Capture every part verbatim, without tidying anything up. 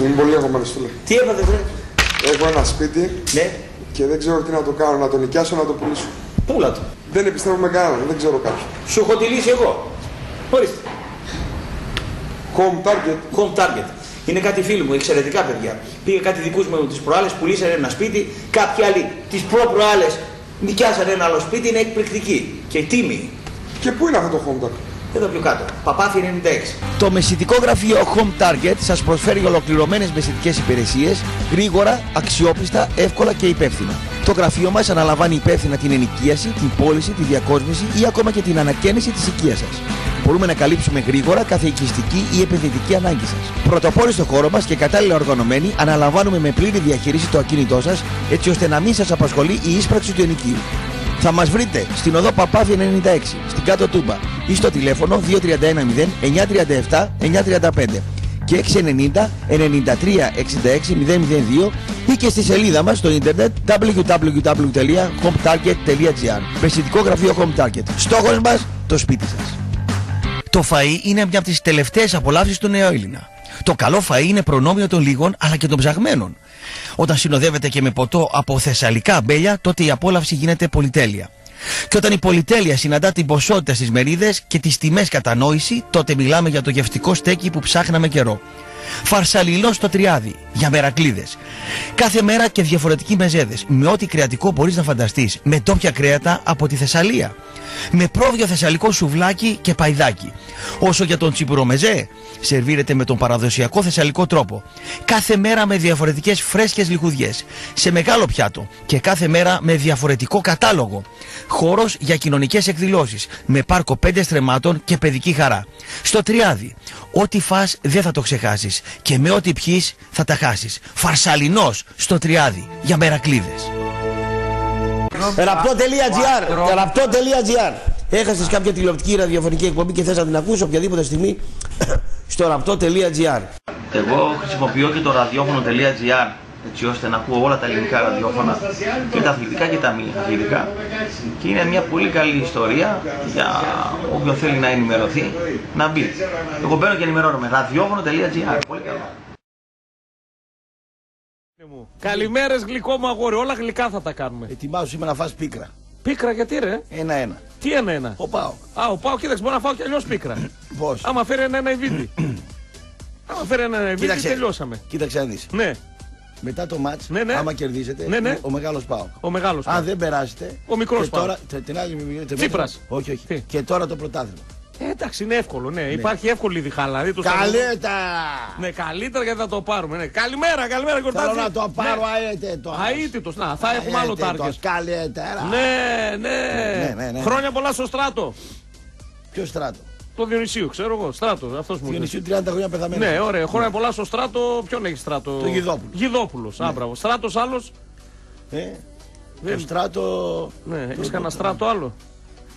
Είμαι πολύ αγχωμένος, φίλε. Τι έπατε, βρε? Έχω ένα σπίτι, ναι, και δεν ξέρω τι να το κάνω, να το νοικιάσω, να το πουλήσω. Πούλα το. Δεν επιστρέφω με κανέναν, δεν ξέρω κάποιον. Σου έχω τη λύση εγώ. Ορίστε. Home target. Home target. Είναι κάτι φίλοι μου, εξαιρετικά παιδιά. Πήγε κάτι δικούς μου τις προάλλες, πουλήσανε ένα σπίτι, κάποιοι άλλοι τις προ-προάλλες νοικιάσανε ένα άλλο σπίτι, είναι εκπληκτική και τίμη. Και πού είναι αυτό το home target? Εδώ πιο κάτω. Παπάθη ενενήντα έξι. Το μεσητικό γραφείο Home Target σας προσφέρει ολοκληρωμένες μεσητικές υπηρεσίες, γρήγορα, αξιόπιστα, εύκολα και υπεύθυνα. Το γραφείο μας αναλαμβάνει υπεύθυνα την ενοικίαση, την πώληση, τη διακόσμηση ή ακόμα και την ανακαίνιση της οικίας σας. Μπορούμε να καλύψουμε γρήγορα κάθε οικιστική ή επενδυτική ανάγκη σας. Πρωτοπόροι στο χώρο μας και κατάλληλα οργανωμένοι, αναλαμβάνουμε με πλήρη διαχείριση το ακίνητό σας, έτσι ώστε να μην σας απασχολεί η ίσπραξη του ενοικίου. Θα μας βρείτε στην οδό Παπάθη ενενήντα έξι, στην Κάτω Τούμπα ή στο τηλέφωνο δύο τρία ένα μηδέν εννιά τρία επτά εννιά τρία πέντε και έξι εννιά μηδέν εννιά τρία έξι έξι μηδέν μηδέν δύο ή και στη σελίδα μας στο ίντερνετ double-u double-u double-u τελεία home target τελεία gr. Μεσητικό γραφείο Home Target. Στόχος μας, το σπίτι σας. Το φαΐ είναι μια από τις τελευταίες απολαύσεις του νέου Έλληνα. Το καλό φαΐ είναι προνόμιο των λίγων αλλά και των ψαγμένων. Όταν συνοδεύεται και με ποτό από θεσσαλικά αμπέλια, τότε η απόλαυση γίνεται πολυτέλεια. Και όταν η πολυτέλεια συναντά την ποσότητα στις μερίδες και τις τιμές κατανόηση, τότε μιλάμε για το γευτικό στέκι που ψάχναμε καιρό. Φαρσαλινό στο τριάδι, για μερακλίδες. Κάθε μέρα και διαφορετικοί μεζέδες, με ό,τι κρεατικό μπορείς να φανταστείς, με τόπια κρέατα από τη Θεσσαλία. Με πρόβιο θεσσαλικό σουβλάκι και παϊδάκι. Όσο για τον τσιμπουρομεζέ, σερβίρεται με τον παραδοσιακό θεσσαλικό τρόπο. Κάθε μέρα με διαφορετικές φρέσκες λιχουδιές, σε μεγάλο πιάτο και κάθε μέρα με διαφορετικό κατάλογο. Χώρος για κοινωνικές εκδηλώσεις, με πάρκο πέντε στρεμμάτων και παιδική χαρά. Στο τριάδι, ό,τι φας δεν θα το ξεχάσεις και με ό,τι πιείς θα τα χάσεις. Φαρσαλινός στο τριάδι, για μερακλίδες. Ραπτό τελεία τζι άρ. Ραπτό τελεία τζι άρ. Έχασες κάποια τηλεοπτική ή ραδιοφωνική εκπομπή και θες να την ακούσεις οποιαδήποτε στιγμή στο ραπτό τελεία τζι άρ. Εγώ χρησιμοποιώ και το ραδιόφωνο τελεία τζι άρ έτσι ώστε να ακούω όλα τα ελληνικά ραδιόφωνα και τα αθλητικά και τα μη αθλητικά και είναι μια πολύ καλή ιστορία για όποιον θέλει να ενημερωθεί να μπει. Εγώ μπαίνω και ενημερώνομαι. Ραδιόφωνο τελεία τζι άρ. Πολύ καλό. Καλημέρες γλυκό μου αγόρι, όλα γλυκά θα τα κάνουμε. Ετοιμάζω σήμερα να φας πίκρα. Πίκρα γιατί ρε? Ένα-ένα. Τι ένα-ένα? Ο Πάο. Α, ο Πάο, κοίταξε, μπορώ να φάω κι αλλιώς πίκρα. Πώς? Άμα φέρει ένα-ένα η Βίντι. Άμα φέρει ένα-ένα η Βίντι, τελειώσαμε. Κοίταξε να δεις. Ναι. Μετά το μάτς, ναι, ναι, άμα κερδίσετε, ναι, ναι, ο μεγάλος Πάο. Ο μεγάλος Πάο. Αν δεν περάσετε, ο μικρός Πάο. Την άλλη Τσίπρας. Όχι, όχι. Τι? Και τώρα το πρωτάθλημα. Ε, εντάξει, είναι εύκολο, ναι, ναι. Υπάρχει εύκολη διχάλα. Δηλαδή, καλύτερα! Ναι, καλύτερα γιατί θα το πάρουμε. Ναι. Καλημέρα, καλημέρα, Κορτάκη. Θέλω να το πάρω, ναι. Αίτητος. Αίτητος, να, θα έχουμε άλλο target. Καλύτερα. Ναι, ναι, ναι, ναι, ναι. Χρόνια πολλά στο Στράτο. Ποιο Στράτο? Το Διονυσίου, ξέρω εγώ. Στράτο, αυτός μου. Διονυσίου τριάντα χρόνια πεθαμένος. Ναι, ωραία. Χρόνια πολλά στο Στράτο. Ποιον έχει Στράτο? Το Γιδόπουλο. Γιδόπουλος, ναι. Άμπραβο. Στράτος άλλος. Ε, το Στράτο. Ναι, έχεις κανένα Στράτο άλλο?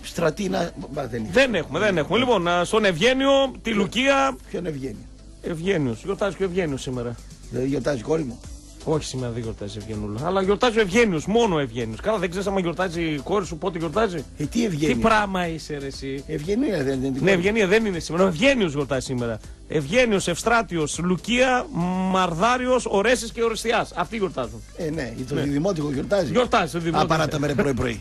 Στρατίνα, δεν, δεν έχουμε, δεν έχουμε. Λοιπόν, στον Ευγένιο, τη Λουκία. Ποιον Ευγένιο? Ευγένιος, γιορτάζει και ο Ευγένιος σήμερα. Δεν γιορτάζει κόρη μου? Όχι, σήμερα δεν γιορτάζει Ευγενούλα. Αλλά γιορτάζει ο Ευγένιος, μόνο ο Ευγένιος. Καλά, δεν ξέρεις άμα γιορτάζει η κόρη σου, πότε γιορτάζει. Ε, τι Ευγένιο? Τι πράγμα είσαι, ρε, εσύ. Ευγενία δεν είναι. Ναι, Ευγενία δεν είναι σήμερα. Ο Ευγένιος γιορτάζει σήμερα. Ευγένιος, Ευστράτιος, Λουκία, Μαρδάριος, Ορέσης και Ορεστιάς. Αυτοί γιορτάζουν. Ε, ναι, το ναι. Δημότικο γιορτάζει. Γιορτάζει το Δημότικο. Α, παράταμε πρωί-πρωί.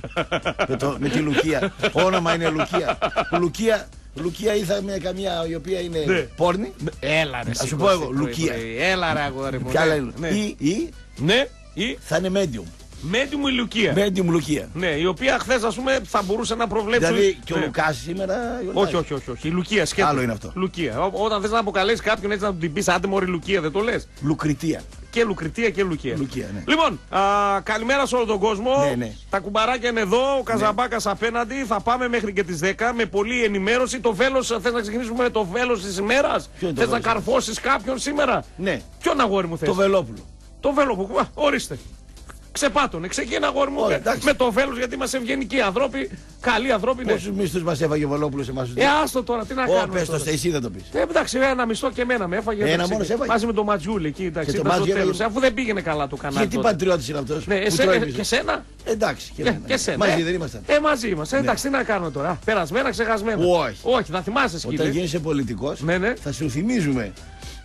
με, με τη Λουκία. Όνομα είναι Λουκία. Λουκία. Λουκία είδαμε καμία η οποία είναι, ναι, πόρνη. Έλα ρε. Ας σου πω εγώ, Λουκία. Έλα ρε αγόρι μου. Ναι. Ή, ή, ναι, ή, θα είναι medium. Medium η Λουκία. Medium Λουκία. Ναι, η οποία χθες ας πούμε θα μπορούσε να προβλέψει. Δηλαδή και ο, ναι, Λουκάς σήμερα. Όχι, όχι, όχι, όχι. Η Λουκία σχέση. Άλλο είναι αυτό. Λουκία. Ό, όταν θες να αποκαλέσεις κάποιον έτσι να του την πεις άντε μωρή Λουκία, δεν το λες. Λουκριτία. Και Λουκριτία και Λουκία. Λουκία, ναι. Λοιπόν, α, καλημέρα σε όλο τον κόσμο. Ναι, ναι. Τα κουμπαράκια είναι εδώ, ο Καζαμπάκας, ναι, απέναντι. Θα πάμε μέχρι και τις δέκα με πολλή ενημέρωση. Το βέλος, θες να ξεκινήσουμε με το βέλος της ημέρας? Θες να καρφώσεις κάποιον σήμερα? Ναι. Ποιον αγόρι μου θες? Το Βελόπουλο. Το Βελόπουλο, ορίστε. Ξεπάτωνε, ξεκίνα αγόρι μου. Ωραία, με το βέλος γιατί είμαστε ευγενικοί άνθρωποι. Καλοί άνθρωποι, ναι. Πόσους μισθούς μας έφαγε ο Βελόπουλος εμάς? Ε, άστο τώρα, τι να κάνουμε. Ω, πες το, εσύ δεν το πεις. Ε, εντάξει, ένα μισθό και εμένα με έφαγε. Ένα μόνος έφαγε. Μαζί με το Ματζούλη εκεί, εντάξει. Και το Ματζούλη. Τέλος, αφού δεν πήγαινε καλά το κανάλι. Και τι πατριώτης είναι αυτός? Ναι, εσένα, και σένα. Εντάξει, και, και, και σένα. Μαζί δεν ήμασταν. Ε, μαζί είμαστε. Ναι. Εντάξει, τι να κάνουμε τώρα. Περασμένα, ξεχασμένα. Όχι, θα θυμάσαι. Όταν γίνεσαι πολιτικός, θα σου θυμίζουμε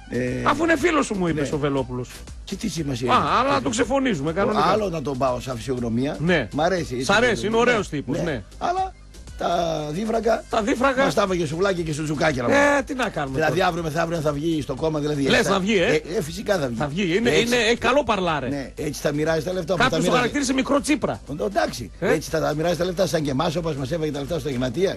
Ε... Αφού είναι φίλος σου, μου είπε, ναι, ο Βελόπουλος. Και τι σημασία έχει. Α, αλλά το ξεφωνίζουμε κανονικά. Άλλο να τον πάω σε αυσιογνωμία. Ναι. Μ' αρέσει. Σ' αρέσει, είναι ωραίος τύπος. Ναι. Ναι. Ναι. Αλλά τα δίφραγκα. Τα δίφραγκα. Μας τα έφαγε σουβλάκι και σουτζουκάκι. Ε, τι να κάνουμε. Δηλαδή αύριο μεθαύριο θα βγει στο κόμμα. Δηλαδή, λες θα βγει, ε? Ε, ε? Φυσικά θα βγει. Θα βγει. Είναι, έτσι, είναι ε, καλό παρλάρε. Ναι, έτσι θα μοιράζει τα λεφτά. Κάποιο το χαρακτήρισε μικρό Τσίπρα. Εντάξει. Έτσι θα τα μοιράζει τα λεφτά σαν και εμά, όπως μας έφαγε τα λεφτά στο Εγνατία.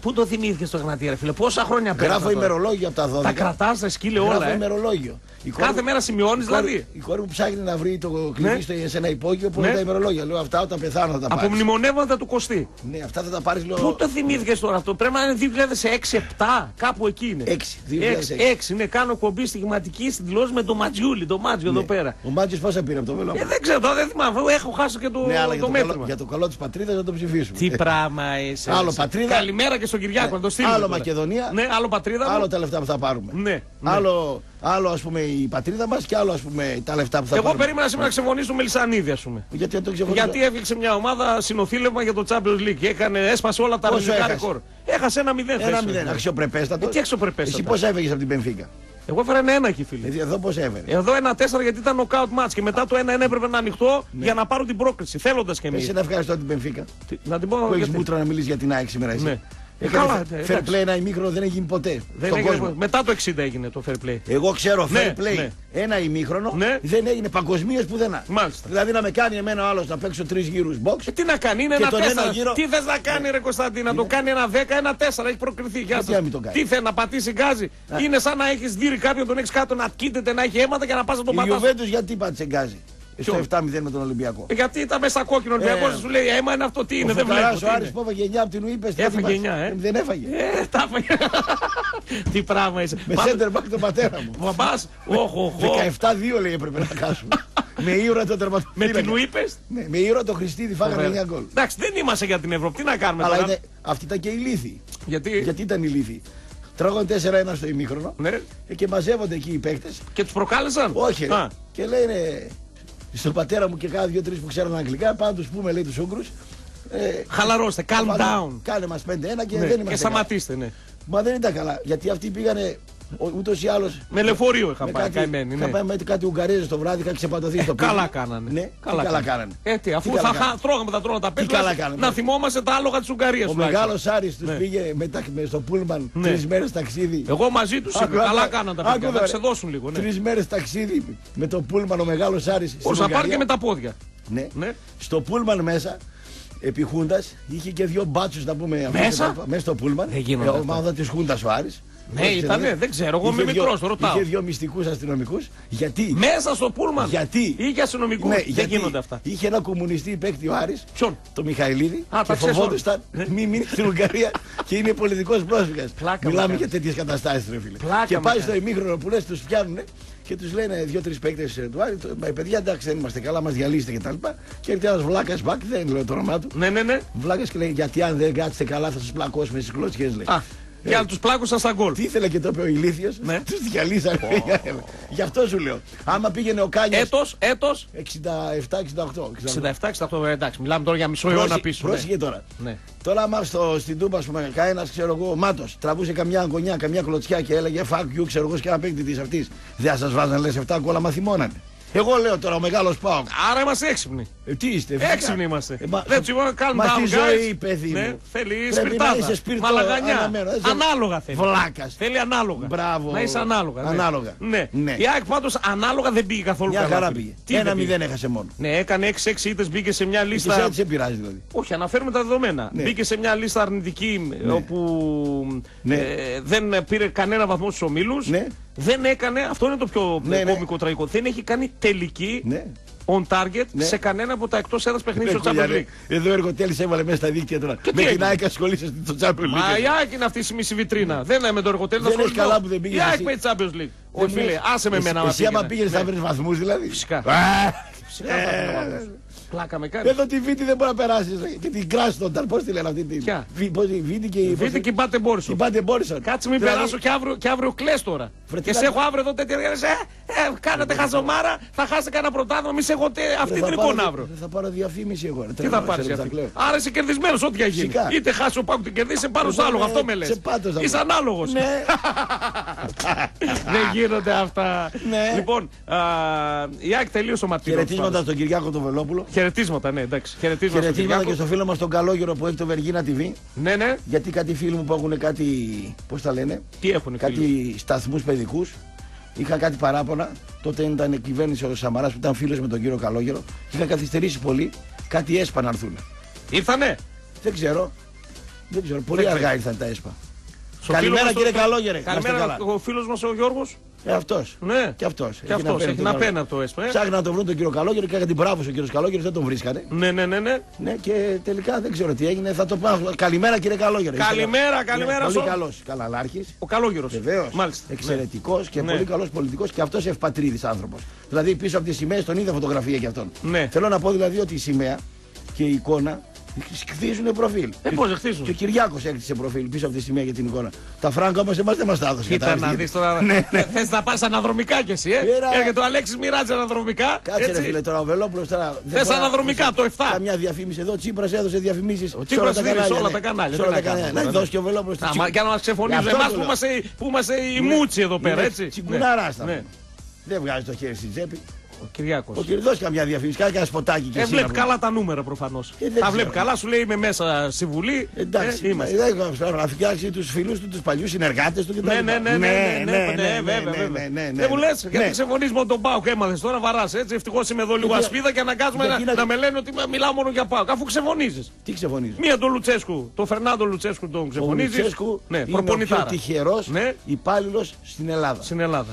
Πού το θυμήθηκε στο Εγνατία, ρε φίλε? Πόσα χρόνια πέρασε. Γράφω ημερολόγιο από τα δώδεκα. Τα κρατά, τα σκύλε όλα. Γράφω ημερολόγιο. Κάθε μέρα σημειώνει δηλαδή. Η κόρη μου ψάχνει να βρει το κλειδί σε ένα υπόγειο που είναι τα ημερολόγια. Λέω αυτά όταν πεθάνω θα τα πάρει. Από μνημονεύματα του Κωστή. Ναι, αυτά θα τα πάρει. Πού το θυμήθηκες τώρα αυτό? Πρέπει να είναι δύο χιλιάδες έξι, επτά, κάπου εκεί είναι. έξι, δύο χιλιάδες έξι. έξι, ναι, κάνω κομπή στιγματική στην δηλώση με τον Ματζιούλη, τον Μάτζιο, ναι, εδώ πέρα. Ο Μάτζιος πόσα πήρε από το Βελόπουλο? Ε, δεν ξέρω, δεν θυμάμαι. Έχω χάσει και το, ναι, το, για το μέτρημα. Καλό, για το καλό της πατρίδας να το ψηφίσουμε. Τι πράγμα είσαι. Άλλο πατρίδα. Καλημέρα και στον Κυριάκο, ναι, το στείλουμε. Άλλο τώρα. Μακεδονία. Ναι, άλλο πατρίδα. Άλλο τα λεφτά που θα πάρουμε. Ναι. Άλλο, άλλο ας πούμε η πατρίδα μας και άλλο ας πούμε τα λεφτά που θα εγώ πάρουμε. Εγώ περίμενα σήμερα να ξεφωνήσουμε Μελισανίδη, ας πούμε. Γιατί, Γιατί έφτιαξε μια ομάδα συνοθήλευμα για το Champions League. Έκανε, έσπασε όλα τα αρνητικά ρεκόρ. Έχασε ένα μηδέν. Ένα μηδέν. Αξιοπρεπέστατο. Τι αξιοπρεπέστατο. Εσύ πώς έφεγες από την Μπενφίκα? Εγώ έφερα ένα ένα εκεί, φίλε. Δηλαδή εδώ πώς έφερε? Εδώ ένα τέσσερα γιατί ήταν knockout match και μετά το ένα ένα έπρεπε να ανοιχτώ, ναι, για να πάρω την πρόκριση. Θέλοντας και εμείς. Εσύ να ευχαριστώ την Μπενφίκα. Να την πω να βγει μούτρα να μιλήσει για την ΑΕΚ σήμερα εσύ. Ε, καλά, fair play ένα ημίχρονο δεν έγινε ποτέ. Δεν έγινε, μετά το εξήντα έγινε το fair play. Εγώ ξέρω fair, ναι, play, ναι, ένα ημίχρονο, ναι, δεν έγινε παγκοσμίως πουθενά. Μάλιστα. Δηλαδή να με κάνει εμένα ο άλλος να παίξω τρεις γύρους box. Ε, τι να κάνει, είναι ένα τέσσερα. Γύρο... Τι θες να κάνει, ναι, ρε Κωνσταντίνα, να το κάνει ένα δέκα, ένα τέσσερα, έχει προκριθεί. Για σας. Τι θέλει να πατήσει γκάζι. Α. Είναι σαν να έχει δει κάποιον, τον έχει κάτω να κοίταται, να έχει αίματα και να πα τον πατάσει. Η Γιουβέντους γιατί πάτησε γκάζι? Στο επτά μηδέν με τον Ολυμπιακό. Ε, γιατί ήταν μέσα κόκκινο Ολυμπιακός, ε, σου λέει αίμα είναι αυτό, τι είναι, δεν βλέπω. Ο Άρης που έφαγε εννιά από την ΟΥΠΕΣ. Έφαγε εννιά, ε. Δεν έφαγε. Ε, τα έφαγε. Τι πράγμα είσαι. Με center back τον πατέρα μου. Μπαμπάς, όχο, όχο. δεκαεπτά δύο λέει έπρεπε να κάσουμε. Με ήρωα τον τερματοφύλακα. Με την ΟΥΠΕΣ. Με ήρωα τον Χριστίδη φάγανε εννιά γκολ. Εντάξει, δεν είμαστε για την Ευρώπη, τι να κάνουμε τώρα. Αυτή ήταν και ηλίθιοι. Γιατί ήταν ηλίθιοι. Τρώγαν τέσσερα ένα στο ημίχρονο και μαζεύονται εκεί οι παίκτες. Και τους προκάλεσαν. Όχι. Και λένε. Στον πατέρα μου και κάνα δύο τρεις που ξέρουν αγγλικά, πάμε να τους πούμε, λέει, τους Ούγκρους. Ε, χαλαρώστε, calm πάμε, down. Κάνε μας πέντε ένα και, ναι, δεν είμαστε. Και σταματήστε, ναι. Μα δεν ήταν καλά, γιατί αυτοί πήγανε ούτως ή άλλως. Με λεωφορείο είχαν πάει καημένοι. Ναι. Θα πάμε με κάτι Ουγγαρέζες το βράδυ, είχαν ξεπατωθεί στο πόδι. Καλά κάνανε. Ναι, καλά, καλά κάνανε. Ε, τι, αφού τι θα κάνανε. Τρώγαμε τα τρώνα τα πέντε, να θυμόμαστε τα άλογα της Ουγγαρίας. Ο μεγάλος Άρης τους πήγε στο Πούλμαν τρεις μέρες ταξίδι. Εγώ μαζί τους είπα, καλά κάνανε τα παιδιά, θα ξεδώσουν λίγο. Τρεις μέρες ταξίδι με το Πούλμαν ο μεγάλος Άρης. Όσα πάρει και με τα πόδια. Στο Πούλμαν μέσα. Επί Χούντας, είχε και δύο μπάτσους να πούμε μέσα, μέσα στο Πούλμαν. Εγίνοντα. Ομάδα της Χούντας ο Άρης. Ναι, ήταν, ναι, δεν ξέρω, εγώ είμαι μικρός, ρωτάω. Είχε δύο μυστικούς αστυνομικούς. Γιατί. Μέσα στο Πούλμαν. Γιατί. Είχε αστυνομικούς. Ναι, δεν γίνονται αυτά. Είχε ένα κομμουνιστή παίκτη ο Άρης. Ποιον? Το Μιχαηλίδη. Α, και φοβόντουσαν μη μείνει στην Ουγγαρία και είναι πολιτικός πρόσφυγας. Μιλάμε για τέτοιες καταστάσεις, ρε φίλε. Και πάει στο ημίχρονο που λες, τους πιάνουνε. Και τους λένε δύο τρεις παίκτες του Άρη, παιδιά εντάξει δεν είμαστε καλά, μας διαλύσετε κτλ. Και, και έρχεται ένας βλάκας μπακ, δεν λέω το όνομά του. Ναι, ναι, ναι. Βλάκας και λέει γιατί αν δεν κάτσετε καλά θα τους πλακώσουμε στις κλωτσιές, λέει. Α, ε, για να τους πλάκωσαν στα γκολ. Τι ήθελε και το είπε ο ηλίθιος, ναι, τους διαλύσανε. Oh. Γι' αυτό σου λέω. Άμα πήγαινε ο Κάνιας. Έτος, έτος. εξήντα επτά εξήντα οκτώ. εξήντα επτά εξήντα οκτώ, εντάξει, μιλάμε τώρα για μισό αιώνα πίσω. Πρόσεχε τώρα. Ναι. Τώρα άμα στο, στην Τούμπα, ας πούμε, κανένας, ξέρω εγώ, ο Μάτος, τραβούσε καμιά γωνιά, καμιά κλωτσιά και έλεγε fuck you, ξέρω εγώ, και ένα παίκτη της αυτής. Δεν σας βάζανε λες εφτά κόλλα, μα θυμώνανε. Εγώ λέω τώρα ο μεγάλος ΠΑΟΚ. Άρα είμαστε έξυπνοι. Ε, τι είστε, φυσικά. Έξυπνοι είμαστε. Ε, μα, δεν τσιμώ, κάνουμε τα αυγά. Μα τη ζωή, παιδί μου. Ναι, θέλει σπιρτάδα, μαλαγανιά. Αναμένα, θέλει. Ανάλογα θέλει. Βλάκας. Θέλει ανάλογα. Μπράβο. Να είσαι ανάλογα. Ανάλογα. Ναι, ναι, ναι. Η ΑΕΚ πάντως ανάλογα δεν πήγε καθόλου καλά. Μια χαρά πήγε. Ένα μηδέν έχασε μόνο. Ναι, έκανε έξι έξι ήττες, μπήκε σε μια λίστα. Και έτσι δεν πειράζει δηλαδή. Όχι, αναφέρουμε τα δεδομένα. Μπήκε σε μια λίστα αρνητική όπου δεν πήρε κανένα βαθμό στους ομίλους. Δεν έκανε, αυτό είναι το πιο ναι, κόμικο ναι. τραγικό. Δεν έχει κάνει τελική ναι. on target ναι. σε κανένα από τα εκτός έδρας παιχνίδια στο Champions League. Εδώ εργοτέλης έβαλε μέσα στα δίκτυα τώρα. Και με την ΑΕΚ ασχολείσαι στο Champions League. Μα η ΑΕΚ είναι αυτή η μισή βιτρίνα. Δεν είναι με το εργοτέλη να ασχολείται. Η ΑΕΚ παίζει Champions League. Όχι φίλε, άσε με εμένα να πει. Εσύ άμα πήγε θα βρει βαθμού δηλαδή. Φυσικά. Πλάκα με κάνει. Εδώ τη Βίτη δεν μπορεί να περάσει. Και την Κράστονταλ, πώ τη λένε αυτή τη. Ποια? Πώ τη Βίτη και η. Βίτη και η Μπάτε Μπόρισον. Κάτσε μην δηλαδή... περάσω και αύριο, και αύριο κλέστορα. Φρετικά... Και σε έχω αύριο εδώ τέτοια. Ε, ε, κάνατε χαζομάρα, θα χάσει κανένα πρωτάθλημα. Μη σε έχω αυτή την εικόνα αύριο. Δεν θα πάρω διαφήμιση εγώ. Τι θα πάρει αυτή. Άρα είσαι κερδισμένο, ό,τι αγίνει. Είτε χάσει ο Πάκου την κερδίσει, πάνω σ' άλλο. Αυτό με λε. Είσαι ανάλογο. Δεν γίνονται αυτά. Λοιπόν, η Άκη τελείωσε ο ματήριο. Χαιρετίσματα στον Κυριάκο τον Βελόπουλο. Χαιρετίσματα, ναι, εντάξει. Χαιρετίσματα, χαιρετίσματα και στο φίλο μας τον Καλόγερο που έχει το Βεργίνα τι βι. Ναι, ναι. Γιατί κάτι φίλοι μου που έχουν κάτι. Πώς τα λένε. Τι έχουν, κάτι σταθμούς παιδικούς. Είχα κάτι παράπονα. Τότε ήταν κυβέρνηση ο Σαμαράς που ήταν φίλος με τον κύριο Καλόγερο. Είχα καθυστερήσει πολύ. Κάτι ΕΣΠΑ να έρθουν. Ήρθανε. Δεν ξέρω. Δεν ξέρω. Πολύ δεν αργά ήρθαν τα ΕΣΠΑ. Στο καλημέρα στο... κύριε Καλόγερε. Καλημέρα ο φίλος μας ο Γιώργος. Ε, αυτός. Ναι. Και αυτός. Και αυτός. Έχει να πένα το ΕΣΠΑ. Ψάχναν να τον βρουν τον κύριο Καλόγερο και έκανε μπράβο ο κύριος Καλόγερος, δεν τον βρίσκανε. Ναι, ναι, ναι, ναι. Ναι, και τελικά δεν ξέρω τι έγινε. Θα το πάω. Καλημέρα κύριε Καλόγερο. Καλημέρα, καλημέρα. Πολύ καλός. Καλαλάρχης. Ο Καλόγερος. Βεβαίως. Μάλιστα. Εξαιρετικός και πολύ καλός πολιτικός και αυτός ευπατρίδης άνθρωπος. Δηλαδή πίσω από τη σημαία τον είδα φωτογραφία κι αυτόν. Θέλω να πω δηλαδή ότι η σημαία και η εικόνα. Χτίζουνε προφίλ. Ε, πώς χτίζουν. Και ο Κυριάκος έκτισε προφίλ πίσω από τη σημαία για την εικόνα. Τα φράγκα όμως εμάς δεν μας τα έδωσε. Κοίτα να δεις τώρα. Ναι, ναι. Θες να πας αναδρομικά κι εσύ, ε. Λέρα... Έρχεται ο Αλέξης Μιράτζη αναδρομικά. Κάτσε ρε φίλε τώρα ο Βελόπουλος τώρα. Θες φορά... αναδρομικά από το εφτά. Καμιά διαφήμιση εδώ. Ο Τσίπρας έδωσε διαφημίσεις. Ο Τσίπρας έδωσε όλα τα κανάλια. Να δώσει και ο Βελόπουλος. Για να μας ξεφωνήσει εμάς που είμαστε οι μούτσι εδώ πέρα. Τσιγκουναρά. Δεν βγάζει το χέρι στην τσέπη. Ο Κυριάκος. Ο Κυριάκος καμιά διαφήμιση, κάνει ένα σποτάκι και ε, εσύ. Βλέπει καλά τα νούμερα προφανώς. Ε, τα βλέπει καλά, σου λέει είμαι μέσα στη Βουλή. Εντάξει, ε, είμαστε. Ε, να φτιάξει τους φίλους του, τους παλιούς συνεργάτες του και τα λοιπά. Ναι, ναι, ναι, ναι, ναι. Δεν μου λες, γιατί ξεφωνείς με τον ΠΑΟΚ, έμαθες τώρα, βαράς έτσι. Ευτυχώς είμαι εδώ λίγο ασπίδα και αναγκάζομαι να με λένε ότι μιλάω μόνο για ΠΑΟΚ. Αφού ξεφωνίζεις. Τι ξεφωνίζεις. Μία τον Λουτσέσκου, τον Φερνάντο Λουτσέσκου τον ξεφωνίζεις. Ο Λουτσέσκου είναι ο τυχερός υπάλληλος στην Ελλάδα.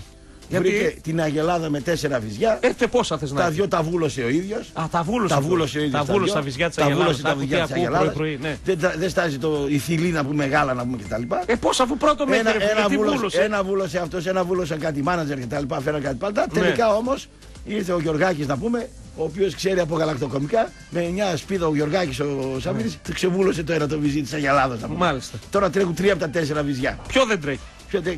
Γιατί... Βρήκε την Αγελάδα με τέσσερα βυζιά. Έρθε πόσα θες να τα δυο τα βούλωσε ο ίδιος. Α, τα βούλωσε. Τα βούλωσε ο ίδιος. Τα βούλωσε τα βυζιά της Αγελάδας. Τα βούλωσε τα βυζιά της Αγελάδας. Ναι. Δεν, δεν στάζει το, η θηλήνα που μεγάλα να πούμε κτλ. Ε, πόσα αφού πρώτο με ένα, ένα βούλωσε. Ένα βούλωσε αυτός, ένα βούλωσαν κάτι μάνατζερ κτλ. Φέραν κάτι πάντα. Ναι. Τελικά όμως ήρθε ο Γιωργάκης να πούμε, ο οποίος ξέρει από γαλακτοκομικά. Με εννιά σπίδα ο Γιωργάκης ο Σαμίδης ναι. Ξεβούλωσε το ένα το βυζί της Αγελάδας. Τώρα τρέχουν τρία από τα τέσσερα βυζιά. Ποιο δεν τρέχει.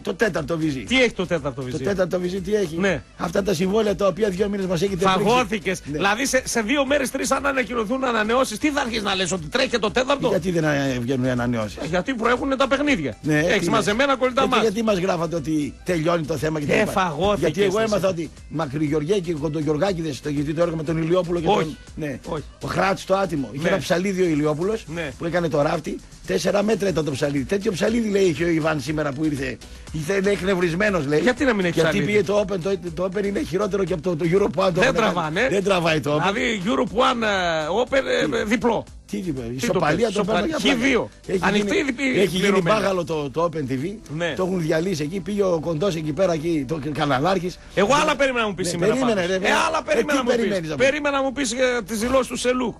Το τέταρτο βυζί. Τι έχει το τέταρτο βυζί. Το τέταρτο βυζί τι έχει. Ναι. Αυτά τα συμβόλαια τα οποία δύο μήνες μας έχετε φαγώθηκες. Φαγώθηκες. Ναι. Δηλαδή σε, σε δύο μέρες, τρεις αν ανακοινωθούν ανανεώσεις, τι θα αρχίσεις να λες ότι τρέχει το τέταρτο. Γιατί δεν βγαίνουν οι ανανεώσεις. Γιατί προέχουν τα παιχνίδια. Ναι, έχεις μαζεμένα κολλητά μάτια. Γιατί μας γράφατε ότι τελειώνει το θέμα και τα λοιπά. Γιατί εγώ έμαθα ότι Μακρυγιοργέ και Κοντογιοργάκηδες στο γητή έργο με τον Ηλιόπουλο και όχι. Τον. Ναι. Όχι. Ο Χράτς το άτιμο. Είχε ένα ψαλίδι ο Ηλιόπουλος που έκανε το ράφτη. Τέσσερα μέτρα ήταν το ψαλίδι. Τέτοιο ψαλίδι λέει είχε ο Ιβάν σήμερα που ήρθε. Είναι εκνευρισμένος λέει. Γιατί να μην έχει ψαλίδι. Γιατί πήγε το Open, το, το Open είναι χειρότερο και από το, το Europe One. Το δεν τραβάνε. Δεν τραβάει το Open. Δηλαδή Europe One Open τι, διπλό. Τι είπε, η σοπαλία το Open. Έχει γίνει μπάγαλο το, το Open τι βι. Ναι. Το έχουν διαλύσει εκεί. Πήγε ο Κοντός εκεί πέρα, εκεί, το Καναλάρχης. Εγώ άλλα περίμενα να μου πει σήμερα. Περίμενα να μου πει τι δηλώσει του Σελούκ.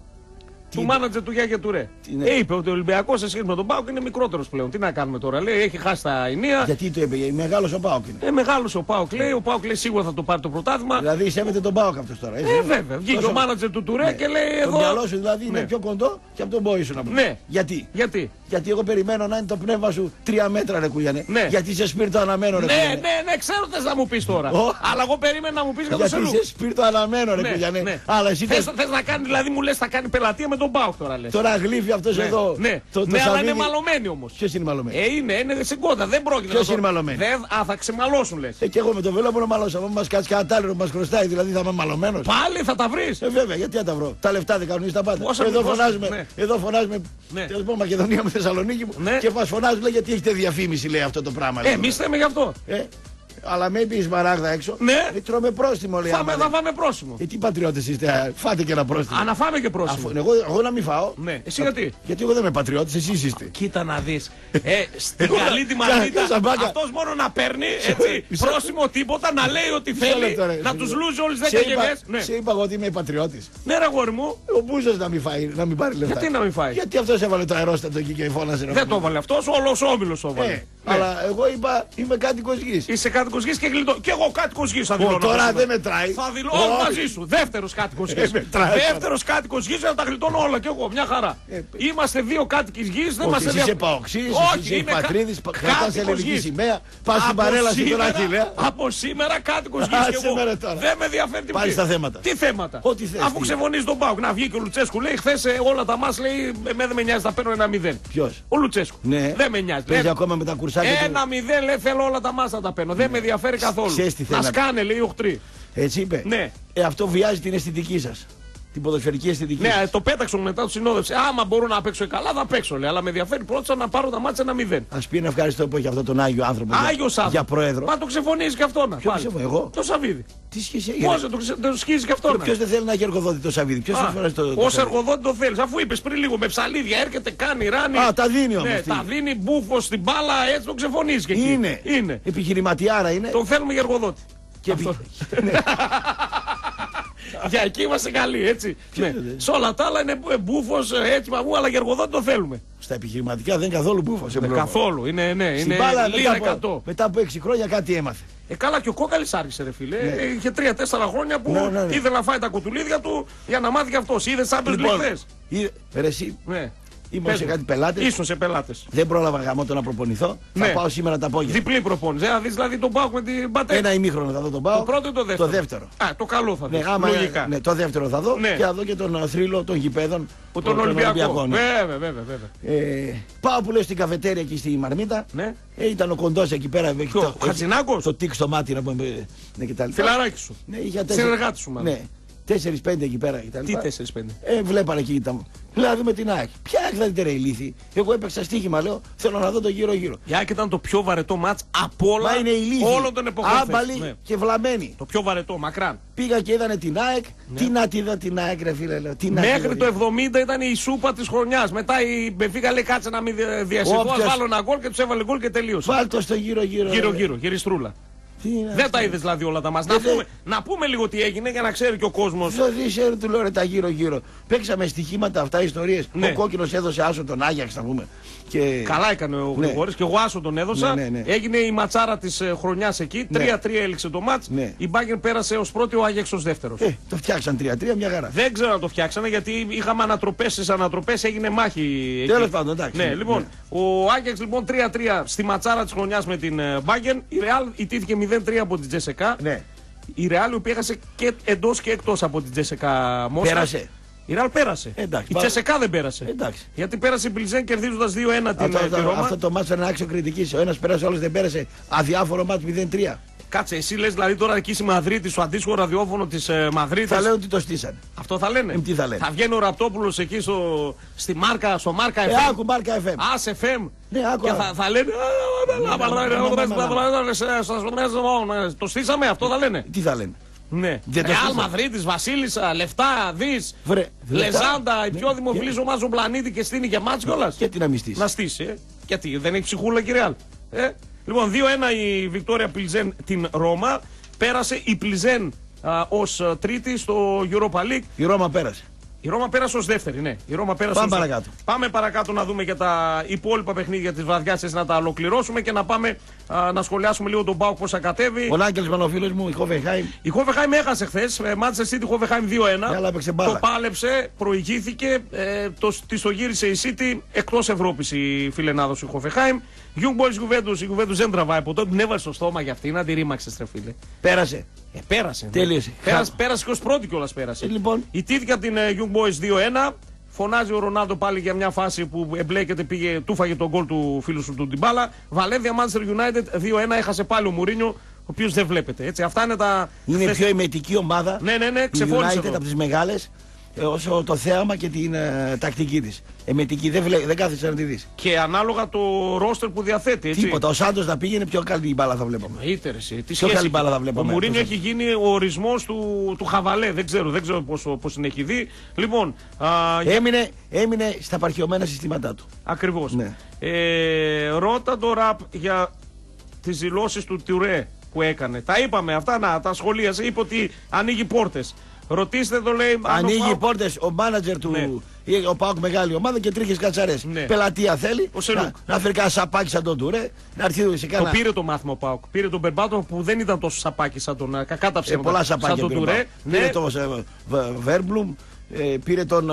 Του μάνατζερ του Γιάγια Τουρέ. Ε, είπε ότι ο Ολυμπιακός σε σχέση με τον ΠΑΟΚ είναι μικρότερος πλέον. Τι να κάνουμε τώρα, λέει, έχει χάσει τα ενία. Γιατί το είπε, μεγάλος ο ΠΑΟΚ είναι. Ε, μεγάλος ο ΠΑΟΚ λέει, ο ΠΑΟΚ λέει σίγουρα θα το πάρει το πρωτάθλημα. Δηλαδή σέβεται τον ΠΑΟΚ αυτός τώρα. Έτσι, ε, βέβαια. Βγήκε τόσο... ο μάνατζερ του Τουρέ ναι. Και λέει εδώ. Το μυαλό σου δηλαδή ναι. Είναι πιο κοντό και από τον πόη σου να πούμε. Ναι. Γιατί. Γιατί. Γιατί εγώ περιμένω να είναι το πνεύμα σου τρία μέτρα ρε κούλιανε. Ναι. Γιατί σε σπίρτο αναμένω ρε κούλιανε. Ναι, ναι, ναι, ξέρω τι να μου πει τώρα. Oh. Αλλά εγώ περίμενα να μου πει για το Σελούκ. Γιατί σε σπίρτο αναμένω ρε κούλιανε. Ναι, ναι. Αλλά εσύ θες... θες να κάνει, δηλαδή μου λες θα κάνει πελατεία με τον ΠΑΟΚ τώρα λες. Τώρα γλύφει αυτός ναι. Εδώ. Ναι, το, το ναι αλλά είναι μαλωμένοι όμως. Ποιος είναι μαλωμένοι. Ε, είναι, είναι συγκότα, δεν πρόκειται. Ποιος είναι μαλωμένοι. Α, θα ξεμαλώσουν λες. Ε, και εγώ με το Βελόπουλο μαλώσαμε. Μα κάτσει κατάλληλο που μα χρωστάει, δηλαδή θα είμαι μαλωμένο. Πάλι θα τα βρει. Ε, βέβαια, γιατί θα τα βρω. Τα λεφτά δεν κανονίζει τα πάντα. Εδώ φωνάζουμε. Τέλο πάντων, Μακεδονία με Θεσσαλονίκη μου ναι. Και μας φωνάζουν λέει, γιατί έχετε διαφήμιση λέει αυτό το πράγμα. Ε, εμείς θέμε γι' αυτό. Ε, αλλά με πει μαράγδα έξω. Ναι. Ε, τρώμε πρόστιμο λέει. Φάμε, θα φάμε πρόστιμο. Ε, τι πατριώτες είστε, φάτε και ένα πρόστιμο. Αναφάμε και πρόστιμο. Αφού, εγώ, εγώ να μην φάω. Ναι. Εσύ γιατί. Γιατί εγώ δεν είμαι πατριώτης, εσείς είστε. Κοίτα να δεις. Ε, στην καλή τη μαρτίτα. Αυτός μόνο να παίρνει έτσι, πρόστιμο τίποτα, να λέει ότι θέλει. Να τους λούζει όλες τις δεκαγενές. Σε είπα εγώ ότι είμαι πατριώτης. Ναι, ρε αγόρι μου. Ο Μπούζος να μην φάει, να μην πάρει λεφτά. Γιατί να μην φάει. Γιατί αυτός έβαλε το αερόστατο εκεί και φώνασε. Δεν το έβαλε αυτός, όλος ο όμιλος το έβαλε. Ναι. Αλλά εγώ είπα είμαι κάτοικος γης. Είσαι κάτοικος γης και γλιτώ. Και εγώ κάτοικος γης θα δηλώνω. Ο, τώρα δεν μετράει. Θα δηλώνω oh. μαζί σου. Δεύτερος κάτοικος γης. Δεύτερος κάτοικος γης θα τα γλιτώνω όλα κι εγώ. Μια χαρά. Ε, είμαστε δύο κάτοικοι γης. Δεν μας ενδιαφέρει. Είσαι Παοξής, είσαι Πατρίδης. Κρατάς ελληνική σημαία. Πας στην παρέλαση του Αχιλλέα. Από σήμερα κάτοικος γης κι εγώ. Δεν με ενδιαφέρει τίποτα. Πάλι στα θέματα. Τι θέματα. Αφού ξεφωνεί τον Πάοκ να βγει και ο Λουτσέσκου λέει χθες όλα τα μας λέει δεν με νοιάζει, θα παίρνω ένα μηδέν. Ποιος? Ο Λουτσέσκου. Δεν με νοιάζει. Παίζει ακόμα με τα κουρσάκια. Ένα μηδέν λέει θέλω όλα τα μας να τα παίρνω. Δεν με ενδιαφέρει καθόλου. Να σκάνε λέει οχτρή. Έτσι είπε. Ναι. Ε, αυτό βιάζει την αισθητική σας. Την ποδοσφαιρική αισθητική. Ναι, το πέταξω μετά του συνόδευσε. Άμα μπορώ να παίξω καλά, θα παίξω. Λέει. Αλλά με ενδιαφέρει πρώτα να πάρω τα μάτια ένα μηδέν. Α πει να ευχαριστώ που έχει αυτόν τον Άγιο άνθρωπο. Άγιο για, για πρόεδρο. Μα το ξεφωνίζει και αυτόν. Ποιο ξεφωνεί, εγώ. Το Σαββίδι. Τι σχέση έχει. Πώ το σχίζει και αυτόν. Ποιο δεν θέλει να έχει εργοδότη το Σαββίδι. Ποιο δεν το. Ω εργοδότη το θέλει. Αφού είπε πριν λίγο με ψαλίδια έρχεται, κάνει ράνι. Α, τα δίνει όμω. Ναι, τα δίνει μπουφο στην μπάλα, έτσι το ξεφωνίζει και εκεί. Είναι. Επιχειρηματιάρα είναι. Τον θέλουμε για εργοδότη. Και για εκεί είμαστε καλοί, έτσι. Ναι. Σε όλα τα άλλα είναι μπούφος, έτσι παγού, αλλά για εργοδότη το θέλουμε. Στα επιχειρηματικά δεν είναι καθόλου μπούφος. Ε, καθόλου, είναι, ναι, είναι λίγα εκατό. Μετά από έξι χρόνια κάτι έμαθε. Ε, καλά και ο Κόκαλης άρχισε ρε φίλε. Ναι. Ε, είχε τρία τέσσερα χρόνια που ναι, ναι, ναι. ήθελε να φάει τα κουτουλίδια του για να μάθει κι αυτός. Είδε Σάμπερς Λεχθές. Εσύ. Ναι. Ήμουν σε κάτι πελάτες. Ήσουν σε πελάτες. Δεν πρόλαβα γαμώτο να προπονηθώ. Ναι. Θα πάω σήμερα τα απόγευμα. Διπλή προπόνηση. Να δεις δηλαδή τον Πάο με την πατέρα. Ένα ημίχρονο θα δω τον Πάο. Το πρώτο ή το δεύτερο. Το δεύτερο. Α, το καλό θα δω. Ναι, άμα, λογικά. Ναι, το δεύτερο θα δω. Ναι. Και θα δω και τον θρύλο των γηπέδων. Που τον, τον Ολυμπιακό. Ναι. Βέβαια, βέβαια, βέβαια. Ε, πάω που λέω στην καφετέρια εκεί στη Μαρμίτα. Ναι. Ε, ήταν ο κοντός εκεί πέρα. Το Χατζηνάκος. Το τίκ στο μάτι να πούμε. Φιλαράκι σου. Συνεργάτη σου μάλλον. τέσσερα πέντε εκεί πέρα ήταν. Τι τέσσερα πέντε. Ε, βλέπανε εκεί ήταν. Δηλαδή με την ΑΕΚ. Ποια ΑΕΚ ήταν η λύθη. Εγώ έπαιξα στοίχημα, λέω. Θέλω να δω το γύρω-γύρω. Η ΑΕΚ ήταν το πιο βαρετό μάτς από όλα. Μα είναι η λύθη. Όλων των εποχών. Άμπαλη ναι. και βλαμμένη. Το πιο βαρετό, μακράν. Πήγα και είδανε την ΑΕΚ. Ναι. Τι να τη δω την ΑΕΚ, ρε φίλε. Λέω, τι να μέχρι το εβδομήντα ήταν η σούπα τη χρονιά. Μετά η Μπενφίκα λέει κάτσε να μην διασυρθώ. Όποιος... βάλω ένα γκολ και του έβαλε γκολ και τελείωσε. Βάλτο στο γύρω-γύρω. Γύρω-γύρω, γυριστρούλα. Δεν τα είδε δηλαδή όλα τα μας. Να, δε... να πούμε λίγο τι έγινε για να ξέρει και ο κόσμος. Δεν ξέρει, του λέω ρε τα γύρω-γύρω. Παίξαμε στοιχήματα αυτά, ιστορίες. Ναι. Ο Κόκκινος έδωσε άσο τον Άγιαξ, να πούμε. Και... καλά έκανε ο Γρηγόρης ναι. και εγώ άσο τον έδωσα. Ναι, ναι, ναι. Έγινε η ματσάρα της χρονιάς εκεί. τρία τρία ναι. έληξε το μάτς. Ναι. Η Μπάγκερ πέρασε ως πρώτη, ο Άγιαξ ως δεύτερος. Ε, το φτιάξαν τρία τρία, μια χαρά. Δεν ξέρω αν το φτιάξανε γιατί είχαμε ανατροπές στις ανατροπές, έγινε μάχη. Τέλος πάντων, εντάξει. Ναι, λοιπόν, ναι. Ο Άγιαξ λοιπόν τρία τρία στη ματσάρα της χρονιάς με την Μπάγκερ. Η Ρεάλ ιτήθηκε μηδέν τρία από την Τζέσεκα. Ναι. Η Ρεάλ που έχασε και εντός και εκτός από την Τζέσεκα Μόσχα. Πέρασε. Η Ρεάλ πέρασε. Εντάξει, η Τσεσεκά δεν πέρασε. Εντάξει. Γιατί πέρασε η Μπιλζέν κερδίζοντας δύο ένα την Ρώμα. Αυτό το μάτσο είναι άξιο κριτικής. Ο ένας πέρασε, ο άλλος δεν πέρασε. Αδιάφορο μάτσο μηδέν τρία. Κάτσε, εσύ λες δηλαδή τώρα εκεί στη Μαδρίτη, στο αντίστοιχο ραδιόφωνο της ε, Μαδρίτης. Θα λένε ότι το στήσανε. Αυτό θα λένε. Ε, τι θα λένε. Θα βγαίνει ο Ραπτόπουλος εκεί στο, στη Μάρκα, στο Μάρκα εφ εμ. Ε, άκου, Μάρκα εφ εμ. Ας εφ εμ. Ναι, άκου. Και θα, θα λένε. Το στήσαμε, αυτό θα λένε. Τι θα λένε. Ναι. Ρεάλ Μαδρίτης, Βασίλισσα, λεφτά, δις, Λεζάντα, η πιο δημοφιλής ομάδα στον πλανήτη και στείνει για μάτς κιόλας. Γιατί να μην στήσει. Να στήσει, ε. Γιατί δεν έχει ψυχούλα και η Ρεάλ. Ε. Λοιπόν, δύο ένα η Βικτόρια Πλιζέν την Ρώμα. Πέρασε η Πλιζέν ως τρίτη στο Europa League. Η Ρώμα πέρασε. Η Ρώμα πέρασε ως δεύτερη, ναι. Η Ρώμα πέρασε. Πάμε ως... παρακάτω. Πάμε παρακάτω να δούμε και τα υπόλοιπα παιχνίδια της βραδιάς, να τα ολοκληρώσουμε και να πάμε α, να σχολιάσουμε λίγο τον Πάοκ πώς θα κατέβει. Ο Νάγκελσμαν, ο φίλος μου, η Χόφενχάιμ. Η Χόφενχάιμ έχασε χθες. Manchester City, Χόφενχάιμ δύο ένα. Το πάλεψε, προηγήθηκε. Ε, το, της το γύρισε η City. Εκτός Ευρώπης η φιλενάδος η Χόφενχάιμ. Young Boys Juventus, η Juventus δεν τραβάει ποτέ. Την έβαλε στο στόμα για αυτή, να τη ρίμαξε στρεφίλε. Πέρασε. Ε, πέρασε. Τελείωσε. Πέρασε, πέρασε εικοστή πρώτη κιόλας πέρασε. Ε, λοιπόν. Η τίτλα την uh, Young Boys δύο ένα. Φωνάζει ο Ρονάλντο πάλι για μια φάση που εμπλέκεται, πήγε, τούφαγε τον γκολ του φίλου σου του Ντιμπάλα. Βαλένθια Manchester United δύο ένα. Έχασε πάλι ο Μουρίνιο, ο οποίος δεν βλέπετε. Έτσι. Αυτά είναι τα. Είναι χθες... πιο ημετική ομάδα. Ναι, ναι, ναι. Ξεφώνησε. United εδώ. Από τις μεγάλες. Όσο το θέαμα και την uh, τακτική της. Εμετική, δεν, δεν κάθεσε να τη δεις. Και ανάλογα το ρόστερ που διαθέτει. Έτσι. Τίποτα. Ο Σάντος να πήγαινε πιο καλή μπάλα θα βλέπαμε. Ήτρεση. Τι πιο καλή μπάλα θα βλέπαμε. Ο Μουρίνιο έχει γίνει ο ορισμός του, του χαβαλέ. Δεν ξέρω, δεν ξέρω πώς την έχει δει. Λοιπόν. Α, έμεινε, έμεινε στα παρχαιωμένα συστήματά του. Ακριβώς. Ναι. Ε, ρώτα το ραπ για τις δηλώσεις του Τουρέ που έκανε. Τα είπαμε αυτά, να τα σχολίασε. Είπε ότι ανοίγει πόρτες. Ρωτήστε το λέει. Ανοίγει οι πόρτες ο μάνατζερ του ο Πάοκ μεγάλη ομάδα και τρίχε κατσαρέ. Ναι. Πελατεία θέλει. Ο Σελούκ. Να, να φέρει κανένα σαπάκι σαν τον Τουρέ. Να έρθει εδώ σε κάνα... Το πήρε το μάθημα ο Πάοκ. Πήρε τον Μπερμπάτο που δεν ήταν τόσο σαπάκι σαν τον. Κατάψε ε, πολλά σαπάκια. Σαν τον Τουρέ. Ναι. Πήρε το Βέρμπλουμ. Ε, πήρε τον.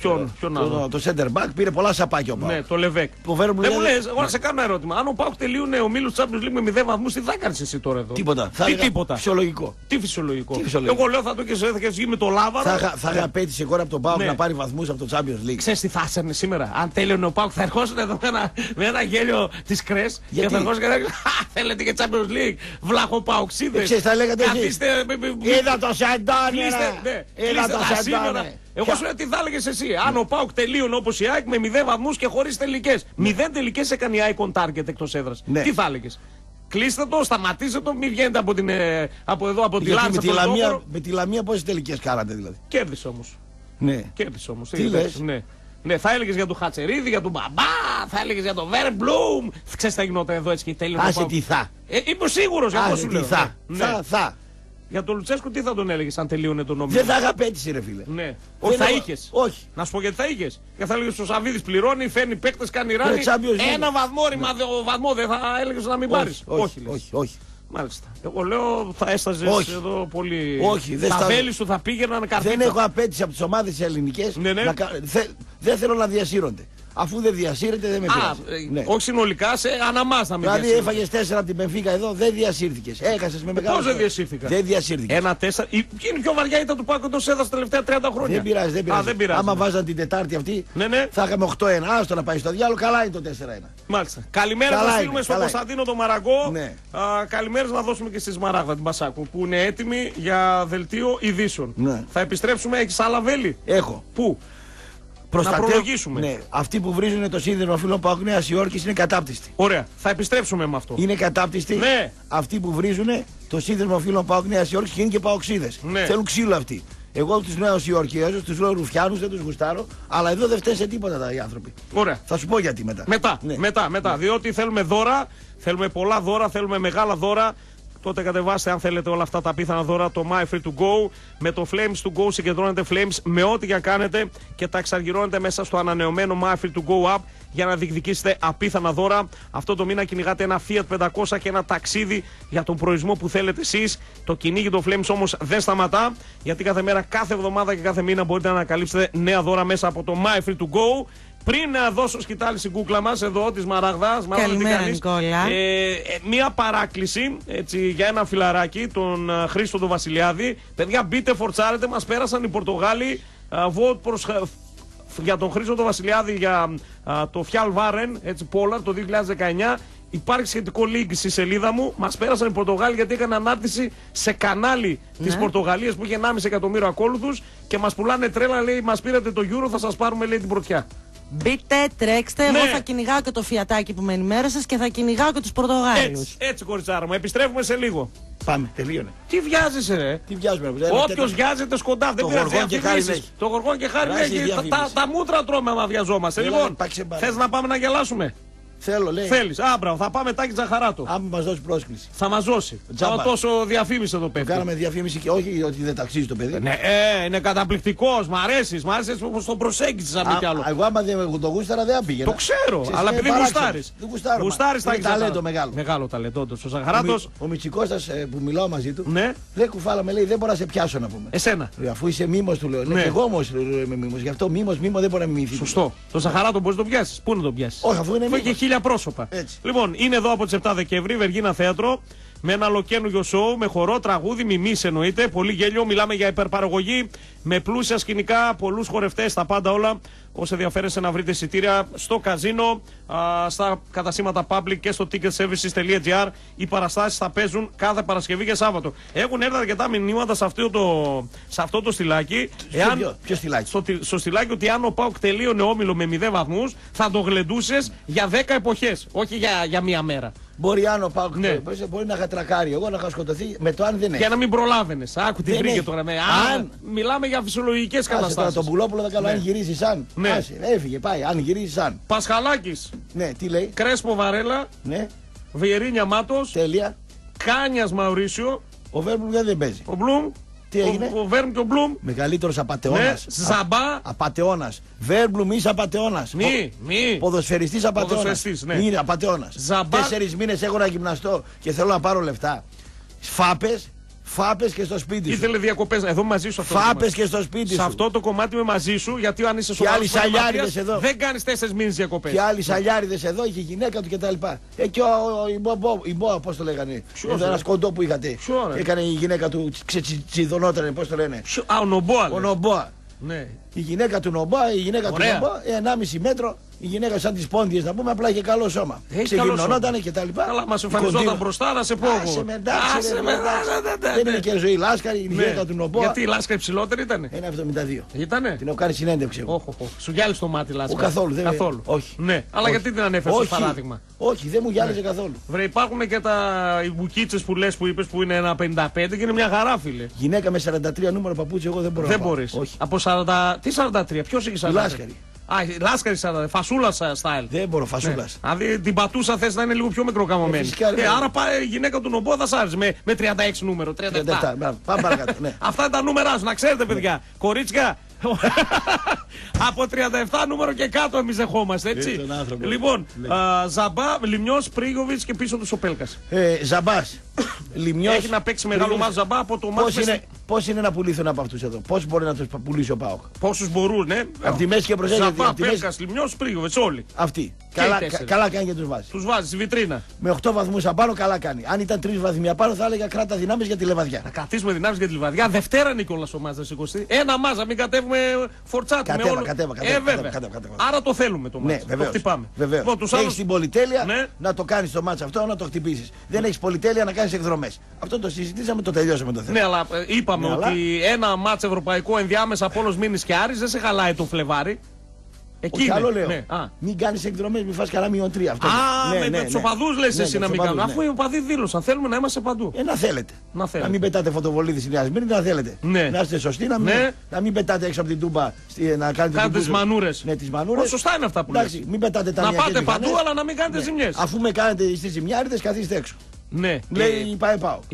Ποιον, ποιον το, άλλο. Το center back, πήρε πολλά σαπάκια ο Πάοκ. Ναι, το Λεβέκ. Το δεν μου λένε... λες, εγώ να σε κάνω ερώτημα. Αν ο Πάοκ τελείωνε ο Μίλου Τσάμπιονς Λιγκ με μηδέν βαθμούς, τι θα κάνει εσύ τώρα εδώ? Τίποτα. Τι τίποτα. Φυσιολογικό. Τι φυσιολογικό. Τι φυσιολογικό. Εγώ λέω θα το και σε έφυγε με το Λάβαρο. Θα, θα είχα πέτυχε εγώ από τον Πάοκ ναι. να πάρει βαθμούς από το Champions League. Ξέρεις τι θα ήσασταν σήμερα? Αν τέλειωνε ο Πάοκ θα ερχόσουν εδώ με ένα, με ένα γέλιο τη Κρες και θα ερχόσουν και θα λέγανε θέλετε και Champions League. Βλάχο Παοξίδες. Είδα το Σαντάνι. Είδα το Σαντάνι. Εγώ σου λέω τι θα έλεγες εσύ. Αν ο Πάοκ τελείωνε όπως η ΑΕΚ με μηδέν βαθμούς και χωρίς τελικές. μηδέν τελικές έκανε η ΑΕΚ on target εκτός έδρας. Ναι. Τι θα έλεγες? Κλείστε το, σταματήστε το, μη βγαίνετε από, την, από εδώ, από τη Λάρισα. Με τη Λαμία πόσες τελικές κάνατε δηλαδή? Κέρδισε όμως. Ναι. Κέρδισε όμως. Τι λες? Ναι. Ναι, θα έλεγες για τον Χατσερίδη, για τον Μπαμπά, θα έλεγες για τον Βέρμπλουμ. Ξέρεις τι θα γινόταν εδώ έτσι και τέλειωνε? Άσε τι θα. Ε, είμαι σίγουρος εγώ σου λέω. Θα. Ναι. θα, θα. Για τον Λουτσέσκου τι θα τον έλεγες αν τελείωνε τον νόμιμο? Δεν θα είχα πέτυχε ρε φίλε. Ναι. Όχι θα είχες. Όχι. Να σου πω γιατί θα είχες. Και θα έλεγες ο Σαββίδης πληρώνει, φέρνει παίκτες, κάνει ράνι. Ένα βαθμό ρημά, βαθμό δεν θα έλεγες να μην πάρεις. Όχι, όχι, όχι. Μάλιστα. Εγώ λέω θα έσταζες όχι. εδώ πολύ. Όχι, δεν στα βέλη σου θα πήγαιναν καρδίτσα. Δεν έχω απέτηση από τις ομάδες ελληνικές. Ναι, ναι. Να... Θε... Δεν θέλω να διασύρονται. Αφού δεν διασύρεται, δεν με πειράζει. Α, ναι. Όχι συνολικά, σε αναμάς να μην δηλαδή διασύρεται. Δηλαδή έφαγες τέσσερα από την Μπενφίκα εδώ, δεν διασύρθηκες. Έχασες με μεγάλο. Πώς δεν διασύρθηκα? Δεν διασύρθηκες. Ένα τέσσερα. Η πιο βαριά ήταν του Πάουκ και τον Σέδας τα τελευταία τριάντα χρόνια. Δεν πειράζει, δεν πειράζει. Α, δεν πειράζει. Άμα ναι. βάζαν την Τετάρτη αυτή, ναι, ναι. θα είχαμε οκτώ ένα. Άστο να πάει στο διάλογο, καλά είναι το τέσσερα ένα. Μάλιστα. Καλημέρα να στείλουμε στον Κωνσταντίνο τον Μαραγκό. Ναι. Καλημέρα να δώσουμε και στη Σμαράγδα την Πασάκου που είναι έτοιμη για δελτίο ειδήσεων. Θα επιστρέψουμε, έχεις άλλα βέλη? Έχω. Πού? Προστατεύ... Να προλογίσουμε. Ναι, αυτοί που βρίζουν το σύνδεσμο φίλων Πάοκ Νέας Υόρκης είναι κατάπτυστοι. Ωραία, θα επιστρέψουμε με αυτό. Είναι κατάπτυστοι. Ναι. Αυτοί που βρίζουν το σύνδεσμο φίλων Πάοκ Νέας Υόρκης και είναι και παοξίδες. Ναι. Θέλουν ξύλο αυτοί. Εγώ τους Νέους Υόρκιους, τους λέω Ρουφιάνους, δεν τους γουστάρω, αλλά εδώ δεν φταίνε σε τίποτα τα οι άνθρωποι. Ωραία. Θα σου πω γιατί μετά. Μετά, ναι. μετά, μετά. Ναι. Διότι θέλουμε δώρα, θέλουμε πολλά δώρα, θέλουμε μεγάλα δώρα. Τότε κατεβάστε αν θέλετε όλα αυτά τα απίθανα δώρα το My Free to Go. Με το Flames to Go συγκεντρώνετε Flames με ό,τι για κάνετε και τα εξαργυρώνετε μέσα στο ανανεωμένο My Free to Go App για να διεκδικήσετε απίθανα δώρα. Αυτό το μήνα κυνηγάτε ένα Fiat πεντακόσια και ένα ταξίδι για τον προορισμό που θέλετε εσείς. Το κυνήγι των Flames όμως δεν σταματά, γιατί κάθε μέρα, κάθε εβδομάδα και κάθε μήνα μπορείτε να ανακαλύψετε νέα δώρα μέσα από το My Free to Go. Πριν να δώσω σκητάλη στην κούκλα μας, εδώ της Μαραγδάς, Μαραγδά, Νικόλα, ε, ε, μία παράκληση έτσι, για ένα φιλαράκι, τον ε, Χρήστο τον Βασιλιάδη. Παιδιά, μπείτε, φορτσάρετε, μας πέρασαν οι Πορτογάλοι. Ε, vote προς, ε, για τον Χρήστο τον Βασιλιάδη, για ε, το Φιαλβάρεν, έτσι, Πόλαρ, το δύο χιλιάδες δεκαεννιά. Υπάρχει σχετικό link στη σελίδα μου. Μας πέρασαν οι Πορτογάλοι γιατί έκαναν ανάρτηση σε κανάλι ναι. της Πορτογαλίας που είχε ενάμιση εκατομμύριο ακόλουθους και μας πουλάνε τρέλα. Λέει, μας πήρατε το Euro, θα σας πάρουμε λέει, την πρωτιά. Μπείτε, τρέξτε, ναι. εγώ θα κυνηγάω και το φιατάκι που με ενημέρωσες και θα κυνηγάω και τους Πορτογάλους. Έτσι, έτσι κοριτσάρα μου, επιστρέφουμε σε λίγο. Πάμε, τελείωνε. Τι βγάζεσαι ρε? Τι βγάζουμε, όποιος βιάζεται σκοντά, δεν πειράζει. Το γοργό και χάρη έχει. Τα, τα, τα μούτρα τρώμε άμα βιαζόμαστε. Λοιπόν, θες να πάμε να γελάσουμε? Θέλω, λέει. Θέλεις, άμπρα, θα πάμε Τάκη Τζαχαράτο. Άμα μας δώσει πρόσκληση. Θα μας δώσει. Τζάμπα. Τόσο διαφήμιση εδώ πέφτει. Κάναμε διαφήμιση και όχι ότι δεν ταξίζει το παιδί. Ναι, ε, είναι καταπληκτικός, μ' αρέσει. Μ' αρέσει όπως τον προσέγγιζες αν μη κι άλλο. Εγώ άμα δεν το γούσταρα δεν πήγαινα. Το ξέρω, Ξέσαι, αλλά επειδή γουστάρεις. Γουστάρεις Τάκη Τζαχαράτο. Ταλέντο μεγάλο. Μεγάλο ταλέντο. Ο Ζαχαράτος. Ο Μητσικώστας που μιλάω μαζί του. Ναι. Δεν κουφάλα με λέει, δεν μπορώ να σε πιάσω να πούμε. Εσένα. Αφού είσαι μήμος του λέω. Εγώ όμω είμαι μήμος. Γι' αυτό μήμος μήμο δεν μπορεί να μιμηθεί. Σωστό. Το Ζαχαράτο μπορεί να το πιάσει. Πού να το πιάσει? Όχι, αφού είναι μήμος. Πρόσωπα. Έτσι. Λοιπόν, είναι εδώ από τις επτά Δεκεμβρίου, Βεργίνα Θέατρο, με ένα ολοκαίνουργιο σοου, με χορό, τραγούδι, μιμής εννοείται, πολύ γέλιο, μιλάμε για υπερπαραγωγή, με πλούσια σκηνικά, πολλούς χορευτές, τα πάντα όλα. Όσοι ενδιαφέρεστε να βρείτε εισιτήρια στο καζίνο, α, στα κατασύμματα public και στο ticketservices τελεία gr, οι παραστάσεις θα παίζουν κάθε Παρασκευή και Σάββατο. Έχουν έρθει αρκετά μηνύματα σε αυτό το, σε αυτό το στυλάκι. Εάν, ποιο, ποιο στυλάκι? Στο, στο στυλάκι ότι αν ο Πάοκ τελείωνε όμιλο με μηδέν βαθμούς, θα το γλεντούσες για δέκα εποχές, όχι για, για μία μέρα. Μπορεί αν ο Πάοκ ναι. μπορεί να είχα τρακάρει εγώ, να είχα σκοτωθεί με το αν δεν έχει. Για να μην προλάβαινες. Άκου την βρήκε τώρα. Ναι. Αν... αν μιλάμε για φυσιολογικές καταστάσεις. Τον Πουλόπουλο δεν κάνω ναι. αν γυρίσει σαν. Ναι. Άσε, έφυγε, πάει. Αν γυρίσει σαν. Πασχαλάκης. Ναι, τι λέει. Κρέσπο Βαρέλα. Ναι. Βιερίνια Μάτος. Τέλεια. Κάνιας Μαουρίσιο. Ο Βέρμπλουμ δεν παίζει. Ο Μπλουμ. Τι έγινε? Ο Βέρμπλουμ και ο Μπλουμ. Μεγαλύτερο απατεώνα. Σαμπά. Απατεώνα. Βέρμπλουμ είσαι απατεώνα. Μη, μη. Ποδοσφαιριστή απατεώνα. Είναι απατεώνα. Τέσσερι μήνε έχω να γυμναστώ και θέλω να πάρω λεφτά. Φάπε. Φάπε και στο σπίτι σου. Ήθελε διακοπές. Εδώ μαζί σου αυτό. Φάπε και στο σπίτι σου. Σε αυτό το κομμάτι είμαι μαζί σου, γιατί αν είσαι σοβαρό, δεν κάνει τέσσερι μήνε διακοπές. Και άλλοι σαλιάριδες εδώ, είχε γυναίκα του κτλ. Ε, και η Μπόα, πώ το λέγανε. Εδώ ένα κοντό που είχατε. Έκανε η γυναίκα του, ξετσιδωνόταν, πώ το λένε. Α, ο Νομπόα. Η γυναίκα του Νομπόα, η γυναίκα του Νομπόα, ενάμιση μέτρο. Η γυναίκα σαν τις πόντιες να πούμε, απλά είχε καλό σώμα. Ξεγυμνωνότανε και τα λοιπά. Αλλά μας εμφανιζόταν μπροστά, θα σε πω εγώ. Άσε με, εντάξει, δεν είναι και ζωή λάσκαρη, η γυναίκα του Νομπόα. Γιατί η λάσκαρη ψηλότερη ήτανε. ένα εβδομήντα δύο. Ήτανε. Την έχω κάνει συνέντευξη εγώ. Σου γυάλισε το μάτι λάσκαρη. Καθόλου. Καθόλου. Όχι. Ναι, αλλά γιατί την ανέφερε ως παράδειγμα. Όχι, δεν μου γυάλιζε καθόλου. Βρε, υπάρχουν και τα μπουκίτσες που λες που είπες που είναι ένα πενήντα πέντε και είναι μια χαρά, φίλε. Γυναίκα με σαράντα τρία νούμερο παπούτσι, εγώ δεν μπορώ. Δεν μπορεί. Από σαράντα. Τι σαράντα τρία, ποιο είχε σαράντα τρία. Λάσκαρη. Α, λάσκαρη σαν φασούλα style. Δεν μπορώ, φασούλα. Δηλαδή την πατούσα θες να είναι λίγο πιο μικροκαμωμένη. Άρα πάει η γυναίκα του Νομπόα θα σ' άρεσε με τριάντα έξι νούμερο. τριάντα επτά. Πάμε παρακάτω. Αυτά είναι τα νούμερά σου, να ξέρετε, παιδιά. Κορίτσια, από τριάντα επτά νούμερο και κάτω εμείς δεχόμαστε, έτσι. Λοιπόν, Ζαμπά, Λιμνιός, Πρίγοβιτς και πίσω του ο Πέλκας. Ζαμπάς. Έχει να παίξει μεγάλο μάτι Ζαμπά από το μάτι. Πώς είναι να πουλήθουν από αυτούς εδώ, πώς μπορεί να τους πουλήσει ο ΠΑΟΚ. Πόσους μπορούν, ναι. Απ' τη μέση και προσέχει. Ζαμπά, Πέλκας, Λιμνιός, Πρίγοβιτς, όλοι. Αυτοί. Καλά, καλά κάνει και τους βάζει. Τους βάζει στη βιτρίνα. Με οχτώ βαθμούς απάνω, καλά κάνει. Αν ήταν τρεις βαθμοί απάνω, θα έλεγα κράτα δυνάμεις για τη Λεβαδιά. Να κρατήσουμε δυνάμεις για τη Λεβαδιά. Δευτέρα είναι κιόλας ο μάτς, είκοσι. Ένα μάτς, μην κατέβουμε φορτσάτι. Κατέβα, όλο... κατέβα, κατέβα, ε, κατέβα, κατέβα, κατέβα. Άρα το θέλουμε το μάτς. Ναι, το χτυπάμε. Λοιπόν, τους άλλους... Έχεις την πολυτέλεια, ναι, να το κάνεις το μάτς αυτό, να το χτυπήσεις. Δεν έχεις πολυτέλεια να κάνεις εκδρομές. Αυτό το συζητήσαμε, το τελειώσαμε το θέμα. Ναι, αλλά είπαμε ότι ένα μάτς ευρωπαϊκό ενδιάμεσα από όλους μήνες και Άρης δεν σε χαλάει το Φλεβάρι. Εκεί άλλο λέω. Ναι. Μην κάνεις εκδρομές, μην φας καλά μείον τρία. Α, ναι, με, ναι, με τους οπαδούς, ναι, λες, ναι, εσύ να μην κάνουμε. Αφού οι οπαδοί δήλωσαν, θέλουμε να είμαστε παντού. Ε, να θέλετε. Να, θέλετε. να μην πετάτε φωτοβολίδες στη Νέα Σμύρνη, να θέλετε. Ναι. Να είστε σωστοί, να μην, ναι, να μην πετάτε έξω από την Τούμπα, να κάνετε τις μανούρες. Ναι, τις μανούρες. Σωστά είναι αυτά που λέτε. Μην πετάτε τα μυαλά. Να πάτε παντού, αλλά να μην κάνετε ζημιές. Αφού με κάνετε στις ζημιάριδες, καθίστε έξω. Ναι, λέει η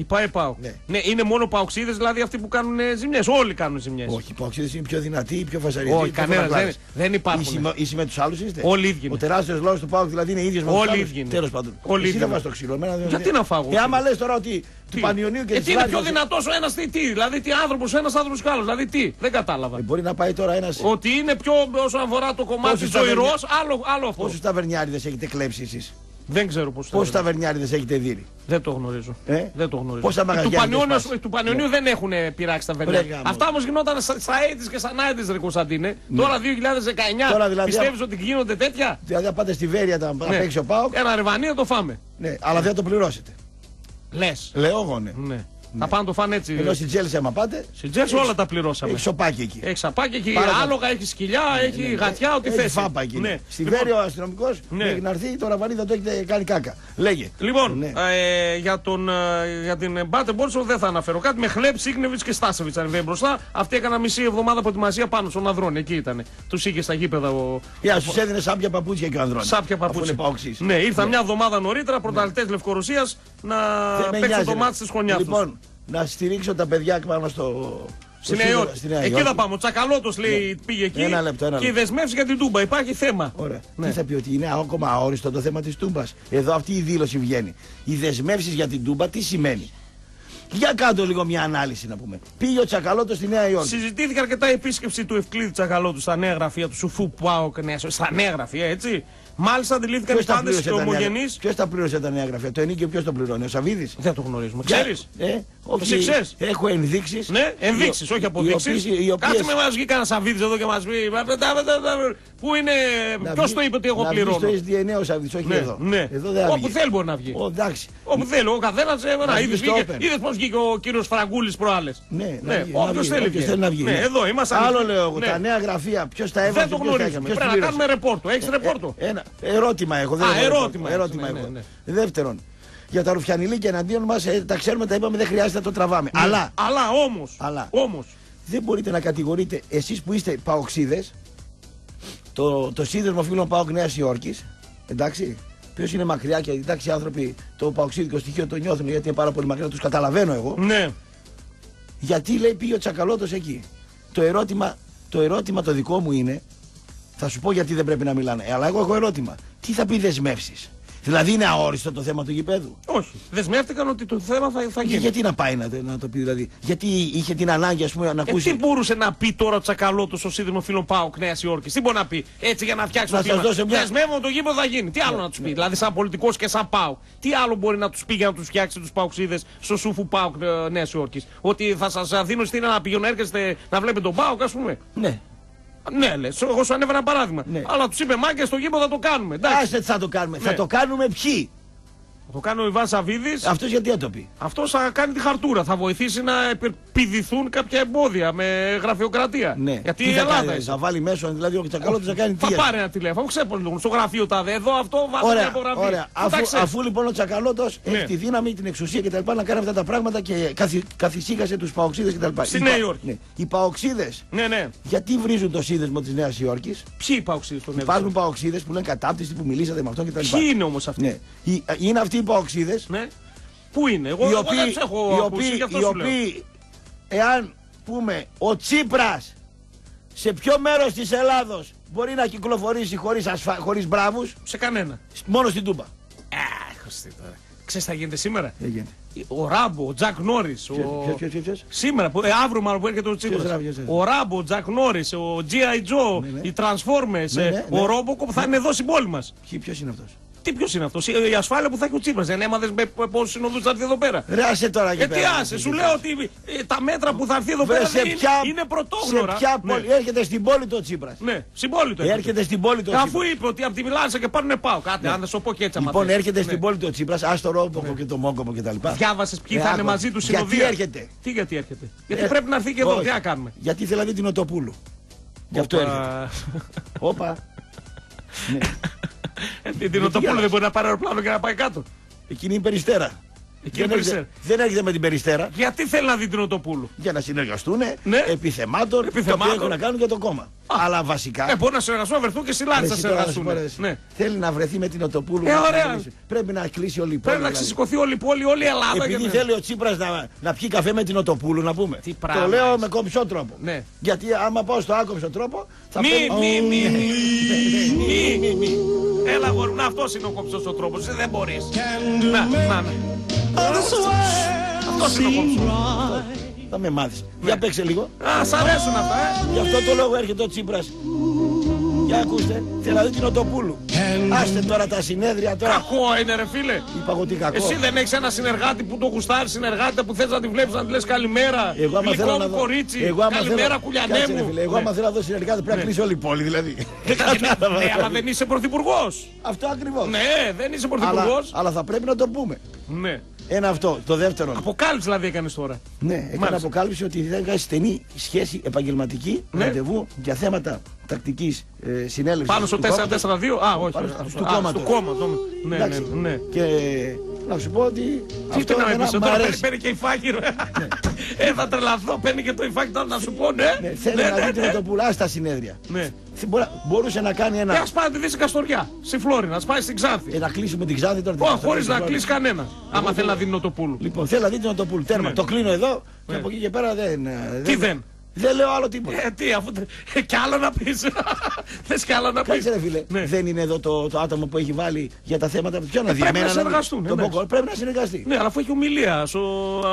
ΠΑΕ ΠΑΟΚ. Ναι. Ναι, είναι μόνο παοξίδες δηλαδή αυτοί που κάνουν ζημιές. Όλοι κάνουν ζημιές. Όχι, οι παοξίδες είναι πιο δυνατοί, οι πιο φασαριδοί. Όχι, κανένας δεν, δεν υπάρχουν. Είσαι, είσαι με τους άλλους, είστε. Όλοι ίδιοι. Ο τεράστιος λαός του ΠΑΟΚ δηλαδή είναι ίδιος με τους άλλους. Τέλος πάντων. Όλοι ίδιοι. Εσύ το ξύλο. Εμένα, δηλαδή. Γιατί να φάγω. Και άμα λες τώρα ότι του Πανιωνίου και ε, της Λάριας. Είναι πιο δυνατός ο ένας, τι, τι, δηλαδή τι άνθρωπος, ένας άνθρωπος κι άλλος. Δηλαδή τι, δεν κατάλαβα. Ε, μπορεί να πάει τώρα ένας. Ότι είναι πιο όσον αφορά το κομμάτι ζωηρός, άλλο αυτό. Πόσους ταβερνιάριδες έχετε κλέψει εσείς. Δεν ξέρω πώς. Πόσους ταβερνιάριδες έχετε δει. Δεν το γνωρίζω. Ε? Δεν το γνωρίζω. Πόσα μαγαζιά. Του Πανιωνίου, ναι, δεν έχουν πειράξει τα βελάκια. Αυτά όμως γινόταν στα ογδόντα και στα ενενήντα, ρε Κωνσταντίνε. Ναι. Τώρα δύο χιλιάδες δεκαεννιά. Τώρα δηλαδή, πιστεύεις α... ότι γίνονται τέτοια. Δηλαδή πάτε στη Βέρεια να, ναι, παίξει ο ΠΑΟΚ. Ένα ρεβανίο το φάμε. Ναι, αλλά δεν το πληρώσετε. Λες. Λέω εγώ, ναι. Ναι. Θα πάνε το φάνε έτσι. Ενώ στην Τζέλση, άμα πάτε. Στην Τζέλση όλα τα πληρώσαμε. Έχει σοπάκι εκεί. Έχει σοπάκι εκεί. Άλογα, έχει σκυλιά, ναι, έχει, ναι, γατιά, ό,τι θες. Φάπα εκεί. Ναι. Στην Βέρεια, λοιπόν, ο αστυνομικός, ναι, έχει να έρθει, το ραβανί θα το έχετε κάνει κάκα. Λέγε. Λοιπόν, ναι, ε, για, τον, ε, για την Μπάτε Μπόρσο δεν θα αναφέρω κάτι. Με Χλέπ, Σίγνεβιτς και Στάσεβιτς ανεβαίνει μπροστά. Αυτοί έκανα μισή εβδομάδα προετοιμασία πάνω στον Ανδρώνη. Εκεί ήταν. Τους είχε στα γήπεδα ο. Για σου έδινε σάπια παπούτσια και ο Ανδρώνη. Σάπια παπούτσια. Ναι, ήρθα μια εβδομάδα νωρίτερα, πρωταθλητές Λευκορωσίας, να παίξουν το μάτι τη χρονιά του. Να στηρίξω τα παιδιά πάνω στο. Στην Νέα Υόρκη. Εκεί θα πάμε. Ο Τσακαλώτος, λέει, ναι, πήγε εκεί. Ένα λεπτό, ένα λεπτό. Και δεσμεύσει για την Τούμπα. Υπάρχει θέμα. Ωραία. Ναι. Τι θα πει, ότι είναι ακόμα αόριστο το θέμα της Τούμπας. Εδώ αυτή η δήλωση βγαίνει. Οι δεσμεύσεις για την Τούμπα τι σημαίνει. Για κάτω λίγο μια ανάλυση να πούμε. Πήγε ο Τσακαλώτος στη Νέα Υόρκη. Συζητήθηκε αρκετά η επίσκεψη του Ευκλήδη Τσακαλώτου στα νέα γραφεία του Σουφού ΠΑΟΚ. Στα νέα γραφεία, έτσι. Μάλιστα αντιλήφθηκαν οι πάντες και ομογενείς. Ποιος τα πλήρωσε τα νέα γραφεία, το ενίκιο ποιος το πληρώνει, ο Σαββίδης. Δεν το γνωρίζουμε. Ξέρεις. Ε, όχι, ξέρεις. Έχω ενδείξεις. Ναι, ενδείξεις, όχι αποδείξεις. Κάτσε με μας βγει κανένα Σαββίδης εδώ και μας πει. Πού είναι, ποιος το είπε ότι εγώ πληρώνω. Να βγει στο ες ντι εννιά ο Σαββίδης, όχι εδώ. Όπου θέλει μπορεί να βγει. Όπου θέλει, ο καθένας. Είδες πως βγήκε ο κύριος Φραγκούλης προάλλες. Ναι, όποιος θέλει να βγει. Άλλο λέω, τα νέα γραφεία ποιος τα έβαλε. Δεν το γνωρίζουμε. Πρέπει να κάνουμε ρεπόρτο. Έχεις ρεπόρτο. Ερώτημα έχω. Δεν Α, έχω ερώτημα, ερώτημα ναι, έχω. Ναι, ναι. Δεύτερον, για τα ρουφιανιλίκια εναντίον μας, ε, τα ξέρουμε, τα είπαμε, δεν χρειάζεται να το τραβάμε. Ναι. Αλλά, αλλά, όμως, αλλά όμως, δεν μπορείτε να κατηγορείτε εσείς που είστε παοξίδες, το, το σύνδεσμο φίλων ΠΑΟΚ Νέας Υόρκης, εντάξει, ποιος είναι μακριά και εντάξει οι άνθρωποι το παοξίδικο στοιχείο το νιώθουν γιατί είναι πάρα πολύ μακριά, τους καταλαβαίνω εγώ. Ναι. Γιατί λέει πήγε ο Τσακαλώτος εκεί. Το ερώτημα, το ερώτημα το δικό μου είναι, θα σου πω γιατί δεν πρέπει να μιλάνε. Αλλά εγώ έχω ερώτημα. Τι θα πει δεσμεύσεις. Δηλαδή είναι αόριστο το θέμα του γηπέδου. Όχι. Δεσμεύτηκαν ότι το θέμα θα, θα γίνει. Γιατί να πάει να, να το πει, δηλαδή. Γιατί είχε την ανάγκη, ας πούμε, να ακούσει. Ε, τι μπορούσε να πει τώρα ο Τσακαλώτος ο σύνδημο φίλων ΠΑΟΚ Νέας Υόρκης. Τι μπορεί να πει. Έτσι για να φτιάξει το κλίμα. Μια... Δεσμεύομαι το γήπεδο θα γίνει. Τι άλλο ναι, να του πει. Ναι. Δηλαδή, σαν πολιτικός και σαν ΠΑΟΚ. Τι άλλο μπορεί να του πει για να του φτιάξει του ΠΑΟΚΣίδες στο σούφου ΠΑΟΚ Νέας Υόρκης. Ότι θα σα δίνω στην να πηγαίνω να έρχεστε να βλέπετε τον ΠΑΟΚ, α πούμε. Ναι. Ναι, λες, εγώ σου ανέβαινα παράδειγμα. Ναι. Αλλά του είπε μάγκες στο γήπεδο θα το κάνουμε. Άσε τι θα το κάνουμε. Ναι. Θα το κάνουμε ποιοι. Θα το κάνει ο Ιβάν Σαββίδης. Αυτός γιατί θα το πει. Αυτός θα κάνει τη χαρτούρα. Θα βοηθήσει να επιδηθούν κάποια εμπόδια με γραφειοκρατία. Ναι. Γιατί τι η Ελλάδα. Κάνει, θα βάλει μέσω, δηλαδή ο Τσακαλώτος θα κάνει τι. Θα πάρει ένα τηλέφωνο. Ξέπολτο. Στο γραφείο τα δέδω. Αυτό βάζει μια υπογραφή. Αφού, αφού λοιπόν ο Τσακαλώτος ναι. έχει τη δύναμη, την εξουσία κτλ. Να κάνει αυτά τα πράγματα και καθυ, καθυσήγασε τους παοξίδες κτλ. Στη Νέα Υόρκη. Ναι. Οι παοξίδες. Ναι, ναι. Γιατί βρίζουν το σύνδεσμο της Νέας Υόρκης. Ποιοι παοξίδες το Νέα Υόρκη. Παοξίδες που λένε κατάπτυση που μιλήσατε με αυτό κτλ. Ποιοι είναι όμως αυτοί. Είναι αυτοί. Οι παοξίδες, ναι. Πού είναι, εγώ δεν τους έχω ακούσει, γι' αυτό σου λέω. Οι οποίοι, εάν πούμε, ο Τσίπρας σε ποιο μέρος της Ελλάδος μπορεί να κυκλοφορήσει χωρίς, ασφα... χωρίς μπράβους. Σε κανένα. Μόνο στην Τούμπα. Αχ, ξέρεις θα γίνεται σήμερα. Έγινε. Ο Ράμπο, ο Τζακ Νόρις. Ο... Σήμερα, ε, αύριο μάλλον που έρχεται ο Τσίπρας. Ο Ράμπο, ο Τζακ Νόρις, ο τζι άι. Joe, ναι, ναι. οι Transformers, ναι, ναι, ναι. ο Robocop θα ναι. είναι εδώ συμπόλοι μας. Ποιος είναι αυτός. Τι ποιο είναι αυτό, η ασφάλεια που θα έχει ο Τσίπρας. Δεν έμαθες με πόσους συνοδούς θα έρθει εδώ πέρα. Ρε άσε τώρα εκεί πέρα. Ε, τι άσε, σου λέω ότι ε, τα μέτρα που θα έρθει εδώ πέρα είναι, ποια, είναι πρωτόγνωρα. Σε ποια πόλη, ναι. έρχεται στην πόλη το Τσίπρας. Ναι, συμπόλυτο. Έρχεται, έρχεται στην πόλη το Τσίπρας. Αφού είπε ότι από τη Μιλάνσα και πάρουνε πάω. Κάτι, ναι. αν θα σου πω και έτσι. Λοιπόν, μαθές. έρχεται ναι. στην πόλη το Τσίπρας, άστο Ρόμποκο ναι. και το Μόκοπο κτλ. Διάβασε ποιοι θα είναι μαζί του συνοδοί. Γιατί έρχεται. Τι γιατί έρχεται. Γιατί πρέπει να έρθει και εδώ, τι να κάνουμε. Γιατί δηλαδή την Οτοπούλου. Γι' αυτό έρχεται. Όπα. Την Οτοπούλου δεν μπορεί να πάρει αεροπλάνο και να πάει κάτω. Εκείνη η Περιστέρα. Εκείνη δεν, περιστέρα. Έρχεται, δεν έρχεται με την Περιστέρα. Γιατί θέλει να δει την Οτοπούλου. Για να συνεργαστούν ναι. επιθεμάτων, επιθεμάτων. Το έχουν να κάνουν για το κόμμα. Α, αλλά βασικά. Ε, μπορεί να συνεργαστούν, να βρεθούν και στη Λάρισα να συνεργαστούν. Ναι. Θέλει να βρεθεί με την Οτοπούλου. Ε, να να πρέπει να κλείσει όλη η πόλη. Πρέπει να ξεσηκωθεί όλη η πόλη, όλη η Ελλάδα. Επειδή θέλει ο Τσίπρας να, να πιει καφέ με την Οτοπούλου, να πούμε. Το λέω με κομψό τρόπο. Γιατί άμα πάω στο άκομψο τρόπο θα πει. Έλα γορουνά, αυτός είναι ο κομψός ο τρόπος, δεν μπορείς. Να, να, ναι. Αυτός είναι ο κομψός. Θα με μάθεις. Για παίξε λίγο. Α, σ' αρέσουν αυτά, ε. Γι' αυτό το λόγο έρχεται ο Τσίπρας. Για ακούστε, θέλω να δω την Οτοπούλου. Άστε τώρα τα συνέδρια τώρα. Κακό είναι ρε φίλε. Είπα εγώ τι κακό. Εσύ δεν έχεις ένα συνεργάτη που το γουστάρει, συνεργάτη που θες να τη βλέπεις, να τη λες καλημέρα. Εγώ άμα θέλω να δω. Καλημέρα κουλιανέ μου. Εγώ άμα θέλω να δω συνεργάτη πρέπει να κλείσει όλη η πόλη δηλαδή. Ναι, αλλά δεν είσαι πρωθυπουργός. Αυτό ακριβώς. Ναι, δεν είσαι πρωθυπουργός. Αλλά θα πρέπει να το πούμε. Ναι. Ένα αυτό, το δεύτερο. Αποκάλυψη δηλαδή έκανε τώρα. Ναι, έκανε Μάλιστα. αποκάλυψη ότι θα είχα στενή σχέση επαγγελματική ναι. ραντεβού για θέματα τακτικής ε, συνέλευσης. Πάνω στο τέσσερα τέσσερα δύο, α, όχι. Πάνω, α, στο κόμμα. Στο κόμμα, ναι, ναι, ναι. Και να σου πω ότι. Τι το να με πει, τώρα παίρνει και υφάκι, ρε. Ναι. ε, θα τρελαθώ, παίρνει και το υφάκι, τώρα να σου πω, ναι. ναι θέλει ναι, να δείτε ναι, ναι. το πουλά στα συνέδρια. Ναι. Μπορούσε να κάνει ένα. Και α πάει να τη δει στην Καστοριά, στη Φλόρινα, α πάει στην Ξάνθη. Ε, να κλείσουμε την Ξάνθη τώρα. Όχι, χωρί να κλείσει κανένα. Άμα θέλει να δει την Οτοπούλου. Λοιπόν, θέλει να δει την Οτοπούλου. Τέρμα, το κλείνω εδώ και από εκεί και πέρα δεν. Τι δεν. Δεν λέω άλλο τίποτα. Ε, τι, αφού. Ε, κι άλλο να πει. Θες κι άλλο να πει. Κάτσε, ρε φίλε. Ναι. Δεν είναι εδώ το, το άτομο που έχει βάλει για τα θέματα που πιάνουν. Ε, πρέπει να συνεργαστούν. Ναι, ναι. Μποκο, πρέπει να συνεργαστεί. Ναι, αλλά αφού έχει ομιλία. Στο...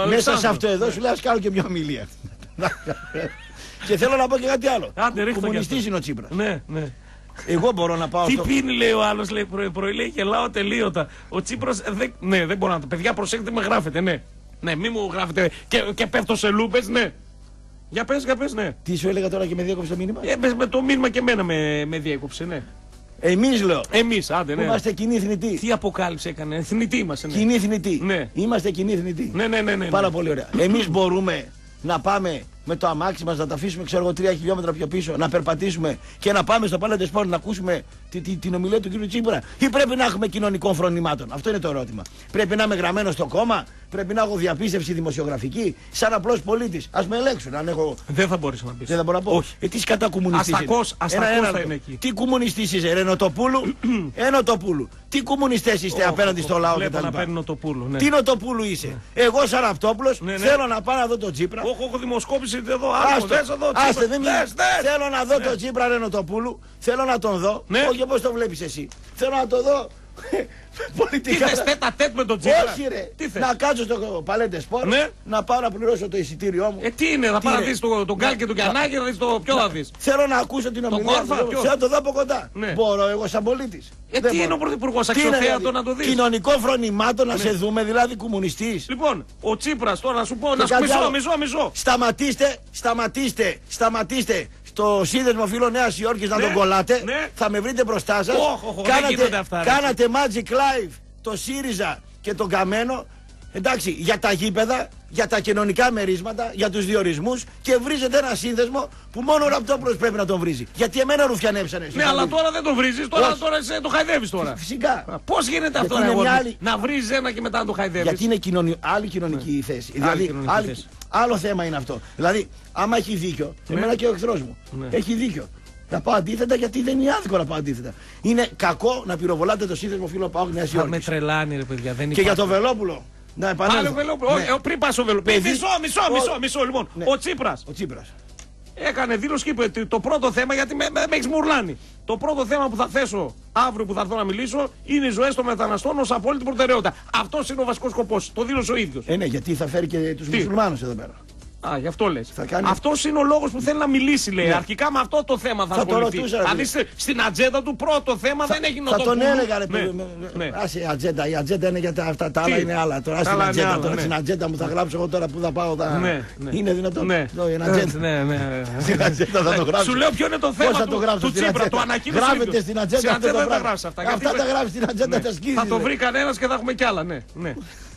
Μέσα σε αυτό εδώ ναι. σου λέει, ας κάνω και μια ομιλία. Και θέλω να πω και κάτι άλλο. Κομμουνιστής είναι ο Τσίπρας. Ναι, ναι. Εγώ μπορώ να πάω. Τι στο... πίνει, λέει ο άλλος, λέει πρωί-πρωί, λέει γελάω τελείωτα. Ο Τσίπρας. Δε... Ναι, δεν μπορώ να το. Παιδιά, προσέχετε με γράφετε, ναι. Ναι, μη μου γράφετε και πέφτω σε λούπες, ναι. Για πες, για πες, ναι. Τι σου έλεγα τώρα και με διέκοψε το μήνυμα. Ε, πες με το μήνυμα και εμένα με, με διέκοψε, ναι. Εμείς λέω. Εμείς, άντε, ναι. Είμαστε κοινοί θνητοί. Τι αποκάλυψη έκανε, θνητοί είμαστε. Ναι. Κοινοί θνητοί. Ναι. Είμαστε κοινοί θνητοί. Ναι, ναι, ναι, ναι. Πάρα πολύ ωραία. Εμείς μπορούμε να πάμε με το αμάξι μας, να τα αφήσουμε, ξέρω εγώ, τρία χιλιόμετρα πιο πίσω, να περπατήσουμε και να πάμε στο Παλάτι Σπορτ να ακούσουμε τη, τη, την ομιλία του κ. Τσίπρα. Ή πρέπει να έχουμε κοινωνικών φρονημάτων. Αυτό είναι το ερώτημα. Πρέπει να είμαι γραμμένο στο κόμμα, πρέπει να έχω διαπίστευση δημοσιογραφική, σαν απλός πολίτης. Ας με ελέγξουν αν έχω. Δεν θα μπορείς να πεις. Δεν θα μπορώ να πω. Όχι. Ε, τι κατά κομμουνιστής. Αστακός, αστακός ένα, ένα, θα είναι εκεί. Τι κομμουνιστής είσαι, Ενωτοπούλου. Ενωτοπούλου. Τι κομμουνιστές είστε oh, απέναντι oh, στο λαό και τα λοιπά. Ναι. Τι Νοτοπούλου είσαι. Ναι. Εγώ σαν Ραπτόπουλος ναι, ναι. θέλω να πάω να δω τον Τσίπρα. Όχι, έχω δημοσκόπηση εδώ. Άστε, δεν θέλω να δω τον Τσίπρα, ρε Νοτοπούλου. Θέλω να τον δω. Όχι όπως το βλέπεις εσύ. Θέλω να τον δω. Πολιτικά. Τι θες, τέτα τέτ με τον Τσίπρα. Όχι ρε. Τι θες. Να κάτσω στο Παλέντε Σπορ, ναι. να πάω να πληρώσω το εισιτήριό μου. Ε, τι είναι, θα πάω να δεις τον το Γκάλ και τον Γιαννάκη, να δεις το ποιο θα δεις. Θέλω να ακούσω την ομιλία του. Θέλω να το δω από κοντά. Ναι. Μπορώ εγώ σαν πολίτης. Ε, τι μπορώ. Είναι ο πρωθυπουργός, αξιοθέατο να το δεις. Κοινωνικό φρονημάτο να ναι. σε δούμε, δηλαδή κομμουνιστής. Λοιπόν, ο Τσίπρας τώρα να σου πω, να σου μισώ, μισώ, μισώ. Σταματήστε, σταματήστε, σταματήστε. Το σύνδεσμο φίλο Νέας Υόρκης ναι, να τον κολλάτε, ναι. θα με βρείτε μπροστά σας. Oh, oh, oh, κάνατε, αυτά, κάνατε Magic Live, το ΣΥΡΙΖΑ και τον Καμένο, εντάξει, για τα γήπεδα, για τα κοινωνικά μερίσματα, για τους διορισμούς και βρίζετε ένα σύνδεσμο που μόνο ο Ραπτόπουλος πρέπει να τον βρίζει. Γιατί εμένα ρουφιανέψανε. Ναι, αλλά τώρα δεν τον βρίζεις, τώρα, τώρα το χαϊδεύεις τώρα. Φυσικά. Πώς γίνεται αυτό να εγώ, άλλη... να βρίζεις ένα και μετά να το χαϊδεύεις. Γιατί είναι κοινωνι... άλλη κοινωνική ναι. θέση. Άλλη δηλαδή, κοινωνική άλλη... θέση. Άλλο θέμα είναι αυτό. Δηλαδή, άμα έχει δίκιο, ναι. εμένα και ο εχθρός μου ναι. έχει δίκιο. Να πάω αντίθετα, γιατί δεν είναι άδικο να πάω αντίθετα. Είναι κακό να πυροβολάτε το σύνδεσμο φίλο Πάοκ Νέας Υόρκης. Με τρελάνει, ρε παιδιά. Δεν και για το Βελόπουλο. Να επανέλθω. Ναι. Πριν πας ο Βελόπουλος. Παιδί... Μισό, μισό, μισό, μισό λοιπόν. Ναι. Ο Τσίπρας. Ο Τσίπρας. Έκανε δήλωση και είπε το πρώτο θέμα, γιατί με, με, με έχεις μουρλάνει. Το πρώτο θέμα που θα θέσω αύριο που θα έρθω να μιλήσω είναι οι ζωές των μεταναστών ως απόλυτη προτεραιότητα. Αυτός είναι ο βασικός σκοπός. Το δήλωσε ο ίδιος. Ε, ναι, γιατί θα φέρει και τους μουσουλμάνους εδώ πέρα. Α, γι' αυτό λες. Κάνει... Αυτός είναι ο λόγος που θέλει να μιλήσει, λέει. Ναι. Αρχικά με αυτό το θέμα θα, θα ασχοληθεί. Δηλαδή στην ατζέντα του πρώτο θέμα θα, δεν έχει νοτοπούλου. Θα τον έλεγα, ρε παιδί μου. Άσε ατζέντα. Η ατζέντα είναι για τα αυτά, τα άλλα είναι άλλα. Τώρα στην ατζέντα, τώρα στην ατζέντα μου θα γράψω εγώ τώρα που θα πάω. Θα... Ναι, ναι. Είναι δυνατόν. Ναι, ναι, ναι. Στην ατζέντα θα το γράψω. Σου λέω ποιο είναι το θέμα του Τσίπρα. Το ανακοίνωσε. Γράφεται στην ατζέντα. Αυτά δεν τα γράφει αυτά. Αυτά τα γράφει στην ατζέντα, τα σκίζει. Θα το βρει κανένα και θα έχουμε κι άλλα. Ναι,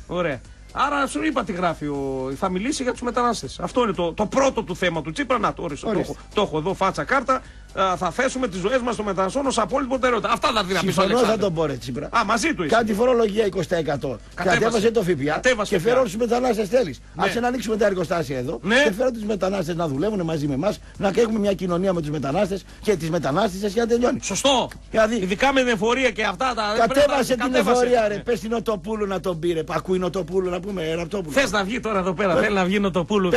ωραία. Άρα σου είπα τι γράφει, ο... θα μιλήσει για τους μετανάστες. Αυτό είναι το, το πρώτο του θέμα του Τσίπρα. Να το όρισε. Το, το έχω εδώ φάτσα κάρτα. Α, θα θέσουμε τις ζωές μας των μεταναστών ως απόλυτη προτεραιότητα. Αυτά θα δει να πει στον Αλεξάνδρου. Δεν θα τον πω ρε Τσίπρα. Α, μαζί του είσαι. Κάτι φορολογία είκοσι τοις εκατό. Κατέβασε το ΦΠΑ και φέρω τους μετανάστες θέλεις. Ναι. Ας ανοίξουμε τα εργοστάσια εδώ ναι. και φέρω τους μετανάστες να δουλεύουν μαζί με εμάς, να έχουμε μια κοινωνία με τους μετανάστες και τις μετανάστες και να τελειώνει. Σωστό. Δηλαδή... Ειδικά με την εφορία και αυτά τα. Κατέβασε την εφορία ρε. Πες την Νοτοπούλου να τον πήρε. Ακούει Νοτοπούλου να πούμε Ραπτόπουλο. Θες να βγει τώρα εδώ πέρα. Θέλει να βγει Νοτοπούλου.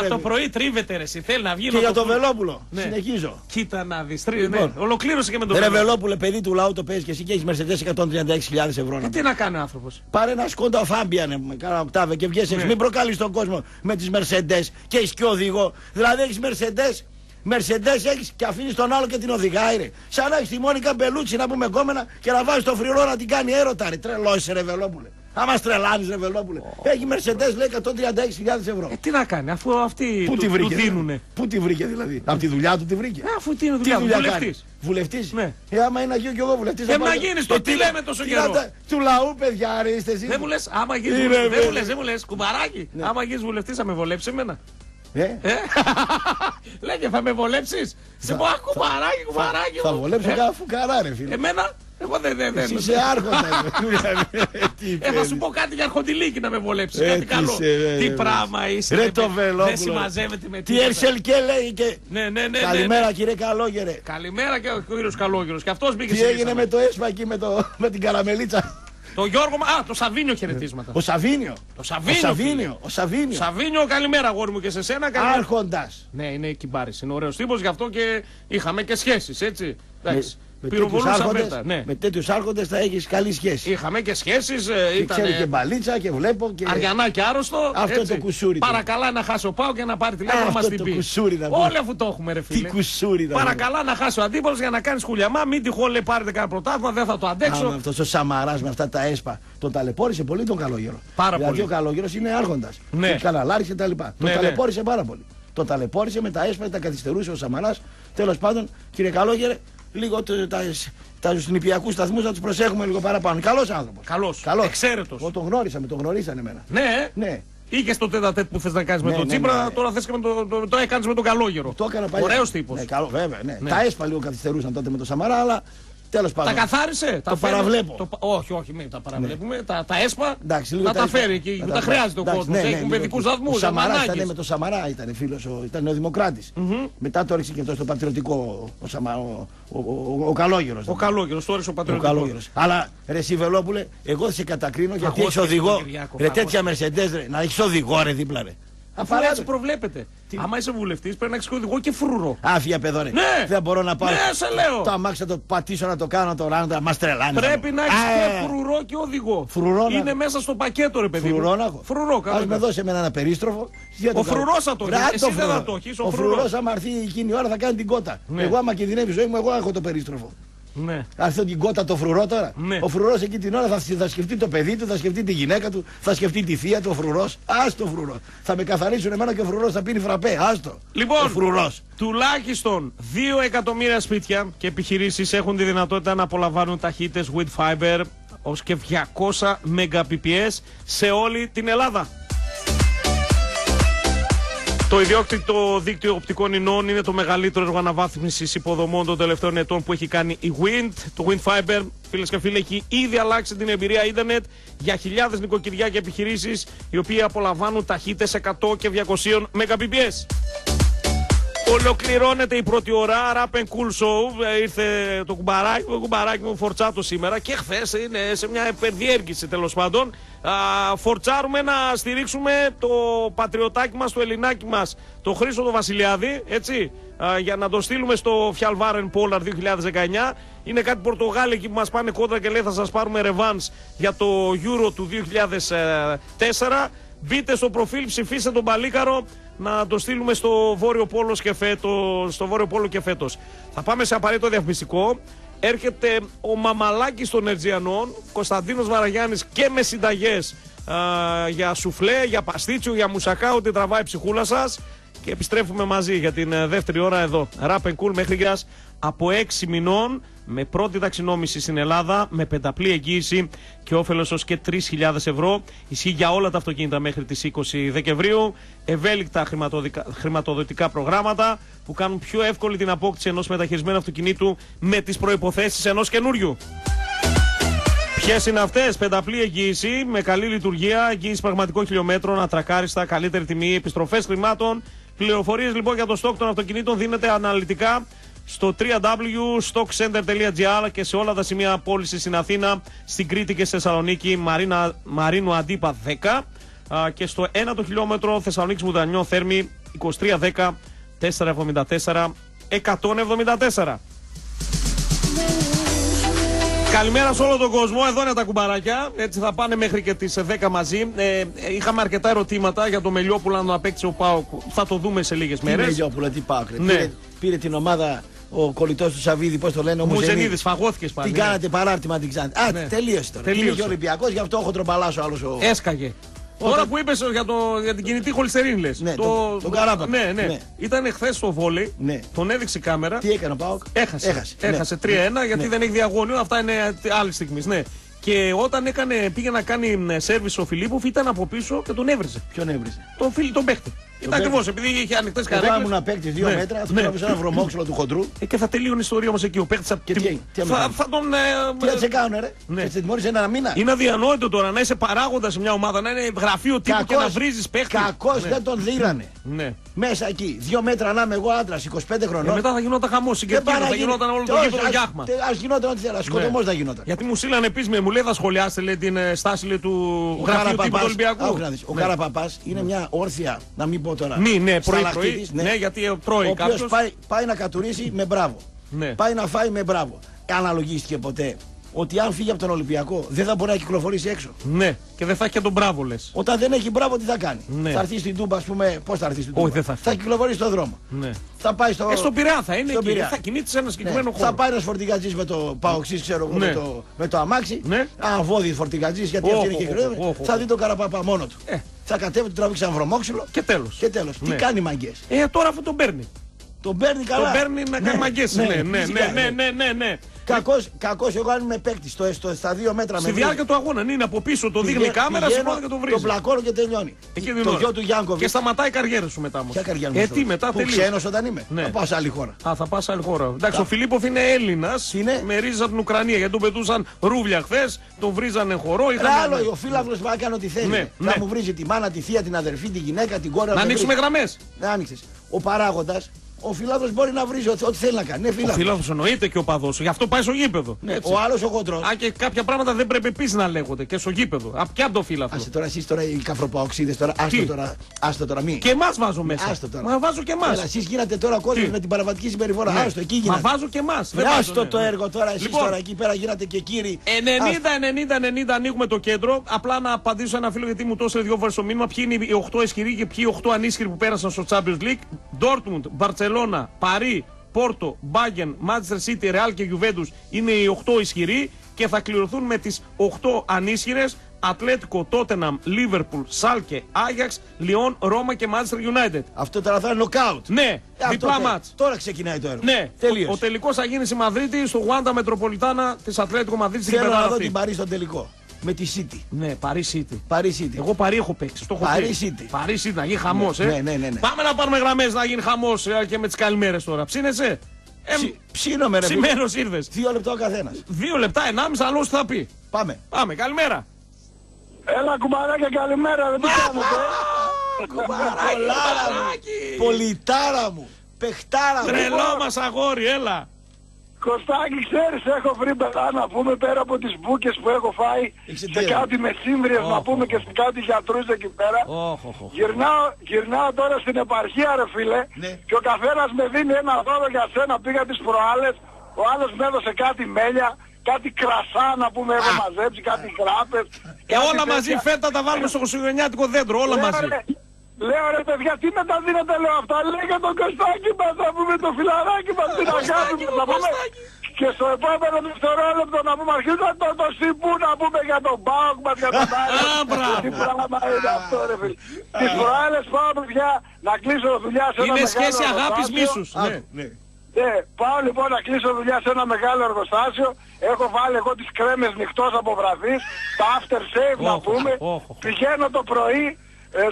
Από το πρωί τρίβεται ρε. Θέλει να βγει Νοτοπούλου. Και για το Βελόπουλο. Συνεχίζω. Κοίτα να δεις, τρι... λοιπόν, ναι. ολοκλήρωσε και με τον Βελόπουλο. Ρε Βελόπουλε, παιδί του λαού το παίζεις και εσύ και έχεις Μερσεντές εκατόν τριάντα έξι χιλιάδες ευρώ. Ε, τι να κάνει ο άνθρωπος. Πάρε ένα σκόντα Φάμπιανε με κάνα οκτάβε και βγες έξω. Μην προκαλείς τον κόσμο με τις Μερσεντές και έχεις και οδηγό. Δηλαδή έχεις Μερσεντές, Μερσεντές έχεις και αφήνεις τον άλλο και την οδηγάει ρε. Σαν να έχεις τη Μόνικα Μπελούτσι να πούμε κόμενα και να βάζεις τον φρυρό να την κάνει έρωτα ρε. Τρελός ρε Βελόπουλε. Άμα στρελάνεις ρε Βελόπουλε. Oh. Έχει Mercedes λέει εκατόν τριάντα έξι χιλιάδες ευρώ. Ε, τι να κάνει, αφού αυτοί Πού του, τη βρήκε, του δίνουνε. Πού τη βρήκε δηλαδή. Από τη δουλειά του τη βρήκε. Ε, αφού τι είναι δουλειά, δουλειά βουλευτής. Βουλευτής. Ναι. Ε, άμα είναι αγίο και εγώ βουλευτής. Ε, να γίνεις το, τι λέμε τόσο καιρό. Του λαού παιδιά ρε είστε εσείς. Δεν μου λες, άμα γίνεις βουλευτής. Δεν μου λες, κουμπαράκι. Άμα γίνεις βουλευτής θα με βολέψεις εμένα. Ε? Λέγε θα με βολέψεις. Σε πω κουμπαράκι, κουμπαράκι. Θα βολέψω κάνα φουκαρά ρε φίλε. Εμένα. Εγώ δεν δε, δε, είσαι άρχοντα. ε, θα σου πω κάτι για αρχοντιλίκι να με βολέψει. Κάτι καλό. Τι πράγμα είσαι. Ρε το Βελόπουλο. Δεν συμμαζεύεται με τίποτα. Τι Ερσελκέ λέει και. Ναι, ναι, ναι. Καλημέρα κύριε Καλόγερε. Καλημέρα και ο κύριος Καλόγερος. Και αυτός μπήκε. Τι έγινε με το έσπα εκεί με την καραμελίτσα. Το Γιώργο. Α, το Σαββίνιο χαιρετίσματα. Ο Σαββίνιο. Το Σαββίνιο. Ο Σαββίνιο. Σαββίνιο, καλημέρα, αγόρι μου και σε σένα. Άρχοντας. Ναι, είναι κυμπάρης. Είναι ωραίος τύπος, γι' αυτό και είχαμε και σχέσεις, έτσι. Εντάξει. Με τέτοιους, άρχοντες, ναι. με τέτοιους άρχοντες θα έχεις καλή σχέση. Είχαμε και σχέσεις. Ε, και ήτανε... ξέρω και μπαλίτσα και βλέπω και... Αριανά και άρρωστο. Αυτό έτσι. Το κουσούρι. Παρακαλά να χάσω πάω και να πάρει τηλέφωνο να μας την πει. Όλοι αφού το έχουμε ρε φίλε. Τι κουσούρι να παρακαλά να χάσω αντίπαλος για να κάνεις χουλιαμά. Μην τυχόν λέει πάρετε κανένα πρωτάθλημα, δεν θα το αντέξω. Άμα αυτός ο Σαμαράς με αυτά τα έσπα τον ταλαιπώρησε πολύ τον Καλόγερο. Πάρα δηλαδή πολύ. Ο Καλόγερος είναι άρχοντας. Ναι. Καναλάρης και τα λοιπά. Τον ταλαιπώρησε πάρα πολύ. Τον ταλαιπώρησε με τα έσπα, τα καθυστερούσε ο Σαμαράς. Τέλος πάντων, κύριε Καλόγερε. Λίγο του νηπιακού σταθμού να του προσέχουμε λίγο παραπάνω. Καλός άνθρωπος. Καλός. Καλός. Εξαίρετος. Εγώ τον γνώρισα, με τον γνωρίσανε εμένα. Ναι. ναι. Είχε το τέτα τέτ που θε να κάνει ναι, με τον ναι, Τσίπρα, ναι. τώρα θε και με τον το, το έκανε με τον Καλόγερο. Το έκανα παλιά. Ωραίος τύπος. Ναι, καλό, βέβαια. Ναι. Ναι. Τα έσπα λίγο καθυστερούσαν τότε με τον Σαμαρά, αλλά Τέλος πάντων. Τα καθάρισε. Το τα παραβλέπω. Το... Όχι, όχι, μην τα παραβλέπουμε. Ναι. Τα, τα έσπα εντάξει, να τα, τα φέρει εκεί που τα, τα χρειάζεται ο κόσμος. Έχουν παιδικούς βαθμούς. Ο Σαμαράς ήταν με τον Σαμαρά, ήταν φίλος, ήταν ο Δημοκράτης. Μετά το έριξε και αυτό στο πατριωτικό. Ο Καλόγερος. Ο Καλόγερος, το όρισε ο πατριωτικός. Αλλά ρε Σιβελόπουλε, εγώ σε κατακρίνω γιατί έχεις οδηγό. Ρε τέτοια Mercedes, να έχεις οδηγό ρε δίπλα ρε. Αφού έτσι προβλέπετε. Τι... Άμα είσαι βουλευτής πρέπει να έχεις οδηγό και φρούρο. Άφια παιδό ρε. Ναι. Δεν μπορώ να πάω. Ναι, σε λέω. Το αμάξι το πατήσω να το κάνω το ράντα, μας τρελάνε. Πρέπει να έχεις και φρουρό και οδηγό. Φρουρό να... Είναι μέσα στο πακέτο ρε παιδί. Φρουρό να έχω. Φρουρό κάνω. Ας με δώσει εμένα ένα περίστροφο. Ο φρουρός θα το έχεις. Εσύ δεν θα το έχεις. Ο φρουρός άμα έρθει εκείνη η ώρα θα κάνει την κότα. Ναι. Εγώ άμα κινδυνεύει η ζωή μου, εγώ έχω το περίστροφο. Ναι. Αρχίζει την κότα το φρουρό τώρα. Ναι. Ο φρουρός εκεί την ώρα θα, θα σκεφτεί το παιδί του, θα σκεφτεί τη γυναίκα του, θα σκεφτεί τη θεία του. Ο φρουρός, άστο φρουρό. Θα με καθαρίσουν εμένα και ο φρουρός θα πίνει φραπέ. Άστο. Λοιπόν, ο φρουρός. Τουλάχιστον δύο εκατομμύρια σπίτια και επιχειρήσεις έχουν τη δυνατότητα να απολαμβάνουν ταχύτητες with fiber ως και διακόσια Mbps σε όλη την Ελλάδα. Το ιδιόκτητο δίκτυο οπτικών ινών είναι το μεγαλύτερο έργο αναβάθμισης υποδομών των τελευταίων ετών που έχει κάνει η Wind. Το Wind Fiber, φίλες και φίλοι, έχει ήδη αλλάξει την εμπειρία ίντερνετ για χιλιάδες νοικοκυριά και επιχειρήσεις, οι οποίοι απολαμβάνουν ταχύτητες εκατό και διακόσια Mbps. Ολοκληρώνεται η πρώτη ώρα, Rap and Cool Show. Ήρθε το κουμπαράκι, το κουμπαράκι μου Φορτσάτο σήμερα και χθες είναι σε μια επερδιέργηση τέλος πάντων. Α, φορτσάρουμε να στηρίξουμε το πατριωτάκι μας, το ελληνάκι μας, το Χρήστο το Βασιλιάδη, έτσι, α, για να το στείλουμε στο Φιαλβάρεν Πόλαρ δύο χιλιάδες δεκαεννιά. Είναι κάτι Πορτογάλοι εκεί που μας πάνε κόντρα και λέει θα σας πάρουμε ρεβάνς για το Euro του δύο χιλιάδες τέσσερα. Μπείτε στο προφίλ, ψηφίστε τον Παλίκαρο να το στείλουμε στο Βόρειο Πόλο και φέτος, στο Βόρειο Πόλο και φέτος. Θα πάμε σε απαραίτητο διαφημιστικό. Έρχεται ο μαμαλάκης των Ερτζιανών, Κωνσταντίνος Βαραγιάννης και με συνταγές α, για σουφλέ, για παστίτσιο, για μουσακά, ό,τι τραβάει η ψυχούλα σας. Και επιστρέφουμε μαζί για την ε, δεύτερη ώρα εδώ. Rap and Cool μέχρι γιας από έξι μηνών με πρώτη ταξινόμηση στην Ελλάδα, με πενταπλή εγγύηση και όφελος ως και τρεις χιλιάδες ευρώ. Ισχύει για όλα τα αυτοκίνητα μέχρι τις είκοσι Δεκεμβρίου. Ευέλικτα χρηματοδοτικά προγράμματα που κάνουν πιο εύκολη την απόκτηση ενός μεταχειρισμένου αυτοκινήτου με τις προϋποθέσεις ενός καινούριου. Ποιες είναι αυτές? Πενταπλή εγγύηση με καλή λειτουργία, εγγύηση πραγματικών χιλιόμετρων, ατρακάριστα, καλύτερη τιμή, επιστροφές χρημάτων. Πληροφορίες λοιπόν για το στόκ των αυτοκινήτων δίνεται αναλυτικά στο double-u double-u double-u τελεία stock center τελεία gr και σε όλα τα σημεία πώλησης στην Αθήνα, στην Κρήτη και στη Θεσσαλονίκη, Μαρίνα, Μαρίνου Αντίπα δέκα και στο ένα το χιλιόμετρο Θεσσαλονίκης Μουδανιό Θέρμη είκοσι τρία δέκα τέσσερα εβδομήντα τέσσερα εκατόν εβδομήντα τέσσερα. Καλημέρα σε όλο τον κόσμο, εδώ είναι τα κουμπαράκια, έτσι θα πάνε μέχρι και τις δέκα μαζί. Ε, είχαμε αρκετά ερωτήματα για το Μελιόπουλο, αν το απέκτησε ο ΠΑΟΚ, θα το δούμε σε λίγες μέρες. Μελιόπουλο, τι ΠΑΟΚ, ναι. πήρε, πήρε την ομάδα ο κολλητός του Σαββίδη, πώς το λένε, ο Μουζενίδης, φαγώθηκες πάλι. Την ναι. κάνατε παράρτημα την Ξάντη. Α, ναι. τελείωσε τώρα. Τελείωσε. Είναι και Ολυμπιακός, γι' αυτό έχω τροπαλάσει ο άλλος ο... Έσκαγε. Τώρα όταν... που είπε για, για την κινητή χολυστερίνη, λες. Ναι, το... το... τον Καράπακα. Ναι, ναι. ναι. Ήταν χθες στο βόλεϊ, ναι. τον έδειξε η κάμερα. Τι έκανε ο ΠΑΟΚ? Έχασε. Έχασε, Έχασε ναι. τρία ένα ναι. γιατί ναι. δεν έχει διαγώνιο, αυτά είναι άλλη στιγμή. Ναι. Και όταν έκανε, πήγε να κάνει σερβις ο Φιλίπποφ, ήταν από πίσω και τον έβριζε. Ποιον έβριζε? Τον, φιλ, τον παίχτη. Ήταν ακριβώς, επειδή είχε ανοιχτές καρέκλες. Εγώ ήμουν παίκτη δύο ναι. μέτρα, θα ναι. τραβήσα ένα βρωμόξυλο του χοντρού. Ε, και θα τελείωνε η ιστορία μας εκεί. Ο παίκτης από την. Τι, τι θα, θα τον. Ε, τι θα σε κάνουνε, ρε. Ναι. Έτσι τιμώρησε ένα μήνα. Είναι αδιανόητο τώρα να είσαι παράγοντα σε μια ομάδα, να είναι γραφείο τύπου κακός, και να βρίζεις παίκτη. Κακώς ναι. δεν τον δίρανε. Ναι. Μέσα εκεί, δύο μέτρα να είμαι εγώ άντρας είκοσι πέντε χρονών. Ε, μετά θα γινόταν χαμός συγκεκριμένο, θα γινόταν όλο το γήπεδο γιάχμα. Α γινόταν ό,τι θέλα, σκοτωμός θα γινόταν. Γιατί μου στείλανε επίσημα, μου λέει θα σχολιάσετε την στάση του γραφείου τύπου του Ολυμπιακού. Ο Καραπαπάς είναι μια όρθια, να μην πω. Τώρα. Μη, ναι, πρωί, πρωί, ναι. ναι, γιατί τρώει. Ο οποίος πάει, πάει να κατουρίσει με μπράβο. Ναι. Πάει να φάει με μπράβο. Αναλογίστηκε ποτέ ότι αν φύγει από τον Ολυμπιακό δεν θα μπορεί να κυκλοφορήσει έξω. Ναι, και δεν θα έχει και τον μπράβο, λες. Όταν δεν έχει μπράβο, τι θα κάνει? Ναι. Θα έρθει στην Τούμπα, ας πούμε. Πώς θα έρθει στην Τούμπα? Όχι, δεν θα, θα κυκλοφορήσει στον δρόμο. Ναι. Θα πάει στο... Ε, στον Πειραιά θα είναι, εκεί, θα κινείται σε ένα συγκεκριμένο ναι. χώρο. Θα πάει ένα φορτηγατζής με το παοξή, ξέρω εγώ, ναι. με, το, με το αμάξι. Ναι. Αβόδι φορτηγατζής, γιατί oh, αυτή είναι κυκλοφορία. Oh, oh, oh. Θα δει τον Καραπαπά μόνο του. Ε. Θα κατέβει, του τραβήξει ένα βρωμόξυλο. Και τέλος. Και τέλος. Ναι. Τι κάνει μαγκές? Ε, τώρα αφού τον παίρνει. Τον παίρνει καλά. Τον παίρνει να κάνει μαγκές. Ναι, ναι, ναι, ναι, ναι, ναι. Κακός ο Γκάνης με παίκτη στα δύο μέτρα. Στη διάρκεια του αγώνα, είναι από πίσω, το δείχνει η κάμερα, σηκώνει και τον βρίζει. Τον πλακώνω και τελειώνει. Το γιο του Γιάνκοβιτς. Και σταματάει η καριέρα σου μετά. Ποια καριέρα μου? Ε, τι μετά τελείωσε. Ξένος όταν είμαι. Θα πάω σε άλλη χώρα. Α, θα πάω σε άλλη χώρα. Εντάξει, ο Φιλίπποφ είναι Έλληνας. Με ρίζα από την Ουκρανία γιατί τον πετούσαν ρούβλια χθες, τον βρίζανε χορό. Άλλο, ο Φίλαβλος θα κάνει ό,τι θέλει. Θα μου βρίζει τη μάνα, τη θεία, την αδερφή, την γυναίκα, την κόρα. Να ανοίξουμε γραμμές. Ο παράγοντας. Ο Φιλάδος μπορεί να βρίζει ό,τι θέλει να κάνει. Ναι, ο Φιλάδος εννοείται και ο παδός. Γι' αυτό πάει στο γήπεδο. Ναι, ο άλλος ο χοντρός. Α, και κάποια πράγματα δεν πρέπει επίσης να λέγονται και στο γήπεδο. Απ' κι απ' το Φιλάδο. Άσε τώρα εσείς τώρα οι καφροπαοξίδες τώρα. Άστο τώρα. Άστο τώρα μη. Και εμάς βάζω μέσα. Άστο τώρα. Μα βάζω και εμάς. Εσείς γίνατε τώρα κόσμο με την παραβατική συμπεριφορά. Ναι. Άστο εκεί γίνατε. Μα βάζω και εμάς. Άστο το έργο τώρα εσείς λοιπόν, τώρα εκεί πέρα γίνατε και κύριοι. ενενήντα ενενήντα ενενήντα ανοίγουμε το κέντρο. Απλά να απαντήσω ένα φίλο γιατί μου τόσε δύο φορές το μήνυμα. Ποιοι είναι οι οκτώ ισχυροί και ποιοι οκτώ ανίσχυροι που πέρασαν στο Champions League. Dortmund, Barcelona. Barcelona, Παρί, Πόρτο, Μπάγκεν, Manchester City, Real και Juventus είναι οι οκτώ ισχυροί και θα κληρωθούν με τις οκτώ ανίσχυρες Ατλέτικο, Τότεναμ, Λίβερπουλ, Σάλκε, Άγιαξ, Λιόν, Ρώμα και Manchester United. Αυτό τώρα θα είναι νοκάουτ. Ναι, ε, διπλά μάτς. Τώρα ξεκινάει το έργο. Ναι, τελείως. Ο, ο τελικός θα γίνει στη Μαδρίτη, στο Γουάντα Μετροπολιτάνα της Ατλέτικο Μαδρίτης. Θέλω να δω την Παρί στον τελικό. Με τη City. Ναι, Παρί City. Παρί City. Εγώ Παρί έχω παίξει. Το έχω Παρί City. Παρί City, να γίνει χαμός, ναι, ε. Ναι, ναι, ναι, ναι. Πάμε να πάρουμε γραμμές να γίνει χαμός ε, και με τις καλημέρες τώρα. Ψήνεσαι. Ε, Ψ, ψήνομαι, ρε. Ψημένος ήρθες. Δύο λεπτά ο καθένας. Δύο λεπτά, ενάμιση, αλλιώς θα πει. Πάμε. Πάμε, καλημέρα. Έλα κουμπαράκια, καλημέρα, δεν το κάνετε. Κουμπαράκια, πολιτάρα μου, παιχτάρα μου. Τρελό μας αγόρι, έλα. Κωστάκη, ξέρεις, έχω βρει πελά να πούμε πέρα από τις μπουκες που έχω φάει εξαιτία. Σε κάτι μεσήμβριες oh, να πούμε oh, και σε κάτι γιατρούς εκεί πέρα. Oh, oh, oh. Γυρνάω, γυρνάω τώρα στην επαρχία ρε φίλε ναι. Και ο καθένας με δίνει ένα δώρο για σένα. Πήγα τις προάλλες, ο άλλος με έδωσε κάτι μέλια, κάτι κρασά να πούμε έχω μαζέψει, κάτι κράπες. Και κάτι όλα τέτοια. Μαζί φέτα τα βάλουμε στο χριστουγεννιάτικο δέντρο, όλα Λέρα, μαζί. Ρε. Λέω ρε παιδιά τι με τα δίνετε λέω αυτά, λέει για τον Κωστάκη μας να πούμε το φιλαράκι μας την αγάπη μας να πούμε και στο επόμενο δευτερόλεπτο να πούμε αρχίζα το, το ΣΥΠΟΥ να πούμε για τον ΠΑΟΚ μας για τον Άγιο τι πράγμα είναι αυτό ρε φίλοι. Τις προάλλες πάω παιδιά να κλείσω δουλειά σε ένα μεγάλο εργοστάσιο. Είναι σχέση αγάπης μίσους. Ναι, πάω λοιπόν να κλείσω δουλειά σε ένα μεγάλο εργοστάσιο. Έχω βάλει εγώ τις κρέμες νυχτός από βραδύς, τα after save να πούμε. Πηγαίνω το πρωί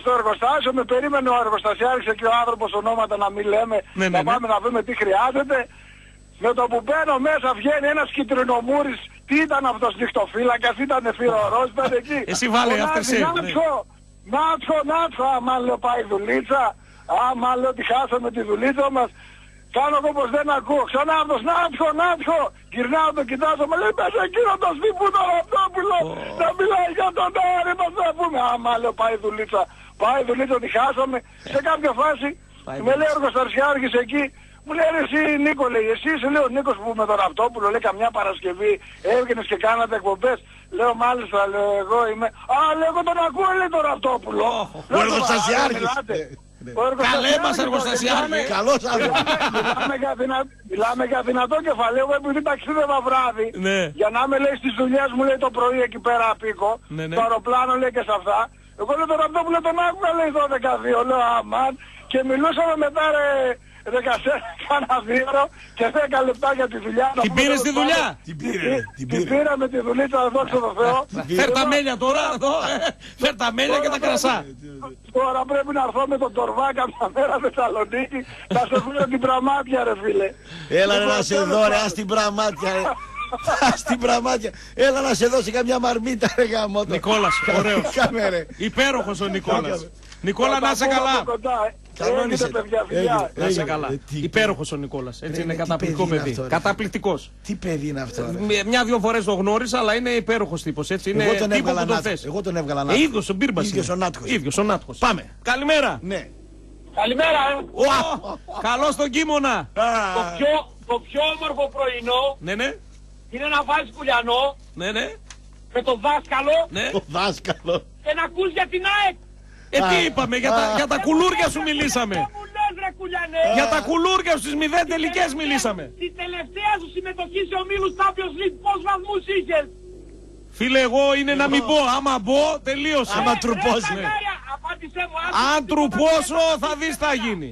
στο εργοστάσιο, με περίμενε ο εργοστασιάρχης και ο άνθρωπος ονόματα να μην λέμε, ναι, να πάμε ναι. Να δούμε τι χρειάζεται. Με το που μπαίνω μέσα βγαίνει ένας κυτρινομούρης, τι ήταν αυτός νυχτοφύλακας, ήταν φιρορός, ήταν εκεί. Εσύ βάλε αυτεσί. Νάτσο, νάτσο, νάτσο, άμα λέω πάει η δουλίτσα, άμα λέω ότι χάσαμε τη δουλίτσα μας. Κάνω εγώ πως δεν ακούω, ξανά αυτός νάτσο, νάτσο. Γυρνάω το κοιτάζω, με λέει πες εκείνο το στύπου το Ραπτόπουλο να μιλάει για τον Άρη μας να πούμε. Άμα λέω πάει η δουλίτσα, πάει η δουλίτσα τη χάσαμε. Σε κάποια φάση με λέει ο εργοστασιάρχης εκεί, μου λέει εσύ Νίκο λέει, εσύ είσαι λέει ο Νίκος που με τον Ραπτόπουλο λέει καμιά Παρασκευή έβγαινες και κάνατε εκπομπές. Λέω μάλιστα λέω εγώ είμαι, α λέω εγώ τον ακούω λέει τον Ραπτόπουλο. Ο εργοστασιάρχης. Καλέ μας εργοστασιάρχη. Καλώς άνθρωπος. Μιλάμε για δυνατό κεφαλαίο. Εγώ επειδή ταξίδευα βράδυ για να με λέει στις δουλειές μου λέει το πρωί εκεί πέρα απίκο. Το αεροπλάνο λέει και σε αυτά. Εγώ λέω τον αυτό που λέει τον άκουγα λέει δώδεκα δύο. Λέω αμάν. Και μιλούσαμε μετά ρε δεκατέσσερα κανένα δύο και δέκα λεπτά για τη δουλειά. Την πήρε τη δουλειά. Την πήρα με τη δουλίτσα δόξα τω Θεώ. Φέρ τα μέλια τώρα εδώ. Φέρ τα μέλια και τα κρασά. Τώρα πρέπει να έρθω με τον Τορβά κάποια μέρα Θεσσαλονίκη. Θα σε βρω την πραμάτια ρε φίλε. Έλα να σε δω ρε, ας την πραμάτια ρε. Στην πραμάτια. Έλα να σε δώσει καμιά μαρμίτα ρε γαμότο. Νικόλας, ωραίος. Υπέροχος ο Νικόλας. Νικόλα να είσαι καλά. Κανόνισε παιδιά, παιδιά. Να είσαι καλά. Υπέροχος ο Νικόλας. Έτσι είναι καταπληκτικό παιδί. Καταπληκτικός. Τι παιδί είναι αυτό. Μια-δύο φορές το γνώρισα, αλλά είναι υπέροχος τύπος. Έτσι είναι τύπος που το θες. Εγώ τον έβγαλα να. Ίδιος ο Μπίρμπας. Ίδιος ο Νάτκος. Πάμε. Καλημέρα. Ναι. Καλημέρα. Καλώς τον Κίμωνα. Το πιο όμορφο πρωινό. Ναι, ναι. Είναι να βάζεις κουλιανό. Ναι, ναι. Με το δάσκαλο. Ναι. Το δάσκαλο. Και να ακούς για την ΑΕΚ. Ε, τι είπαμε, για τα, για τα κουλούρια σου μιλήσαμε. Για τα κουλούρια σου στις μηδέν τελικές μιλήσαμε. Τη τελευταία σου συμμετοχή σε ομίλους Champions League, πώς βαθμούς είχες? Φίλε, εγώ είναι να μην πω. Άμα μπω, τελείωσε. Άμα τρουπώσω. Αν τρουπώσω, θα δεις τι θα γίνει.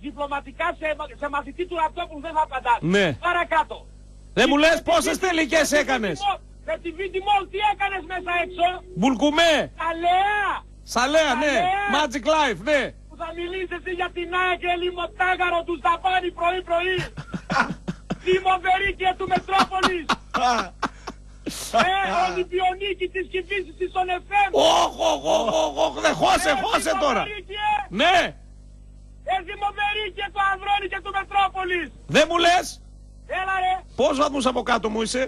διπλωματικά σε, σε μαθητή του Ραπτόπουλου δεν θα απαντάς. Ναι. Παρακάτω. Δεν μου λες πόσες τελικές έκανες. Με τη Βιτιμόλ τι έκανες μέσα έξω. Μπουλκουμέ. Σαλέα. Σαλέα, ναι. Magic Life, ναι. Που θα μιλήσεις για την Άγγελη Μοτάγαρο του Σταφάνη πρωί-πρωί. Τη Μοβερίκια του Μετρόπολης. Ε, Ολυμπιονίκη της Κηφίσης στον εφ εμ. Όχ, όχ, όχ, όχ, δε χώσε, χώσε τώρα. Ναι. Εσύ Μοβερίκια του Ανδρώνη και του Μετρόπολης. Δεν μου λες. Έλα ρε. Πώς βαθμούς από κάτω μου είσαι.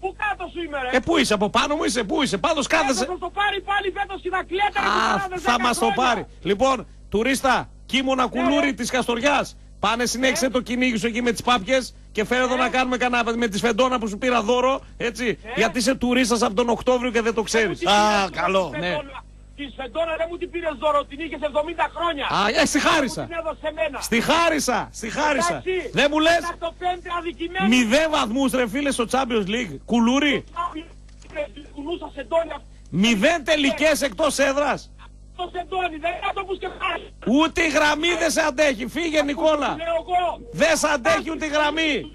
Πού κάτω σου είμαι, ρε. Ε, πού είσαι, από πάνω μου είσαι, πού είσαι, πάντως κάθεσαι. Θα το πάρει πάλι φέτος η δακλέτα. Α, θα μας το πάρει. Λοιπόν, τουρίστα, κίμωνα κουλούρι της Καστοριάς. Πάνε συνέχισε το κυνήγι σου εκεί με τις πάπιες και φέρε εδώ να κάνουμε κανένα με τη σφεντόνα που σου πήρα δώρο, έτσι. Γιατί είσαι τουρίστας από τον Οκτώβριο και δεν το ξέρεις. Α, καλό, ναι. Τη σφεντόνα δεν μου την πήρες δώρο, την είχες εβδομήντα χρόνια. Α, στη χάρισα. Στη χάρισα, στη χάρισα. Δεν μου λες. Μηδέν βαθμούς ρε φίλε στο Champions League. Κουλούρι. Μηδέν τελικές εκτός έδρας. Ούτε η γραμμή δεν σε αντέχει. Φύγε Νικόλα. Δεν σε αντέχει ούτε η γραμμή.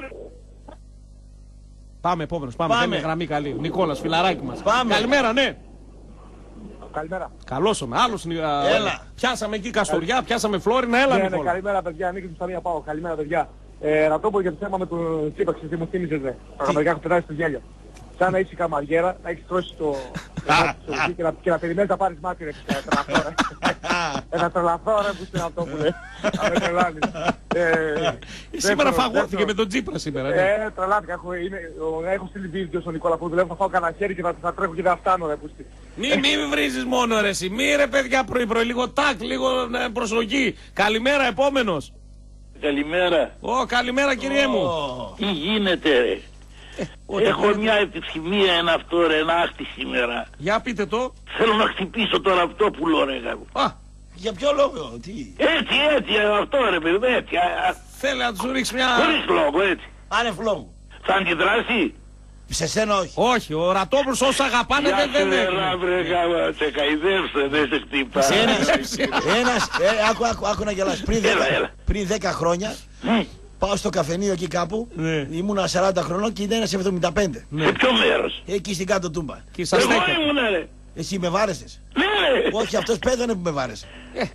Πάμε επόμενος, πάμε. Δεν είναι γραμμή καλή. Νικόλας, φιλαράκι μας. Καλημέρα, ναι. Καλημέρα. Καλώς είμαι. Άλλος. Έλα. Πιάσαμε εκεί Καστοριά, πιάσαμε Φλόρινα. Έλα Νικόλα. Καλημέρα παιδιά. Νίκη Μουσταρία πάω. Καλημέρα παιδιά. Ραπτόπουλε για το θέμα με τον Τσίπαξ. Τι μου θύμιζες ρε. Πραγματικά έχω πετάσει το γέλιο. Σαν να είσαι καμαριέρα, να έχεις τρώσει το γη και να περιμένεις να πάρεις μάτι ρε. Ένα τρελαθό ρε που στην Ραπτόπουλε. Να με τρελάνεις. Σήμερα φαγώθηκε με τον Τσίπρα σήμερα. Ε, τρελάθηκα. Έχω στείλει βίντεο στον Νικόλα που δουλεύω. Θα φάω κανένα χέρι και θα τρέχω και θα φτάνω ρε πούστη. Μη βρίζεις μόνο ρε εσύ. Μη ρε παιδιά πρωί-πρωί. Λίγο τάκ, λίγο προσοχή. Καλημέρα επόμενος. Καλημέρα. Ω, καλημέρα κύριε μου. Τι γίνεται ρε. Ε, Έχω πέρα... μια επιθυμία ένα αυτό ρε, ένα άκτη σήμερα. Για πείτε το. Θέλω να χτυπήσω το Ραπτόπουλο ρε γάμο. Α, για ποιο λόγο, τι. Έτσι, έτσι, αυτό ρε παιδί, έτσι. Θέλει να του ρίξει μια... Χωρίς λόγο, έτσι. Άνευ λόγου. Θα αντιδράσει. Σε σένα όχι. Όχι, ο Ραπτόπουλος όσο αγαπάνε δεν δεν είναι. Σε καηδεύσε, δεν σε χτυπάς. Ένας, άκου να γελάς, πριν δέκα χρόνια... Πάω στο καφενείο εκεί κάπου, ναι. Ήμουνα σαράντα χρονών και ήταν σε εβδομήντα πέντε. Ναι. Σε ποιο μέρος? Εκεί στην κάτω τούμπα. Εγώ ήμουνα ρε. Εσύ με βάρεσες? Ναι ρε. Όχι αυτός πέθανε που με βάρεσε. Ε, ε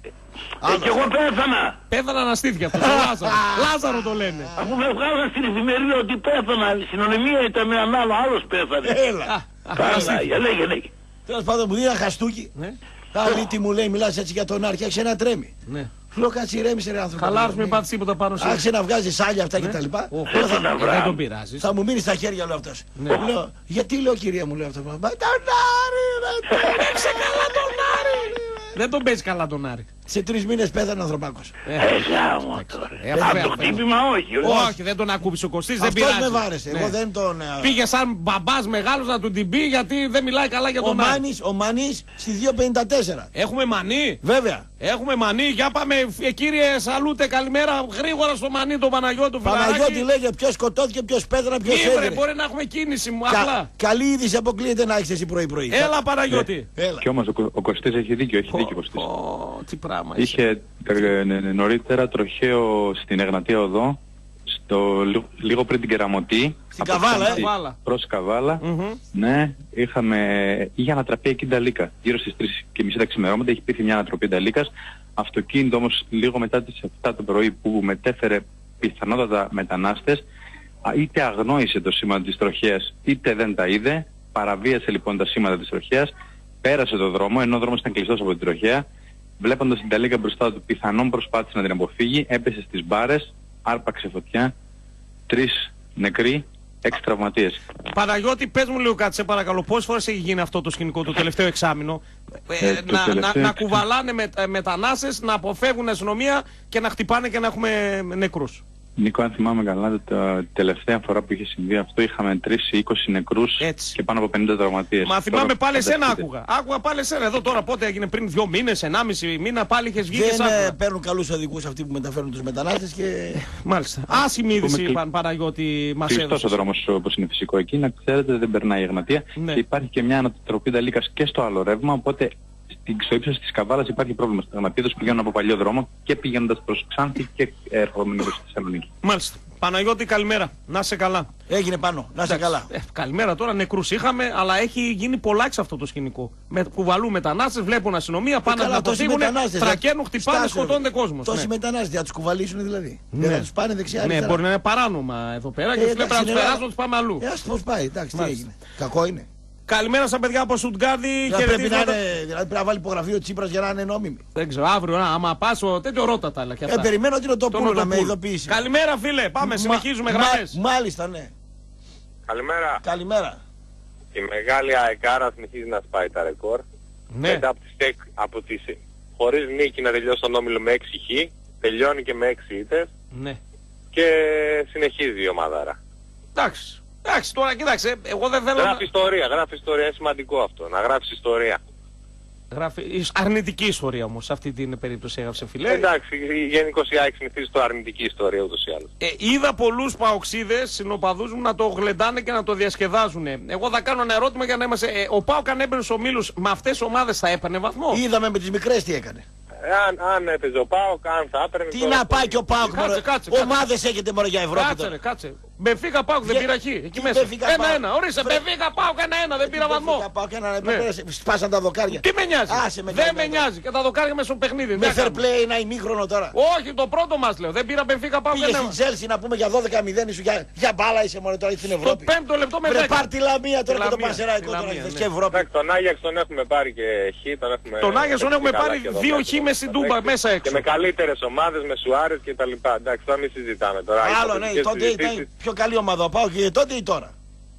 κι εγώ πέθανα. Πέθανα αναστήθηκε αυτός, Λάζαρο. Λάζαρο το λένε. Αφού με βγάλαν στην εφημερίδα ότι πέθανα, η συνωνυμία ήταν με έναν άλλο, άλλος πέθανε. Έλα. Καλά, λέγε, λέγε. Τέλος πάντων μου δίναν χαστούκι. Ναι. Άλλη τι μου λέει, μιλάς έτσι για τον άρχι, άρχισε να τρέμει. Ναι. Λέω κάτσε ηρέμησε ρε άνθρωπο. Καλά άρθρο με πάτε τίποτα πάνω σου. Άρχισε να βγάζει σάλια αυτά ναι. Και τα λοιπά. Δεν θα τα βράζει. Δεν τον πειράζει. Θα μου μείνει στα χέρια λέω αυτός. Ναι. Λέω, γιατί λέω κυρία μου λέω αυτό. Τον Άρη ρε. Παίξε καλά τον Άρη. Δεν τον παίζει καλά τον Άρη. Σε τρεις μήνες πέθανε ο ανθρωπάκος. Ε, γάμο τώρα. Από το χτύπημα όχι. Όχι, δεν τον ακούμπησε ο Κωστής, δεν πειράζει. Αυτός με βάρεσε. Εγώ δεν τον... Πήγε σαν μπαμπάς μεγάλος να του την πει γιατί δεν μιλάει καλά για τον Άρη. Ο Μανής στη δύο πενήντα τέσσερα. Έχουμε Μανή. Βέβαια. Έχουμε Μανή. Για πάμε κύριε Σαλούτε καλημέρα γρήγορα στο Μανή τον Παναγιώτη του Φιλαράκη. Παναγιώτη λέγε ποιος σκοτώθηκε, ποιος πέθανε, ποιος έφυγε. Μπορεί να έχουμε κίνηση μου. Απλά. Καλή είδηση αποκλείεται να έχεις εσύ πρωί-πρωί. Έλα Παναγιώτη. Κι όμως ο Κωστής έχει δίκιο, έχει δίκιο Κωστής. Είχε νωρίτερα τροχαίο στην Εγνατία Οδό, στο, λίγο πριν την Κεραμωτή. Στην Καβάλα, ε! Προς Καβάλα. Mm-hmm. Ναι, είχαμε, είχε ανατραπεί εκεί Νταλίκα. Γύρω στις τρεις και μισή τα ξημερώματα είχε πήθει μια ανατροπή Νταλίκας. Αυτοκίνητο όμως λίγο μετά τις επτά το πρωί που μετέφερε πιθανότατα μετανάστες, είτε αγνόησε το σήμα της τροχαίας είτε δεν τα είδε. Παραβίασε λοιπόν τα σήματα της τροχαίας, πέρασε το δρόμο, ενώ ο δρόμος ήταν κλειστός από την τροχαία. Βλέποντας την Ταλίκα μπροστά του, πιθανόν προσπάθησε να την αποφύγει, έπεσε στις μπάρες, άρπαξε φωτιά, τρεις νεκροί, έξι τραυματίες. Παναγιώτη, πες μου λίγο κάτι, σε παρακαλώ, πόσες φορές έχει γίνει αυτό το σκηνικό το τελευταίο εξάμηνο, ε, ε, το να, τελευταίο... Να, να κουβαλάνε με, μετανάστες, να αποφεύγουν αστυνομία και να χτυπάνε και να έχουμε νεκρούς. Νίκο, αν θυμάμαι καλά, τα τελευταία φορά που είχε συμβεί αυτό είχαμε τρεις ή είκοσι νεκρούς και πάνω από πενήντα τραυματίες. Μα θυμάμαι τώρα, πάλι εσένα άκουγα. Άκουγα πάλι εσένα εδώ τώρα πότε έγινε πριν δύο μήνες, ενάμιση μήνα πάλι είχες βγει. Δεν παίρνουν καλούς οδηγούς αυτοί που μεταφέρουν τους μετανάστες και... Μάλιστα. Άσημη είδηση είπαν Παναγιώτη μας έδωσες. Κλειστός ο δρόμος όπως είναι φυσικό εκεί, να ξέρετε δεν περνάει η Εγνατία. Ναι. Και υπάρχει και μια ανατροπή Νταλίκας και στο άλλο ρεύμα, οπότε εξοίψεως της Καβάλας υπάρχει πρόβλημα. Σταγματίδες πηγαίνουν από παλιό δρόμο και πηγαίνοντας προς Ξάνθη και ερχόμενοι προς τη Θεσσαλονίκη. Μάλιστα. Παναγιώτη, καλημέρα. Να σε καλά. Έγινε πάνω. Να σε καλά. Ε, καλημέρα τώρα. Νεκρούς είχαμε, αλλά έχει γίνει πολλά εξ αυτό το σκηνικό. Με κουβαλού μετανάστες, βλέπουν αστυνομία, πάνε να αποφύγουν, τρακαίνουν, χτυπάνε, σκοτώνται κόσμο. Τόσοι μετανάστες, να τους κουβαλήσουν δηλαδή. Ναι. Να τους πάνε δεξιά. Ναι, μπορεί να είναι παράνομα εδώ πέρα και πρέπει να τους περάσουν, τους πάμε αλλού. Ε, πώς πάει, εντάξει, τι έγινε. Κακό είναι. Καλημέρα στα παιδιά από Σουτγκάδη. Δηλαδή πρέπει να, είναι, δηλαδή να βάλει υπογραφή ο Τσίπρας για να είναι νόμιμη. Δεν ξέρω, αύριο, να, άμα πάσω, τέτοιο ρότα τα άλλα και αυτά. Ε, περιμένω ότι είναι το πούλο να με ειδοποιήσει. Καλημέρα φίλε, πάμε, συνεχίζουμε γραμμές. Μα, μάλιστα, ναι. Καλημέρα. Καλημέρα. Η μεγάλη αεκάρα συνεχίζει να σπάει τα ρεκόρ. Ναι. Μετά από τις, από τις χωρίς νίκη να τελειώσει τον όμιλο με έξι χ, τελειώνει και με έξι ήττες. Ναι. Και συνεχίζει η ομάδαρα. Εντάξει. Εντάξει, τώρα κοιτάξτε, εγώ δεν θέλω. Γράφει να... ιστορία, γράφει ιστορία, είναι σημαντικό αυτό, να γράψει ιστορία. Γράφει αρνητική ιστορία όμως, σε αυτή την περίπτωση έγραψε φιλέ. Εντάξει, γενικώς η ΑΕΚ συνηθίζει το αρνητική ιστορία ούτως ή άλλως. Ε, είδα πολλούς παοξίδες, συνοπαδούς μου, να το γλεντάνε και να το διασκεδάζουν. Εγώ θα κάνω ένα ερώτημα για να είμαστε. Ε, ο ΠΑΟΚ αν έμπαινε στους ομίλους, με αυτές τις ομάδες θα έπαιρνε βαθμό? Είδαμε με τις μικρές τι έκανε. Αν, αν έπαιζε ο ΠΑΟΚ, αν θα έπαιρνε... Τι να πάει και ο ΠΑΟΚ, ομάδες έχετε μόνο για Ευρώπη. Κάτσε, ρε, κάτσε. Μπενφίκα ΠΑΟΚ δεν πήρα χ, εκεί μέσα. Ένα-ένα, ορίστε, Μπενφίκα ΠΑΟΚ ένα-ένα, δεν πήρα βαθμό. Σπάσαν τα δοκάρια. Τι με νοιάζει, δεν με νοιάζει και τα δοκάρια μέσα στο παιχνίδι. Με fair play ένα ημίχρονο τώρα. Όχι, το πρώτο μας λέω, δεν πήρα Μπενφίκα ΠΑΟΚ ένα-ένα. Πήγε στην Τσέλσι να πούμε για δώδεκα μηδέν σου, για μπάλα είσαι μόνο τώρα στην Ευρώπη. Το πέμπτο λεπτό με δέκα. Πάρ' τη Λαμία τώρα και το Πανσεραϊκό τώρα και Ευρώπη. Τον Άγιαξ τον έχουμε πάρει και χ, τον έχουμε. Τον Άγιαξ τον έχουμε πάρει δύο χ με στην Τούμπα μέσα έξω. Και με καλύτερες ομάδες, με Σουάρες και τα λοιπά. Εντάξει, τώρα μην συζητάμε τώρα. Άλλο, ναι, τότε ήταν πιο καλή ομάδα ο ΠΑΟΚ και τότε ή τώρα.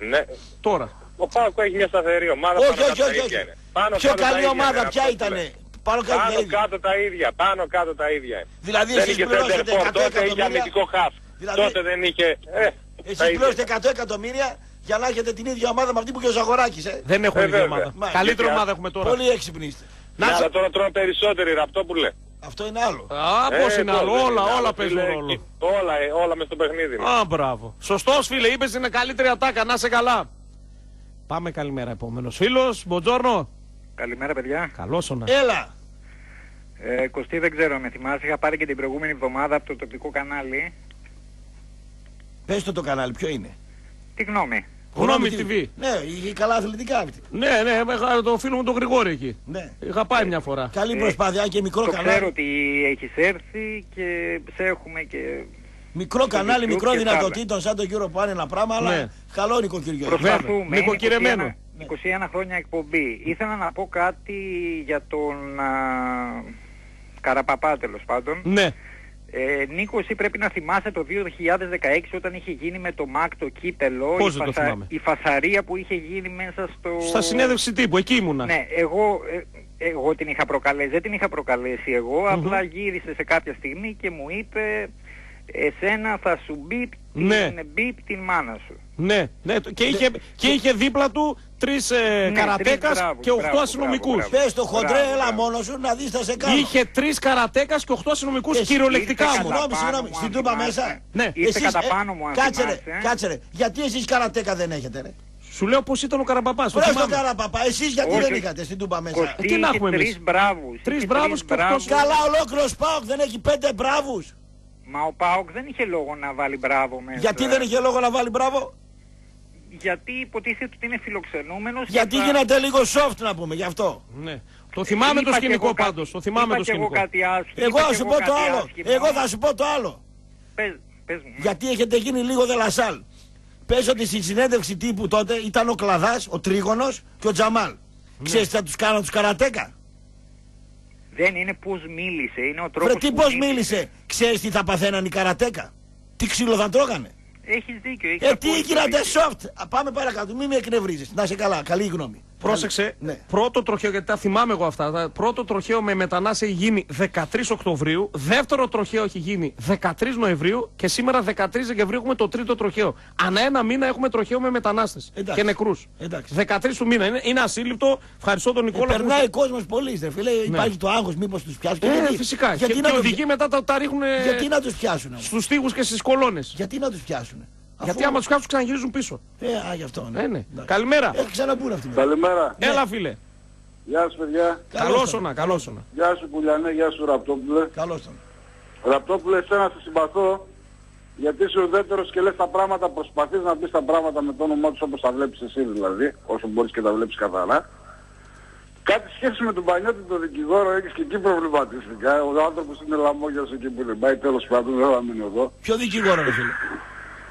Ναι. Τώρα. Ο ΠΑΟΚ έχει μια σταθερή ομάδα. Όχι, όχι, όχι, όχι. Πάνω, πιο πάνω, καλή ομάδα ίδια, ποια ήτανε. Πάνω, πάνω τα ίδια. Κάτω τα ίδια. Πάνω κάτω τα ίδια. Δηλαδή εσείς πληρώσετε εκατό εκατομμύρια. Τότε είχε αμυντικό χαφ. Δηλαδή, τότε δεν είχε... Ε, εσείς πληρώσετε εκατό εκατομμύρια για να έχετε την ίδια ομάδα με αυτή που και ο Ζαγοράκης. Ε. Δεν έχουμε ίδια ομάδα. Καλύτερη ομάδα έχουμε τώρα. Πολύ έξυπνοι. Αλλά τώρα τρώνε περισσότεροι ραπτό που λέει. Αυτό είναι άλλο. Α, πώς ε, είναι άλλο. Όλα, είναι όλα παίζουν ρόλο. Όλα, όλα μες στο παιχνίδι. Μας. Α, μπράβο. Σωστός φίλε, είπες είναι καλύτερη ατάκα, να είσαι καλά. Πάμε καλημέρα, επόμενος φίλος. Μποντζόρνο. Καλημέρα, παιδιά. Καλώς όνα. Έλα. Ε, Κωστή, δεν ξέρω, με θυμάσαι, είχα πάρει και την προηγούμενη εβδομάδα από το τοπικό κανάλι. Πες το το κανάλι, ποιο είναι. Τι γνώμη. Γνώμη τι βι. Ναι, είχε καλά αθλητικά αυτή. Ναι, ναι, το φίλο μου τον Γρηγόρη εκεί. Ναι. Είχα πάει μια φορά. Καλή προσπάθεια και μικρό κανάλι. Ξέρω ότι έχεις έρθει και σε έχουμε και... Μικρό κανάλι, μικρό δυνατοτήτων, σαν το κύριο που είναι ένα πράγμα, αλλά καλό νοικοκυριό. Προσπαθούμε. Νοικοκυρεμένο. είκοσι ένα χρόνια εκπομπή. Ήθελα να πω κάτι για τον Καραπαπά, τέλος πάντων. Ναι. Ε, Νίκο, εσύ πρέπει να θυμάσαι το δύο χιλιάδες δεκαέξι όταν είχε γίνει με το ΜΑΚ το κύπελο. Πώς η, δεν φασα... το η φασαρία που είχε γίνει μέσα στο... Στα συνέντευξη τύπου, εκεί ήμουνα. Ναι, εγώ, ε, εγώ την είχα προκαλέσει, δεν την είχα προκαλέσει εγώ, mm-hmm. απλά γύρισε σε κάποια στιγμή και μου είπε εσένα θα σου μπει την, ναι. την μάνα σου. Ναι, ναι. Και, είχε, και είχε δίπλα του τρεις ε, ναι, καρατέκας τρεις, και οχτώ αστυνομικούς. Πες το χοντρέ, μπράβο, έλα μόνος σου να δεις θα σε κάνω. Είχε τρεις καρατέκας και οχτώ αστυνομικούς κυριολεκτικά μου. Συγγνώμη, συγγνώμη, στην Τούμπα μέσα. Ναι. Είστε εσείς, κατά πάνω μου αν θυμάσαι. Κάτσε ρε, γιατί εσείς καρατέκα δεν έχετε ρε. Σου λέω πως ήταν ο Καραπαπάς. Πώς ήταν ο Καραπαπάς, εσείς γιατί δεν είχατε στην Τούμπα μέσα. Τι να έχουμε εμείς. Τρεις μπράβους. Τρεις μπράβους και οχτώ. Καλά ολόκληρος ΠΑΟΚ δεν έχει πέντε μπράβους. Μα ο ΠΑΟΚ δεν είχε λόγο να βάλει μπράβο μέσα. Γιατί δεν είχε λόγο να βάλει μπράβο? Γιατί υποτίθεται ότι είναι φιλοξενούμενος. Γιατί θα... γίνατε λίγο soft να πούμε, γι' αυτό. Ναι. Το θυμάμαι ε, το σκηνικό πάντως. Το θυμάμαι το σκηνικό. Εγώ θα σου πω το άλλο. Εγώ θα σου πω το άλλο. Πες, πες μου. Γιατί έχετε γίνει λίγο δελασάλ. Πες ότι στη συνέντευξη τύπου τότε ήταν ο Κλαδάς, ο Τρίγωνος και ο Τζαμάλ. Ναι. Ξέρεις θα τους κάνω τους καρατέκα. Δεν είναι πώς μίλησε, είναι ο τρόπος. Ρε, τι πώς μίλησε, ξέρεις τι θα παθαίναν οι καρατέκα. Τι ξύλο θα τρώγανε. Έχεις δίκιο, έχεις δίκιο. Ε, τι γίνατε soft. Πάμε παρακάτω, μην με εκνευρίζεις. Να είσαι καλά, καλή γνώμη. Πρόσεξε, ναι. Πρώτο τροχαίο, γιατί τα θυμάμαι εγώ αυτά. Τα, πρώτο τροχαίο με μετανάστε έχει γίνει δεκατρείς Οκτωβρίου, δεύτερο τροχαίο έχει γίνει δεκατρείς Νοεμβρίου και σήμερα δεκατρείς Δεκεμβρίου έχουμε το τρίτο τροχαίο. Ανά ένα μήνα έχουμε τροχαίο με μετανάστες και νεκρούς. Εντάξει. δεκατρείς του μήνα. Είναι, είναι ασύλληπτο. Ευχαριστώ τον Νικόλα. Ε, περνάει ο κόσμος πολύ, δε φίλε. Ναι. Υπάρχει το άγχος, μήπως τους πιάσουν. Ε, γιατί, φυσικά. Γιατί και, να και οδηγοί πια... μετά τα, τα ρίχνουν στους τοίχους και στις κολόνες. Γιατί να τους πιάσουν. Αφού... Γιατί άμα τους κάτσουν ξαναγυρίζουν πίσω. Ε, α, γι' αυτό, ναι. Ε, ναι. Καλημέρα. Ε, ξαναπούνε αυτοί. Καλημέρα. Έλα, φίλε. Γεια σου, παιδιά. Καλώς όνα, καλώς όνα. Γεια σου, Πουλιανέ, γεια σου, Ραπτόπουλε. Καλώς όνα. Ραπτόπουλε, εσένα σε συμπαθώ, γιατί είσαι ουδέτερος και λες τα πράγματα, προσπαθείς να πεις τα πράγματα με το όνομά τους όπως τα βλέπεις εσύ δηλαδή, όσο μπορείς και τα βλέπεις καθαρά. Κάτι σχέση με τον Πανιώτη, τον δικηγόρο, έχεις και εκεί προβληματιστικά. Ο άνθρωπος είναι λαμόγιας εκεί που δεν πάει, τέλος πάντων, δεν θα μείνω εδώ. Ποιο δικηγόρο, φίλε?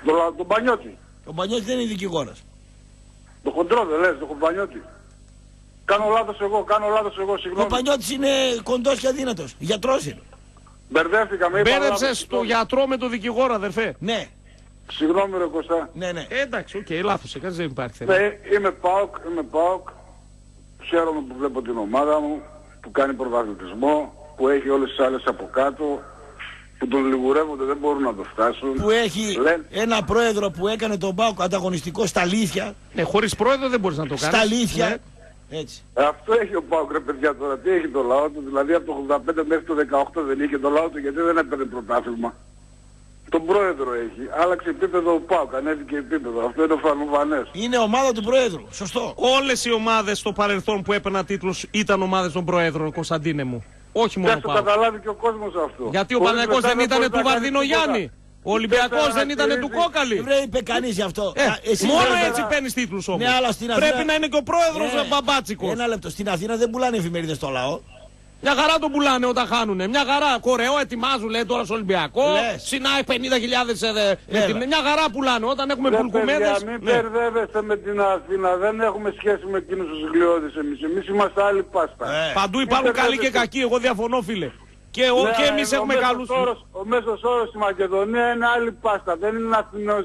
Τον, τον Πανιώτη. Ο Πανιώτη δεν είναι δικηγόρος. Το χοντρό δεν λες, τον Πανιώτη. Κάνω λάθος εγώ, κάνω λάθος εγώ, συγγνώμη. Ο Πανιώτης είναι κοντός και αδύνατος. Γιατρός είναι. Μπερδεύτηκα, με είπα. Μπέρδεψες το γιατρό με το δικηγόρο, αδερφέ. Ναι. Συγγνώμη, ρε Κωστά. Ναι, ναι. Εντάξει, οκ, okay, λάθος, κάτι δεν υπάρχει. Ναι, είμαι ΠΑΟΚ, είμαι ΠΑΟΚ. Χαίρομαι που βλέπω την ομάδα μου, που κάνει πρωταθλητισμό, που έχει όλες τις άλλες από κάτω, που τον λιγουρεύονται, δεν μπορούν να το φτάσουν. Που έχει Λέ... ένα πρόεδρο που έκανε τον ΠΑΟΚ ανταγωνιστικό στα αλήθεια. Ναι, χωρίς πρόεδρο δεν μπορείς να το κάνεις. Στα αλήθεια. Ναι. Έτσι. Αυτό έχει ο Πάουκ, ρε παιδιά, τώρα. Τι έχει το λαό του, δηλαδή από το ογδόντα πέντε μέχρι το δεκαοκτώ δεν είχε το λαό του, γιατί δεν έπαιρνε πρωτάθλημα. Τον πρόεδρο έχει. Άλλαξε επίπεδο ο Πάουκ, ανέβηκε επίπεδο. Αυτό είναι φανουβανές. Είναι ομάδα του πρόεδρου. Σωστό. Όλες οι ομάδες στο παρελθόν που έπαιρναν τίτλους ήταν ομάδες των πρόεδρων, Κωνσταντίνε μου. Όχι μόνο ο Πάουκ. Δεν το καταλάβει και ο κόσμος αυτό. Γιατί ο Παναθηναϊκός δεν ήταν του Βαρδινογιάννη. Ο Ολυμπιακός δεν ήταν του Κόκαλη. Δεν είπε κανείς γι' αυτό. Ε, εσύ μόνο έτσι καλά παίρνεις τίτλους όμως. Ναι, Αθήνα... Πρέπει να είναι και ο πρόεδρος ναι. Μπαμπάτσικος. Ένα λεπτό. Στην Αθήνα δεν πουλάνε εφημερίδες στο λαό. Μια χαρά τον πουλάνε όταν χάνουνε. Μια χαρά. Κορεό ετοιμάζουν λέει τώρα στο Ολυμπιακό. Συνάει πενήντα χιλιάδες ετοιμάζουν. Μια χαρά πουλάνε όταν έχουμε πουλκουμέδες. Μην μπερδεύεστε ναι. με την Αθήνα. Δεν έχουμε σχέση με εκείνους τους γλιώδεις εμείς. Εμείς είμαστε άλλη πάστα. Ε. Παντού υπάρχουν καλοί και κακοί. Εγώ διαφωνώ, φίλε. Και, ο, ναι, και εμείς έχουμε καλούς. Ο μέσος όρος στη Μακεδονία είναι άλλη πάστα. Δεν είναι Αθηνός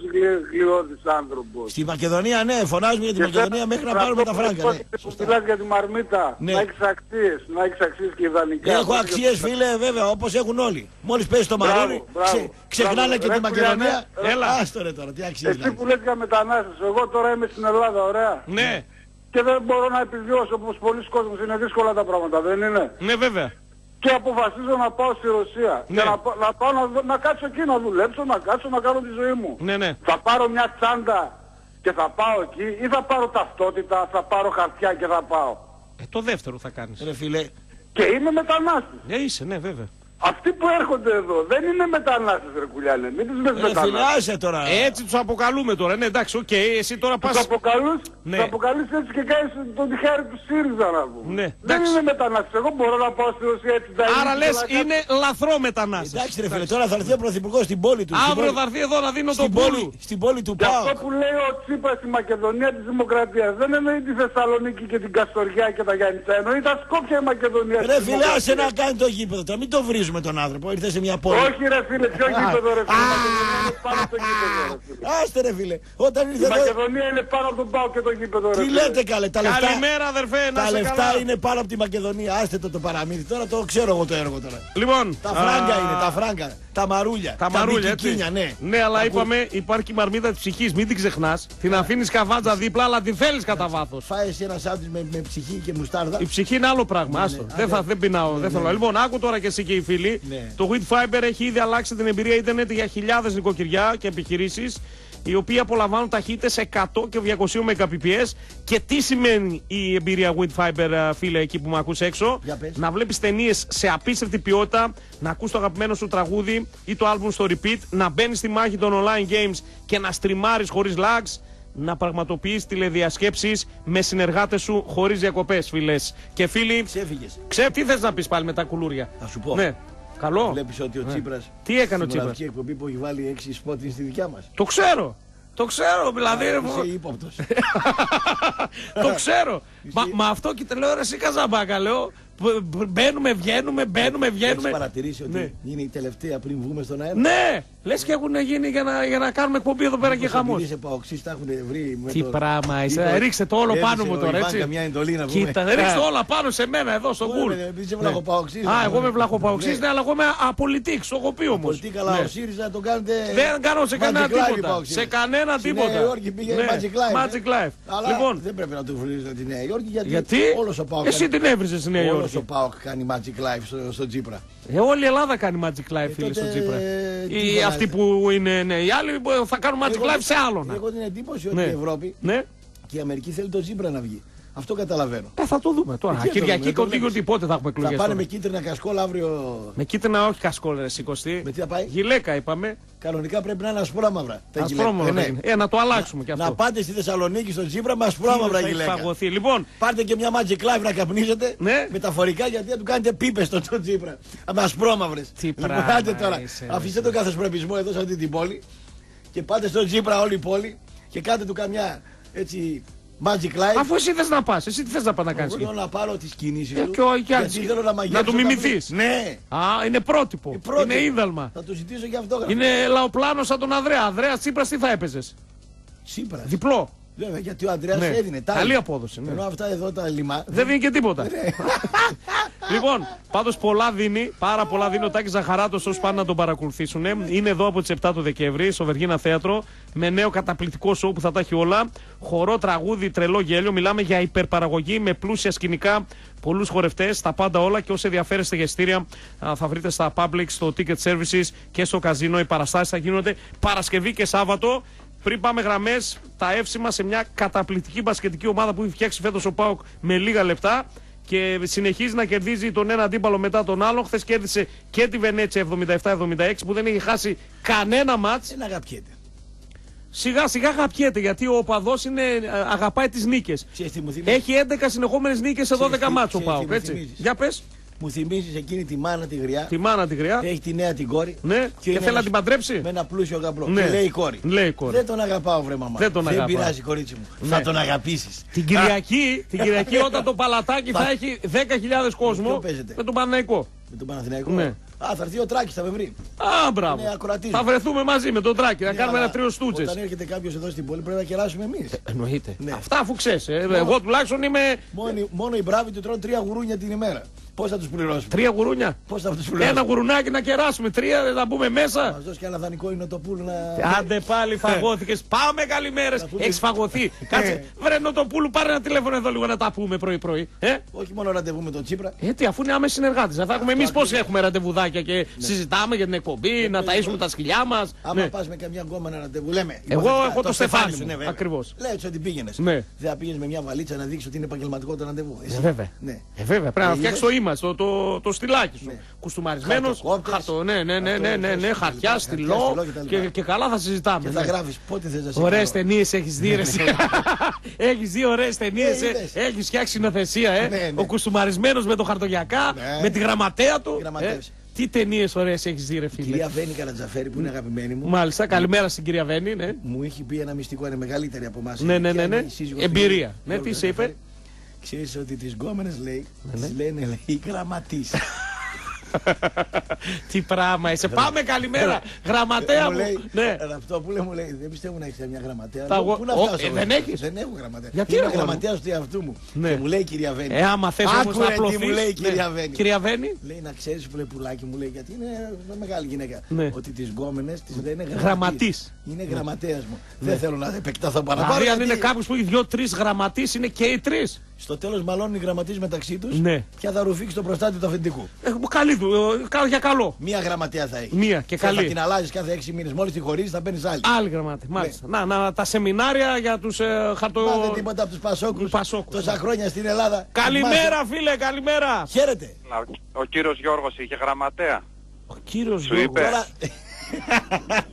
γλυώδης άνθρωπος. Στη Μακεδονία ναι, φωνάζουμε για τη Μακεδονία μέχρι να πάρουμε τα φράγκα. Ναι. Μιλάς για τη μαρμίτα, ναι. να έχεις αξίες, να έχεις αξίες και ιδανικά. Έχω αξίες και... φίλε βέβαια, όπως έχουν όλοι. Μόλις πέσει το μαρούνι, ξε, ξεχνάνε και ρε, τη Μακεδονία. Ρε, έλα, άστο ρε τώρα, τι αξίες. Εσύ που λες για μετανάστες, εγώ τώρα είμαι στην Ελλάδα, ωραία. Ναι. Και δεν μπορώ να επιβιώσω όπως πολλοί κόσμος, είναι δύσκολα τα πράγματα, δεν είναι? Ναι βέβαια. Και αποφασίζω να πάω στη Ρωσία. Ναι. Και να, να, πάω, να, να κάτσω εκεί, να δουλέψω, να κάτσω, να κάνω τη ζωή μου. Ναι, ναι. Θα πάρω μια τσάντα και θα πάω εκεί, ή θα πάρω ταυτότητα, θα πάρω χαρτιά και θα πάω? Ε, το δεύτερο θα κάνεις. Ρε φίλε. Και είμαι μετανάστης. Ναι, είσαι, ναι, βέβαια. Αυτοί που έρχονται εδώ δεν είναι μετανάστες, ρε Κουλιάνε. Μην τους λες μετανάστες. Ρε φιλάσε τώρα. Έτσι τους αποκαλούμε τώρα. Ναι, εντάξει, οκ, okay, εσύ τώρα πας. Τους αποκαλούς, ναι. τους αποκαλείς έτσι και κάνεις τον τυχάρι του ΣΥΡΙΖΑ να βγουν. Ναι, δεν είναι μετανάστες. Εγώ μπορώ να πάω στη Ρωσία έτσι. Άρα λες είναι λαθρό μετανάστες. Εντάξει, ρε φίλε, τώρα θα έρθει ο πρωθυπουργός στην πόλη του. Αύριο θα έρθει εδώ να δίνω τον πόλη. Στην πόλη του Πάου. Αυτό που λέει ο Τσίπρας στη Μακεδονία της Δημοκρατίας δεν εννοεί τη Θεσσαλονίκη και την Καστοριά και τα Γιάννητσά. Εννοεί τα Σκόπια η Μακεδονία. Ρε φιλάσε να κάνει το γήπεδο τώρα, μην το βρει. Με τον άνθρωπο, ήρθε σε μια πόλη. Όχι ρε φίλε, ποιο γήπεδο ρε φίλε? Άστε ρε φίλε. Η Μακεδονία είναι πάνω από τον Πάο και το γήπεδο ρε φίλε. Τι λέτε καλέ, τα λεφτά. Καλημέρα αδερφέ, να σε καλά. Τα λεφτά είναι πάνω από τη Μακεδονία, άστε το το παραμύθι. Τώρα το ξέρω εγώ το έργο τώρα. Λοιπόν. Τα φράγκα είναι, τα φράγκα. Τα μαρούλια. Τα μαρούλια, έτσι. Ναι, αλλά είπαμε υπάρχει η μαρμίδα της ψυχής, μην την ξεχνάς. Την αφήνεις καβάτζα δίπλα, αλλά την θέλεις κατά βάθος. Φάει ένα σάντουιτς με ψυχή και μουστάρδα. Η ψυχή είναι άλλο πράγμα. Άστο. Δεν πεινάω, δεν θέλω. Λοιπόν, άκου τώρα και εσύ και φίλοι. Ναι. Το Wheat Fiber έχει ήδη αλλάξει την εμπειρία ίντερνετ για χιλιάδες νοικοκυριά και επιχειρήσεις, οι οποίοι απολαμβάνουν ταχύτητες εκατό και διακόσια Mbps. Και τι σημαίνει η εμπειρία Wheat Fiber, φίλε, εκεί που με ακούς έξω? Να βλέπεις ταινίες σε απίστευτη ποιότητα, να ακούς το αγαπημένο σου τραγούδι ή το album στο repeat, να μπαίνεις στη μάχη των online games και να στριμάρεις χωρίς lags, να πραγματοποιείς τηλεδιασκέψεις με συνεργάτες σου χωρίς διακοπές, φίλες και φίλοι. Ξέφυγες. Ξέ, τι θες να πεις πάλι με τα κουλούρια? Θα σου πω. Ναι. Καλό. Βλέπεις ότι ο ναι. Τσίπρας. Τι έκανε ο Τσίπρας? Στην εκπομπή που έχει βάλει έξι σπότ στη δικιά μας. Το ξέρω. Το ξέρω, δηλαδή. Α, είναι... Είσαι ύποπτος. Το ξέρω. Μα, μα αυτό και λέω ρε εσύ Καζαμπάκα, λέω. Μπαίνουμε, βγαίνουμε, μπαίνουμε, βγαίνουμε. Έχεις παρατηρήσει ότι ναι. είναι η τελευταία πριν βγούμε στον αέρα? Ναι! Λες και έχουν γίνει για να, για να κάνουμε εκπομπή εδώ πέρα και χαμός. Επειδή σε παοξής τα έχουν βρει με. Τι το... πράγμα είσαι, το... ρίξε το όλο πάνω μου τώρα έτσι. Μια εντολή να βγούμε. Κοίτα, ρίξτε όλα πάνω σε μένα εδώ στον κουλ. Επειδή σε βλαχοπαοξής. Α, εγώ είμαι βλαχοπαοξής, ναι, αλλά εγώ είμαι απολυτή, ξογοποιώ όμως. Πολιτικά, αλλά ο ΣΥΡΙΖΑ τον κάνετε. Δεν κάνω σε κανένα τίποτα. Σε κανένα τίποτα. Στη Νέα Υόρκη πήγε Magic Life. Αλλά δεν πρέπει να του βρίζετε τη Νέα Υόρκη γιατί όλος ο παοξής. Εσύ την έβριζε στη Νέα Υόρκη. Όλος ο ΠΑΟΚ κάνει Magic Life στο, στο Τσίπρα. Ε, όλη η Ελλάδα κάνει Magic Life, ε, φίλε, στο Τσίπρα. Ε, αυτοί που είναι ναι, οι άλλοι θα κάνουν Magic εγώ, Life σε άλλον. Έχω την εντύπωση ότι ναι. η Ευρώπη ναι. και η Αμερική θέλει τον Τσίπρα να βγει. Αυτό καταλαβαίνω. Ε, θα το δούμε τώρα. Ε, Κυριακή κοντίγονται πότε θα έχουμε εκλογές. Θα πάνε τώρα. Με κίτρινα κασκόλ αύριο. Με κίτρινα όχι κασκόλ, ρε σηκωστή. Με τι θα πάει. Γυλαίκα είπαμε. Κανονικά πρέπει να είναι ασπρά μαύρα. Ασπρόμαυρα. Ε, ναι. ε, να το αλλάξουμε κι αυτό. Να πάτε στη Θεσσαλονίκη στον Τσίπρα με ασπρά μαύρα γυλαίκα. Λοιπόν, πάρτε και μια Magic Live να καπνίζετε. Ναι. Μεταφορικά γιατί θα του κάνετε πίπες στον Τσίπρα. Με ασπρόμαυρε. Τσίπρα. Τώρα. Αφήστε τον καθεσπρεπισμό εδώ σε αυτή την πόλη. Και πάτε στον Τσίπρα όλη η πόλη και κάντε του καμιά έτσι. Magic Life. Αφού εσύ θες να πας, εσύ τι θες να πας να κάνεις. Εγώ θέλω να πάρω τις κινήσεις ε, του. Και ό, και γιατί θέλω να μαγειρέψω. Να του μιμηθείς. Ναι. Α, είναι πρότυπο. Ε, πρότυπο. Είναι ίδαλμα. Θα του ζητήσω και αυτό. Είναι λαοπλάνο σαν τον Ανδρέα. Ανδρέας Τσίπρας τι θα έπαιζες. Τσίπρας. Διπλό. Βέβαια, γιατί ο Ανδρέας ναι. έδινε. Τάλι. Καλή απόδοση. Ναι. Ενώ αυτά εδώ τα λιμά. Δεν δίνει και τίποτα. Ναι. Λοιπόν, πάντως πολλά δίνει. Πάρα πολλά δίνει ο Τάκης Ζαχαράτος όσους πάνε να τον παρακολουθήσουν. Είναι εδώ από τις επτά του Δεκέμβρη στο Βεργίνα Θέατρο. Με νέο καταπληκτικό σοου που θα τα έχει όλα. Χορό, τραγούδι, τρελό γέλιο. Μιλάμε για υπερπαραγωγή με πλούσια σκηνικά. Πολλούς χορευτές, τα πάντα όλα. Και όσοι ενδιαφέρεστε για εισιτήρια θα βρείτε στα Public, στο Ticket Services και στο καζίνο. Οι παραστάσεις θα γίνονται Παρασκευή και Σάββατο. Πριν πάμε γραμμές, τα εύσημα σε μια καταπληκτική μπασκετική ομάδα που έχει φτιάξει φέτος ο ΠΑΟΚ με λίγα λεπτά και συνεχίζει να κερδίζει τον ένα αντίπαλο μετά τον άλλον. Χθες κέρδισε και τη Βενέτσια εβδομήντα επτά εβδομήντα έξι που δεν έχει χάσει κανένα μάτς. Δεν αγαπιέται. Σιγά σιγά αγαπιέται γιατί ο οπαδός είναι, αγαπάει τις νίκες. Έχει έντεκα συνεχόμενες νίκες σε δώδεκα μάτς ο ΠΑΟΚ. Για πες. Μου θυμίζεις εκείνη τη μάνα τη γριά. Τη μάνα τη γριά. Έχει τη νέα την κόρη. Ναι. Και, και θέλει να την παντρέψει. Με ένα πλούσιο γαμπρό. Ναι. Και λέει η κόρη. Λέει η κόρη. Δεν τον αγαπάω, βρε μαμά. Δεν τον αγαπάω. Δεν πειράζει, κορίτσι μου. Ναι. Θα τον αγαπήσεις. Την Κυριακή, την Κυριακή όταν το παλατάκι θα έχει δέκα χιλιάδες κόσμο. Με τον Παναθηναϊκό. Με τον Παναθηναϊκό. Ναι. Α, θα έρθει ο Τράκης, θα με βρει. Α, μπράβο. Ναι, θα βρεθούμε μαζί με τον Τράκη, να κάνουμε ένα τρίο στούτσες. Όταν έρχεται κάποιος εδώ στην πόλη πρέπει να κεράσουμε εμείς. Ε, εννοείται. Ναι. Αυτά αφού ξέρεις. Ε. Μόνο... Εγώ τουλάχιστον είμαι. Μόνο, μόνο οι μπράβοι του τρώνε τρία γουρούνια την ημέρα. Πώς θα τους πληρώσουμε. Τρία γουρούνια. Πώς θα τους πληρώσουμε. Ένα γουρουνάκι να κεράσουμε, τρία να μπούμε μέσα. Να μας δώσει και ένα δανεικό Νοτοπούλου να. Άντε πάλι φαγώθηκες. Πάμε καλημέρες. Έχεις φαγωθεί. Κάτσε. Βρε Νοτοπούλου, πάρε ένα τηλέφωνο εδώ λίγο να τα πούμε πρωί-πρωί. Όχι μόνο ραντεβού με τον Τσίπρα. Γιατί αφού είναι άμεση συνεργάτης. Θα έχουμε εμείς πώς έχουμε ραντεβουδάκι. Και ναι. συζητάμε για την εκπομπή, ναι, να ταΐσουμε ναι. τα σκυλιά μας. Άμα ναι. πας με καμιά γκόμα να ραντεβού, λέμε. Εγώ έχω το στεφάνι μου. Ναι, ακριβώς. Λέει ότι πήγαινες. Ναι. Δεν θα πήγαινες με μια βαλίτσα να δείξεις ότι είναι επαγγελματικό το ραντεβού. Ε, βέβαια. Ναι. Ε, βέβαια. Πρέπει ε, να φτιάξεις το ήμα, το, το, το στυλάκι σου. Ναι. Κουστούμαρισμένος. Χαρτο, ναι, ναι, ναι, ναι, ναι, ναι, χαρτιά, στυλό. Και καλά θα συζητάμε. Και θα γράφεις πότε θες να συζητήσεις. Ωραίες ταινίες έχεις δει. Έχεις δει ωραίες ταινίες. Έχεις φτιάξει συνοθεσία. Ο κουστούμαρισμένος με το χαρτογιακά, με τη γραμματέα του. Τι ταινίες ωραίες έχεις δει, ρε φίλε. Η κυρία Βέννη Καλατζαφέρη που είναι αγαπημένη μου. Μάλιστα, καλημέρα στην κυρία Βέννη. Ναι. Μου είχε πει ένα μυστικό, είναι μεγαλύτερη από εμάς. Ναι, ναι, ναι, ναι. Εμπειρία. Ναι, τι σε είπε. Ξέρεις ότι τις γκόμενες λέει, ναι, ναι. τις λένε λέει, οι γραμματείς. Τι πράγμα είσαι. Πάμε καλημέρα. Γραμματέα μου. Αυτό που λέει μου λέει δεν πιστεύω να έχεις μια γραμματέα. Πού να φτάσω. Δεν έχεις. Δεν έχω γραμματέα. Γιατί είναι γραμματέα του εαυτού μου. Και μου λέει η κυρία Βέννη. Ε, άμα θες όμως να απλωθείς. Μου λέει η κυρία Βέννη. Κυρία Βέννη. Λέει να ξέρεις που λέει πουλάκι μου λέει γιατί είναι μεγάλη γυναίκα. Ότι τις γκόμενες τις λένε γραμματείς. Είναι γραμματέας μου. Δεν θέλω να επεκταθώ παραπάνω. Δηλαδή αν είναι κάποιος που έχει δύο-τρεις γραμματείς είναι και οι τρεις. Στο τέλος μάλλον οι γραμματείς μεταξύ τους πια θα ρουφήξει το προστάτη του αφεντικού. Για καλό. Μία γραμματεία θα έχει. Μία και καλή. Θα την αλλάζει κάθε έξι μήνες. Μόλις τη χωρίζεις θα παίρνεις άλλη. Άλλη γραμματεία. Μάλιστα. Ναι. Να, να, τα σεμινάρια για τους ε, χαρτο. Πάτε τίποτα από τους Πασόκους. Τόσα ναι. χρόνια στην Ελλάδα. Καλημέρα, μάστε. Φίλε, καλημέρα. Χαίρετε. Ο, ο κύριος Γιώργος είχε γραμματέα. Ο κύριος Γιώργος. Τώρα...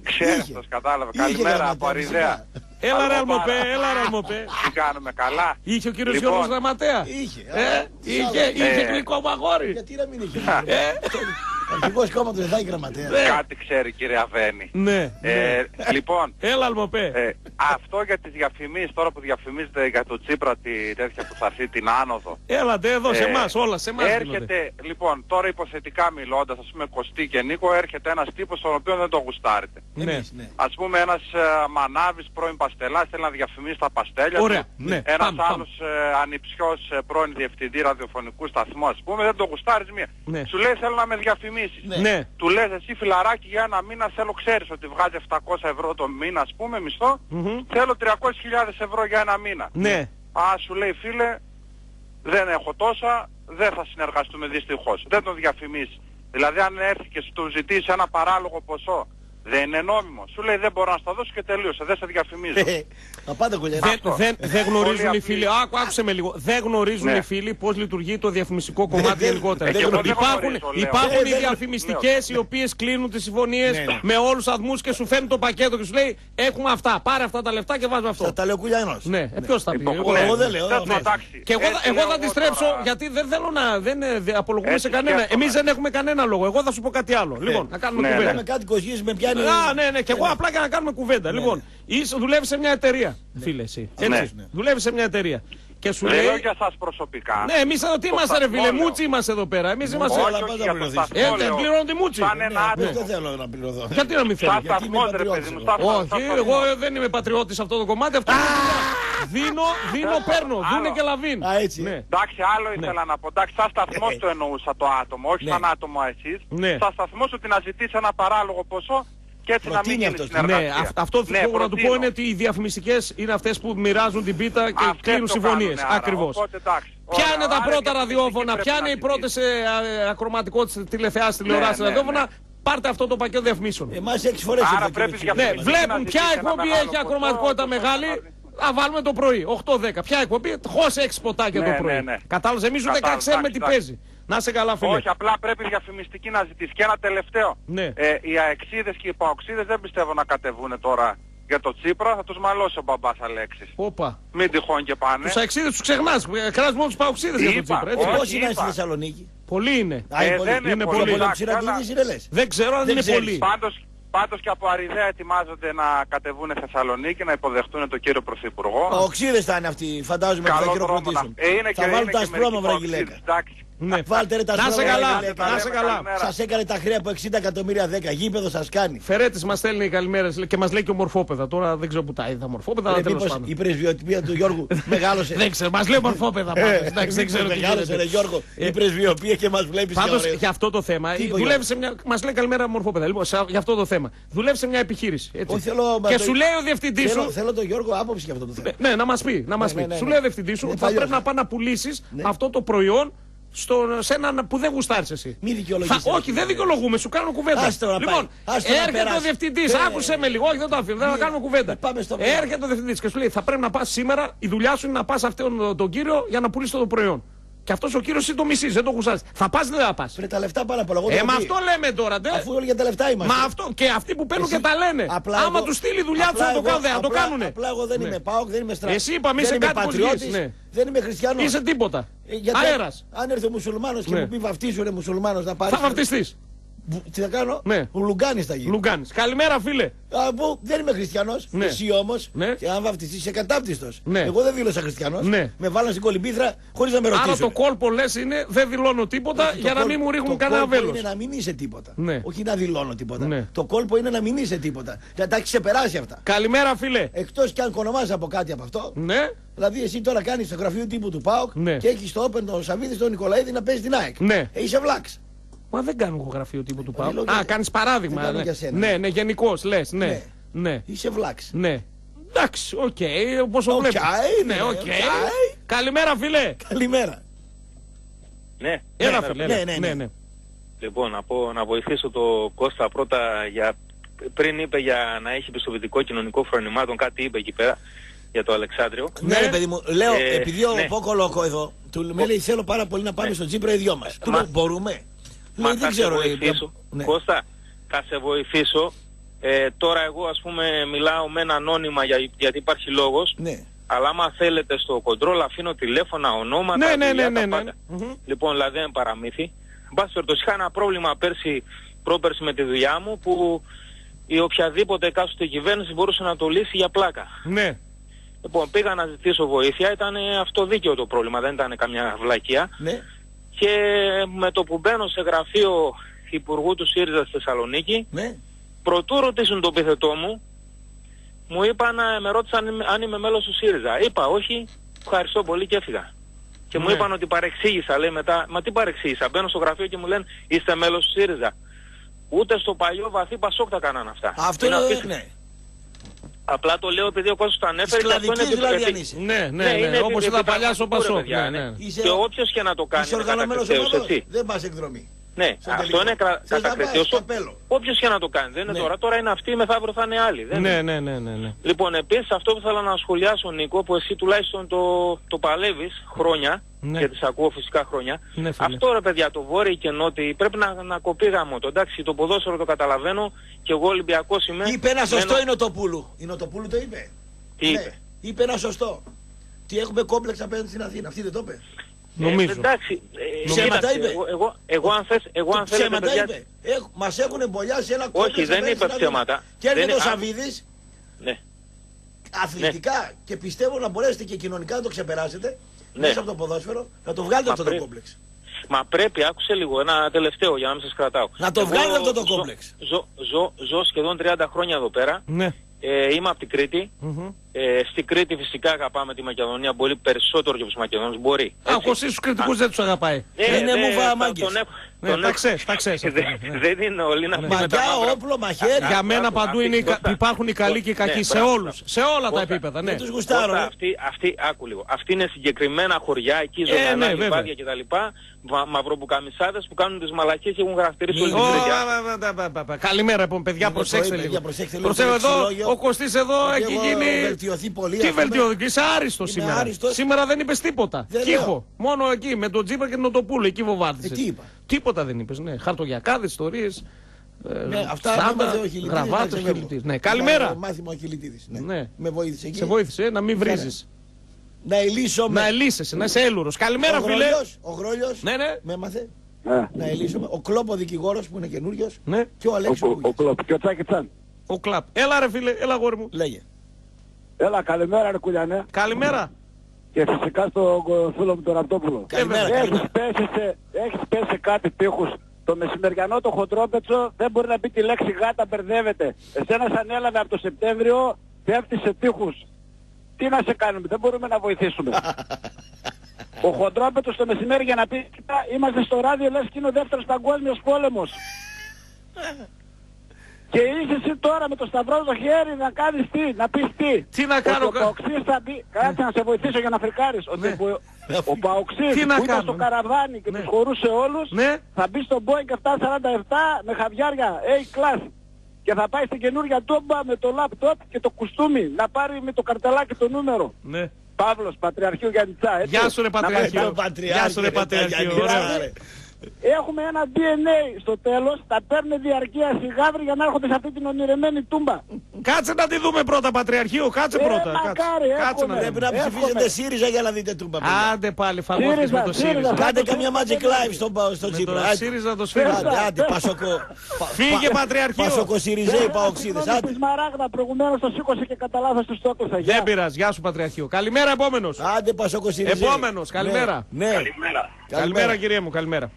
Ξέρεις, κατάλαβα. Καλημέρα από Αριδαία. Έλα ρε Αλμοπέ, έλα ρε Αλμοπέ. Τι κάνουμε καλά. Είχε ο κύριος λοιπόν... Γιώργος γραμματέα. Είχε. Ε, είχε, ε, είχε ε, γλυκό μαγόρι. Γιατί να μην είχε. Ε, ε, αρχηγός κόμματος δεν θα έχει γραμματέα. Ε. Κάτι ξέρει κύριε Αβένη. Ναι. Ε, ε, λοιπόν. Έλα Αλμοπέ. Ε, αυτό για τις διαφημίσεις τώρα που διαφημίζετε για το Τσίπρα τη τέτοια που θα έρθει την άνοδο. Έλατε εδώ ε, σε εμάς όλα, σε εμάς. Έρχεται, λοιπόν, τώρα υποθετικά μιλώντας, ας πούμε Κωστή και Νίκο, έρχεται ένας τύπος στον οποίο δεν το γουστάρετε. Ναι. Ας πούμε ένας Μανάβης πρώην Παστελάς θέλει να διαφημίσει τα παστέλια. Ωραία, του. Ναι. Ένας πάμε, άλλος πάμε. Ανιψιός πρώην διευθυντή ραδιοφωνικού σταθμού, ας πούμε, δεν το γουστάρεις μία. Ναι. Σου λέει θέλω να με διαφημίσεις. Ναι. Του λες εσύ φιλαράκι για ένα μήνα θέλω, ξέρεις ότι βγάζει επτακόσια ευρώ το μήνα, ας πούμε, μισθό. Mm-hmm. Θέλω τριακόσιες χιλιάδες ευρώ για ένα μήνα. Ναι. Α, σου λέει φίλε, δεν έχω τόσα, δεν θα συνεργαστούμε δυστυχώς. Δεν τον διαφημίσεις. Δηλαδή αν έρθει και σου ζητήσει ένα παράλογο ποσό Δεν είναι νόμιμο. Σου λέει δεν μπορώ να στα δώσω και τελείωσε. Δεν σε διαφημίζω. Απάντα κουλιανά. Δεν γνωρίζουν οι φίλοι. Άκου, άκουσε με λίγο. Δεν γνωρίζουν οι φίλοι πώς λειτουργεί το διαφημιστικό κομμάτι γενικότερα. Υπάρχουν οι διαφημιστικές οι οποίες κλείνουν τις συμφωνίες με όλους τους σταθμούς και σου φέρνουν το πακέτο και σου λέει έχουμε αυτά. Πάρε αυτά τα λεφτά και βάζουμε αυτό. Τα λέω κουλιανό. Ναι, ποιο τα πει. Εγώ δεν λέω. Και εγώ θα τη στρέψω γιατί δεν θέλω να. Δεν απολογούμε σε κανένα. Εμείς δεν έχουμε κανένα λόγο. Εγώ θα σου πω κάτι άλλο. Λοιπόν, να κάνουμε κουβέντα. Α, ναι, ναι, και εγώ απλά για να κάνουμε κουβέντα. Λοιπόν, δουλεύει σε μια εταιρεία, φίλε εσύ. Δουλεύει σε μια εταιρεία. Και σου λέει. Λέω για εσάς προσωπικά. Ναι, εμείς εδώ τι είμαστε, ρε φίλε, μούτσι είμαστε εδώ πέρα. Εμείς είμαστε. Δεν πληρώνω τη μούτσι. Δεν θέλω να πληρωθώ. Γιατί να μην θέλω. Όχι, εγώ δεν είμαι πατριώτης σε αυτό το κομμάτι. Δίνω, δίνω, παίρνω. Δίνε και λαβίν. Εντάξει, άλλο ήθελα να πω. Εντάξει, σαν σταθμό το εννοούσα το άτομο, όχι σαν άτομο εσείς. Σαν σταθμό ότι να ζητήσει ένα παράλογο ποσό. Και έτσι να μην γίνει συνεργασία. Ναι, αυτό που θέλω να του πω είναι ότι οι διαφημιστικές είναι αυτές που μοιράζουν την πίτα και κλείνουν συμφωνίες. Ακριβώς. Ποια είναι τα πρώτα ραδιόφωνα, ποια είναι οι πρώτες ακροματικότητες τηλεθεάσεις, τηλεοράσεις, ραδιόφωνα. Πάρτε αυτό το πακέτο διαφημίσεων. Εμάς έξι φορές. Άρα πρέπει να βλέπουν ποια εκπομπή έχει ακροματικότητα μεγάλη. Να βάλουμε το πρωί, οκτώ δέκα. Ποια εκπομπή, χώσε έξι ποτάκια ναι, το πρωί. Ναι, ναι. Κατάλαβε, εμείς ούτε καν ξέρουμε τι παίζει. Να σε καλά, φίλε. Όχι, απλά πρέπει διαφημιστική να ζητήσει. Και ένα τελευταίο. Ναι. Ε, οι αεξίδες και οι παοξίδες δεν πιστεύω να κατεβούνε τώρα για το Τσίπρα. Θα τους μαλώσει ο μπαμπάς Αλέξης. Όπα. Μην τυχόν και πάνε. Τους αεξίδες τους ξεχνάς. Κράζουμε μόνο τους παοξίδες για το Τσίπρα. Πόσοι είναι στη Θεσσαλονίκη. Πολλοί είναι. Είναι πολλοί. Δεν ξέρω αν είναι πολλοί. Πάντως και από Αριδαία ετοιμάζονται να κατεβούν Θεσσαλονίκη, να υποδεχτούν τον κύριο Πρωθυπουργό. Οξύδες θα είναι αυτοί, φαντάζομαι ότι θα χειροκροτήσουν. Θα βάλουν τα ασπρόμαυρα γυλαίκα. Βάλτε ρε τα ασπρόμαυρα. Να σε καλά. Σας έκανε τα χρέα από εξήντα εκατομμύρια δέκα. Γήπεδο σας κάνει. Φερέτης μας στέλνει καλημέρες και μας λέει και ο Μορφόπεδα. Τώρα δεν ξέρω που τα είδα. Μορφόπεδα αλλά τέλος πάντων. Η πρεσβειοποιία του Γιώργου μεγάλωσε. Δεν ξέρω, μας λέει Μορφόπεδα πάντως. Δεν ξέρω. Μεγάλωσε ρε Γιώργο η πρεσβειοποιία και μας βλέπει. Πάντως για αυτό το θέμα. Μας λέει καλημέρα Μορφόπεδα. Λοιπόν, για αυτό το θέμα. Δουλεύει σε μια επιχείρηση. Έτσι. Θέλω, και σου το... λέει ο διευθυντή σου. Θέλω τον Γιώργο άποψη για αυτό το θέμα. Ναι, να μας πει. Να μας ναι, πει. Ναι, ναι, σου λέει ο διευθυντή σου ότι ναι, θα πρέπει να πάει να πουλήσει ναι. αυτό το προϊόν στο, σε έναν που δεν γουστάρεις εσύ. Μη δικαιολογείς. Θα... Όχι, δεν δικαιολογούμε, σου κάνω κουβέντα. Άστορα, λοιπόν, άστορα, έρχεται ο διευθυντής, ναι, άκουσε με λίγο, όχι δεν το αφήνω, δεν θα κάνουμε κουβέντα. Έρχεται ο διευθυντής και σου λέει θα πρέπει να πας σήμερα, η δουλειά σου είναι να πας αυτόν τον κύριο για να πουλήσει το προϊόν. Και αυτός ο κύριος εσύ το μισείς, δεν το χουσάς. Θα πας, δεν θα πας. Πριν τα λεφτά πάρα πολλά. Ε, μα αυτό λέμε τώρα, ντε. Αφού όλοι για τα λεφτά είμαστε. Μα αυτό και αυτοί που παίρνουν εσύ... και τα λένε. Απλά άμα εγώ... του στείλει δουλειά του, το κάνουν. Απλά, απλά, απλά εγώ δεν ναι. είμαι ΠΑΟΚ, δεν είμαι στρατιώτης. Εσύ είπαμε, είσαι κάτι πατριώτης, ναι. δεν είμαι χριστιανός. Είσαι τίποτα. Ε, αέρας. Αν έρθει ο μουσουλμάνος και ναι. μου πει βαφτίζουνε μουσουλμάνος να πάρεις. Θα βαφτιστείς. Τι θα κάνω, ναι. ο Λουγκάνης θα γίνει. Λουγκάνης. Καλημέρα, φίλε. Από, δεν είμαι χριστιανός. Ναι. Εσύ όμως, ναι. και αν βαφτιστείς, είσαι κατάπτυστος. Ναι. Εγώ δεν δήλωσα χριστιανός. Ναι. Με βάλαν στην κολυμπήθρα χωρίς να με ρωτήσουν. Άρα το κόλπο λες είναι δεν δηλώνω τίποτα όχι, για να κόλ... μην μου ρίχνουν κανένα βέλος. Το κόλπο είναι να μην είσαι τίποτα. Ναι. Όχι να δηλώνω τίποτα. Ναι. Το κόλπο είναι να μην είσαι τίποτα. Γιατί τα έχεις ξεπεράσει αυτά. Καλημέρα, φίλε. Εκτός κι αν κονομάσαι από κάτι από αυτό. Ναι. Δηλαδή, εσύ τώρα κάνεις το γραφείο τύπου του ΠΑΟΚ ναι. και έχεις το Open τον Σαββίδη τον Νικολαίδη να παίζει την ΑΕΚ. Είσαι βλάξ. Μα δεν κάνω εγώ γραφείο τύπου του ΠΑΟΚ. Α, για... κάνεις παράδειγμα. Ναι. ναι, ναι, γενικώς λες, ναι. ναι. ναι. Είσαι βλάξ. Ναι. Εντάξει, οκ, okay, όπως το okay, βλέπεις. Ναι, οκ. Okay. Okay. Καλημέρα, φίλε. Καλημέρα. Ναι. Έλα, ναι, φίλε. Ναι, ναι, ναι. ναι, ναι. Λοιπόν, να, πω, να βοηθήσω το Κώστα πρώτα για... Πριν είπε για να έχει πιστοποιητικό κοινωνικό φρονημάτων, κάτι είπε εκεί πέρα για το Αλεξάνδριο. Ναι, ναι παιδί μου, λέω, ε, επειδή ο ναι. Πόκολοκο εδώ, του λέει θέλω πάρα πολύ να πάμε στον Τσίπρα οι δυο μας. Του λέω μπορούμε. Μα δεν θα ξέρω, σε βοηθήσω, ναι. Κώστα, θα σε βοηθήσω. Ε, τώρα εγώ ας πούμε μιλάω με ένα ανώνυμα για, γιατί υπάρχει λόγος. Ναι. Αλλά άμα θέλετε στο κοντρόλ αφήνω τηλέφωνα, ονόματα, ναι, ναι, ναι, ναι, ναι, ναι. Mm-hmm. Λοιπόν, δηλαδή δεν παραμύθι. Μπάσχερτο, είχα ένα πρόβλημα πέρσι, πρόπερσι με τη δουλειά μου που η οποιαδήποτε εκάστοτε κυβέρνηση μπορούσε να το λύσει για πλάκα. Ναι. Λοιπόν, πήγα να ζητήσω βοήθεια, ήταν αυτό δίκαιο το πρόβλημα, δεν ήταν καμιά βλακεία. Ναι. Και με το που μπαίνω σε γραφείο υπουργού του ΣΥΡΙΖΑ στη Θεσσαλονίκη, ναι. προτού ρωτήσουν το πίθετό μου, μου είπαν, με ρώτησαν αν είμαι μέλος του ΣΥΡΙΖΑ. Είπα όχι, ευχαριστώ πολύ και έφυγα. Και ναι. μου είπαν ότι παρεξήγησα, λέει μετά, μα τι παρεξήγησα, μπαίνω στο γραφείο και μου λένε είστε μέλος του ΣΥΡΙΖΑ. Ούτε στο παλιό βαθύ Πασόκ τα κάνανε αυτά. Αυτό είναι αφήσουν... ναι. Απλά το λέω επειδή ο κόσμος το ανέφερε και αυτό είναι δηλαδή αν είσαι. Ναι, ναι, ναι, ναι, όπως ήταν παλιά στο Πασόκ. Ναι, ναι. Και όποιος και να το κάνει είναι κατακριστέως, έτσι. Δεν πας εκδρομή. Ναι, αυτό είναι κατακριτή. Όποιος και να το κάνει. Δεν είναι ναι. τώρα. Τώρα είναι αυτή, μεθαύριο θα είναι άλλη. Δεν ναι, ναι, ναι, ναι, ναι. Λοιπόν, επίσης αυτό που θέλω να σχολιάσω, Νίκο, που εσύ τουλάχιστον το, το παλεύεις χρόνια ναι. και τις ακούω φυσικά χρόνια. Ναι, αυτό ρε παιδιά, το βόρειο και νότιο πρέπει να, να κοπεί γάμο. Το, εντάξει, το ποδόσφαιρο το καταλαβαίνω και εγώ Ολυμπιακός είμαι. Είπε ένα σωστό η Νοτοπούλου. Η Νοτοπούλου το είπε. Τι ναι. είπε. Είπε ένα σωστό. Τι έχουμε κόμπλεξ απέναντι στην Αθήνα. Αυτή δεν το είπε. Ε, νομίζω. Εντάξει, ε, ψέματα είπε. Εγώ, εγώ, εγώ αν θες, εγώ αν θέλετε, ψέματα παιδιά... είπε. Έχ, μας έχουν εμπολιάσει ένα κόκκινο. Όχι, δεν είπε ψέματα. Και έρχεται ο Σαββίδης, ναι. αθλητικά ναι. και πιστεύω να μπορέσετε και κοινωνικά να το ξεπεράσετε ναι. μέσα από το ποδόσφαιρο, να το βγάλετε αυτό το κόμπλεξ. Μα πρέπει, άκουσε λίγο, ένα τελευταίο για να μην σας κρατάω. Να το βγάλετε αυτό το κόμπλεξ. Ζω σχεδόν τριάντα χρόνια εδώ πέρα. Ε, είμαι από την Κρήτη. Mm-hmm. Ε, στην Κρήτη φυσικά αγαπάμε τη Μακεδονία πολύ περισσότερο και από τους Μακεδόνους. Μπορεί. Α, χωρίς τους κριτικούς δεν τους αγαπάει. Ε, είναι ε, μουβα μάγκες. Τα ξέρεις, τα ξέρεις. Δεν είναι όλοι να πηγαίνουν. Μαγιά, όπλο, μαχαίρι. Για μένα παντού υπάρχουν οι καλοί και οι κακοί. Σε όλους. Σε όλα τα επίπεδα. Δεν τους γουστάρω. Αυτοί, άκου λίγο. Αυτοί είναι συγκεκριμένα χωριά, εκεί ζωντανά λιβάδια κτλ. Μαυροπουκαμισάδες που κάνουν τις μαλακίες και έχουν χαρακτηρίσει όλη την Κρήτη. Καλημέρα, λοιπόν, παιδιά, προσέξτε λίγο. Ο Κωστής εδώ έχει γίνει. Τι βελτιωθεί, είσαι άριστο σήμερα. Σήμερα δεν είπες τίποτα. Κύχο. Μόνο εκεί με τον Τζίπρα και τον Νοτοπούλου. Εκεί βοβάρτησες. Τίποτα δεν είπες, ναι. Χαρτογιακάδες, ιστορίες. Ναι, αυτά γραβάτες, χιλιτίδης. Ναι, καλημέρα. Μάθημα ο Χιλιτίδης. Ναι. Με βοήθησε εκεί. Σε βοήθησε να μην βρίζεις. Να ελύσουμε. Να ελύσεσαι, να είσαι έλουρος. Καλημέρα, φίλε. Ο Γρόλιος. Ναι, ναι. Με έμαθε. Να ελύσουμε. Ο Κλόπ ο δικηγόρος που είναι καινούριος. Και ο Αλέξης. Ο Κλόπ. Και ο Τσάκετσάν. Ο Κλαπ. Έλα, ρε φίλε, έλα, γόρι μου. Λέγε. Έλα, καλημέρα, ρε Κουλιανέ. Καλημέρα. Και φυσικά στον φίλο μου τον Ραπτόπουλο. Καλημέρα. Έχεις πέσει, σε, έχεις πέσει σε κάτι τείχους. Το μεσημεριανό το χοντρόπετσο δεν μπορεί να πει τη λέξη γάτα, μπερδεύεται. Εσένα σαν έλαβε από το Σεπτέμβριο, πέφτει σε τείχους. Τι να σε κάνουμε, δεν μπορούμε να βοηθήσουμε. Ο χοντρόπετσος το μεσημέρι για να πει, κοιτά, είμαστε στο ράδιο, λες και είναι ο δεύτερος παγκόσμιος πόλεμος. Και είσαι εσύ τώρα με το σταυρό στο χέρι να κάνεις τι, να πεις τι. Τι να κάνω, κα... θα μπει... Κάτσε να σε βοηθήσω για να φρικάρεις. Ναι. Ο, ο Παοξής που ήταν στο καραβάνι και ναι. τους χωρούσε όλους, ναι. θα μπει στον Boeing επτακόσια σαράντα επτά με χαβιάρια A-Class. Και θα πάει στην καινούργια τόμπα με το λάπτοπ και το κουστούμι, να πάρει με το καρτελάκι το νούμερο. Ναι. Παύλος, Πατριαρχείο Γιαννιτσά. Έτσι. Γεια σου ρε Πατριαρχείο. Γεια σου ρε Πατριαρχείο. Έχουμε ένα ντι εν έι στο τέλος, τα παίρνει διαρκεία οι γάβροι για να έρχονται σε αυτή την ονειρεμένη τούμπα. Κάτσε να τη δούμε πρώτα, Πατριαρχείο, κάτσε ε, πρώτα. Μακάρι, κάτσε να πρέπει να ψηφίζετε ΣΥΡΙΖΑ για να δείτε τούμπα. Άντε πάλι, φαγώθηκες με το ΣΥΡΙΖΑ. Κάντε καμιά magic live στον στο Τσίπρα. Με το ΣΥΡΙΖΑ το σφύριζα. Άντε, άντε, Πασοκο. Φύγε, Πατριαρχείο. Πασοκο ΣΥΡΙΖΑ, Παοξίδες. Άντε. Της Μαράγδα προηγουμένως το σήκωσε και κατά λάθος τους στόχους. Δεν πειράζει, γεια σου Πατριαρχείο. Καλημέρα, επόμενος. Άντε, Πασοκο ΣΥΡΙΖΑ. Επόμενος, καλημέρα. Καλημέρα, κυρία μου, καλημέρα.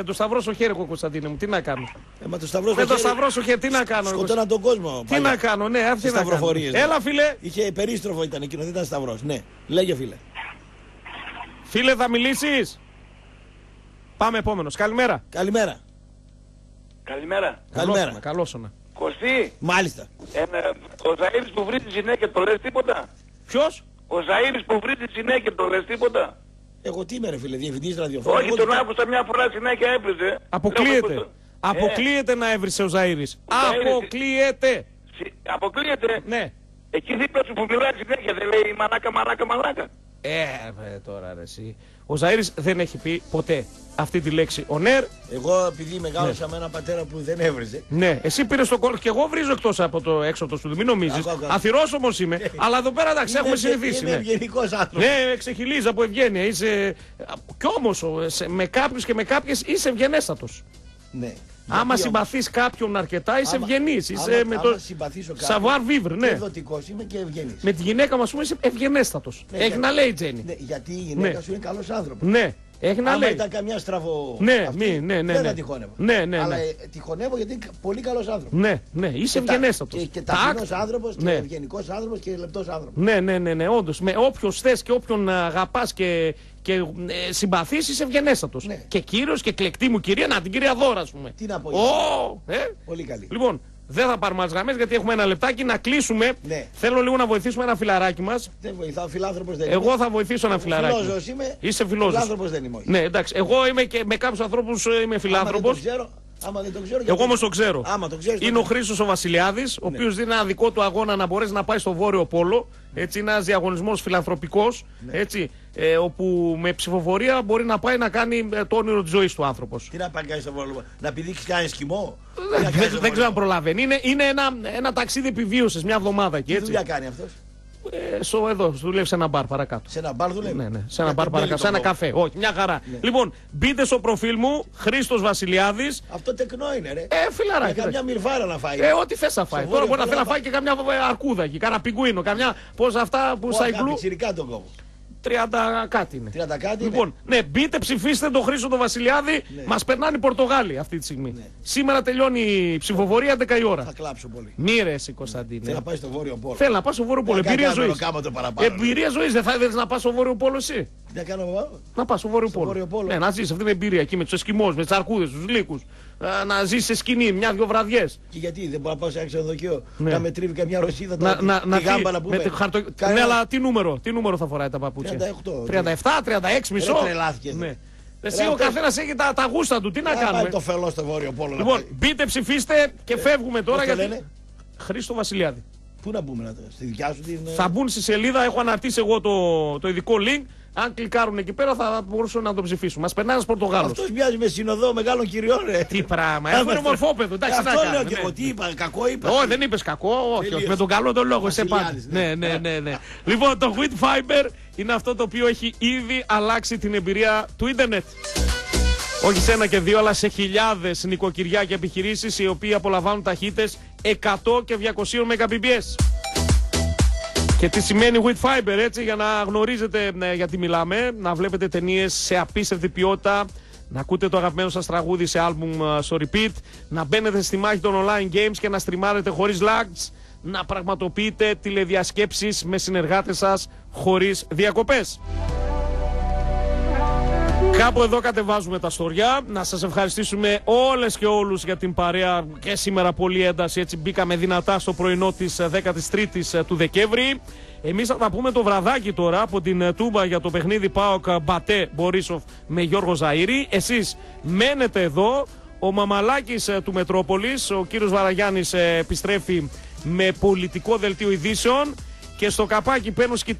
Με το σταυρό στο χέρι, Κωνσταντίνε μου, τι να κάνω. Ε, με το σταυρό στο χέρι, χέρι, τι να κάνω. Σκοτώνα τον κόσμο. Παλιά. Τι να κάνω, ναι, αυτή είναι η σταυροφορία. Έλα, φίλε. Είχε περίστροφο ήταν εκείνο, δεν ήταν σταυρός. Ναι, λέγε, φίλε. Φίλε, θα μιλήσεις. Πάμε, επόμενος. Καλημέρα. Καλημέρα. Καλημέρα. Καλημέρα. Καλώσονα. Κωστή. Μάλιστα. Ε, ο Ζαΐρης που βρίζει γυναίκες, το λες τίποτα. Ποιος? Ο Ζαΐρης που βρίζει γυναίκες, το λες τίποτα. Εγώ τι είμαι ρε φίλε, διευθυντής ραδιοφώνου. Όχι, τον άκουσα μια φορά συνέχεια έπριζε. Αποκλείεται. Αποκλείεται να έβρισε ο Ζαΐρης. Αποκλείεται. Αποκλείεται. Ναι. Εκεί δίπλα σου που μιλάει συνέχεια δεν λέει μαλάκα, μαλάκα, μαλάκα. Ε, τώρα ρε εσύ. Ο Ζαΐρης δεν έχει πει ποτέ αυτή τη λέξη. Ο Νέρ. Εγώ επειδή μεγάλωσα ναι. με έναν πατέρα που δεν έβριζε. Ναι, εσύ πήρε τον κόλπο και εγώ βρίζω εκτός από το έξω από το στούντιο. Μην νομίζεις. Αθυρός όμως είμαι. αλλά εδώ πέρα εντάξει, έχουμε συνηθίσει. Είμαι ευγενικός άνθρωπος. Ναι, ξεχυλίζει από ευγένεια. Είσαι. Κι όμως με κάποιους και με κάποιες είσαι ευγενέστατος. Ναι. Άμα συμπαθείς κάποιον αρκετά, είσαι ευγενής. Είσαι με το savoir vivre, ναι. Εκδοτικός είμαι και ευγενής. Με τη γυναίκα μας πούμε είσαι ευγενέστατος. Έχει να λέει η Τζέννη. Γιατί η γυναίκα σου είναι καλός άνθρωπος. Ναι. Έχει να άμα λέει. Ήταν καμιά στραβό. Ναι, αυτή, ναι, ναι, ναι. Δεν τα τυχόνευα. Ναι, ναι, ναι. Αλλά ε, τυχονεύω γιατί είναι πολύ καλός άνθρωπος. Ναι, ναι. Είσαι ευγενέστατος. Και, και ταπεινός άνθρωπος και ναι. ευγενικός άνθρωπος και λεπτός άνθρωπος. Ναι, ναι, ναι, ναι. Όντως. Με όποιος θες και όποιον αγαπάς και, και ε, συμπαθείς είσαι ευγενέστατος. Ναι. Και κύριος και κλεκτή μου κυρία, να την κυρία Δώρα, ας πούμε. Τι να πω. Oh, ε? Πολύ καλή. Λοιπόν, Δεν θα πάρουμε άλλες γραμμές γιατί έχουμε ένα λεπτάκι να κλείσουμε. Ναι. Θέλω λίγο να βοηθήσουμε ένα φιλαράκι μας. Δεν βοηθάω, φιλάνθρωπος δεν είμαι. Εγώ θα βοηθήσω ένα φιλαράκι. Φιλόζος είμαι. Είσαι φιλόζος. Φιλάνθρωπος δεν είμαι. Όχι. Ναι, εντάξει. Εγώ είμαι και με κάποιους ανθρώπους είμαι φιλάνθρωπος. Άμα δεν το ξέρω, εγώ όμως το ξέρω. Άμα το ξέρεις, είναι το... ο Χρήστος ο Βασιλιάδης, ο ναι. οποίος δίνει ένα δικό του αγώνα να μπορέσει να πάει στο Βόρειο Πόλο. Έτσι, ένας διαγωνισμός φιλανθρωπικός, ναι. έτσι, ε, όπου με ψηφοφορία μπορεί να πάει να κάνει το όνειρο της ζωής του άνθρωπος. Τι να πάει κάνει στο Βόρειο Πόλο, να πηδήξει κανένα σκημό. Δεν, δεν ξέρω αν προλαβαίνει. Είναι, είναι ένα, ένα ταξίδι επιβίωσης, μια εβδομάδα. Τι δουλειά κάνει αυτός? Ε, εδώ, δουλεύει σε ένα μπαρ παρακάτω. Σε ένα μπαρ δουλεύει. Ναι, ναι. Σε ένα μπαρ παρακάτω. Σε ένα καφέ. Όχι, μια χαρά. Ναι. Λοιπόν, μπείτε στο προφίλ μου, Χρήστος Βασιλιάδης. Αυτό τεκνό είναι, ρε. Ε, φιλαράκι. Για καμιά μυρβάρα να φάει. Ε, ό,τι θες να φάει. Τώρα μπορεί να θέλει να φάει και καμιά αρκούδα εκεί. Κάνα πιγκουίνο. Καμιά. Πώς αυτά που στα υγκλού. Πιτσιρικά τον κόβω. τριάντα κάτι είναι. τριάντα κάτι λοιπόν, είναι. Ναι, μπείτε, ψηφίστε τον Χρήστο τον Βασιλιάδη. Ναι. Μας περνάνε οι Πορτογάλοι αυτή τη στιγμή. Ναι. Σήμερα τελειώνει η ψηφοφορία δέκα η ώρα. Θα κλάψω πολύ. Μοίρεση, Κωνσταντίνε. Θέλω να πάει στο Βόρειο Πόλο. Θέλω να πάω στο Βόρειο Πόλο. Εμπειρία ζωή. Εμπειρία ζωή. Δεν θα ήθελε να πα στο Βόρειο Πόλο, εσύ? Τι να κάνω εγώ? Να πα στο Βόρειο Πόλο. Ναι, να ζει αυτή την εμπειρία εκεί με του εσκιμό, με τι αρκούδε, του λύκου. Να ζει σε σκηνή μια-δυο βραδιέ. Και γιατί δεν μπορεί να πάω σε ένα ξενοδοχείο να με τρίβει καμιά ρωσίδα να γάμπα πούμε. Ναι, αλλά τι νούμερο θα φοράει τα παπούτσια? τριάντα επτά, τριάντα έξι μισό. Ναι. Εσύ ο καθένας έχει τα, τα γούστα του, τι να κάνουμε. Πάει το φελό στο Βόρειο Πόλο. Λοιπόν, μπείτε, ψηφίστε και φεύγουμε τώρα γιατί. Χρήστο Βασιλιάδη. Πού να μπούμε, να το, στη δικιά σου την. Θα μπουν στη σελίδα, έχω αναρτήσει εγώ το, το ειδικό link. Αν κλικάρουν εκεί πέρα θα μπορούσαν να τον ψηφίσουν. Μας περνάει ένας Πορτογάλος. Αυτός μοιάζει με συνοδό μεγάλων κυριών, ρε. Τι πράγμα, έχουμε ένα μορφόπεδο. Εντάξει, αυτό λέω και εγώ. Τι είπα, κακό είπα? Όχι, δεν είπες κακό, όχι. Με τον καλό τον λόγο, σε πάντα. Ναι, ναι, ναι, ναι. Λοιπόν, το Wheat Fiber είναι αυτό το οποίο έχει ήδη αλλάξει την εμπειρία του ίντερνετ. Όχι σε ένα και δύο, αλλά σε χιλιάδες νοικοκυριά και επιχειρήσεις οι οποίοι απολαμβάνουν ταχύτητες εκατό και διακόσια Mbps. Και τι σημαίνει Wheat Fiber, έτσι, για να γνωρίζετε γιατί μιλάμε, να βλέπετε ταινίες σε απίστευτη ποιότητα, να ακούτε το αγαπημένο σας τραγούδι σε album στο repeat, να μπαίνετε στη μάχη των online games και να στριμάρετε χωρίς lags, να πραγματοποιείτε τηλεδιασκέψεις με συνεργάτες σας χωρίς διακοπές. Κάπου εδώ κατεβάζουμε τα στοριά. Να σας ευχαριστήσουμε όλες και όλους για την παρέα και σήμερα πολύ ένταση. Έτσι μπήκαμε δυνατά στο πρωινό της δέκατης τρίτης του Δεκέμβρη. Εμείς θα τα πούμε το βραδάκι τώρα από την Τούμπα για το παιχνίδι ΠΑΟΚ Μπατέ Μπορίσοφ με Γιώργο Ζαΐρη. Εσείς μένετε εδώ. Ο Μαμαλάκης του Μετρόπολης, ο κύριος Βαραγιάννης, επιστρέφει με πολιτικό δελτίο ειδήσεων. Και στο καπάκι παίρνω σκητή.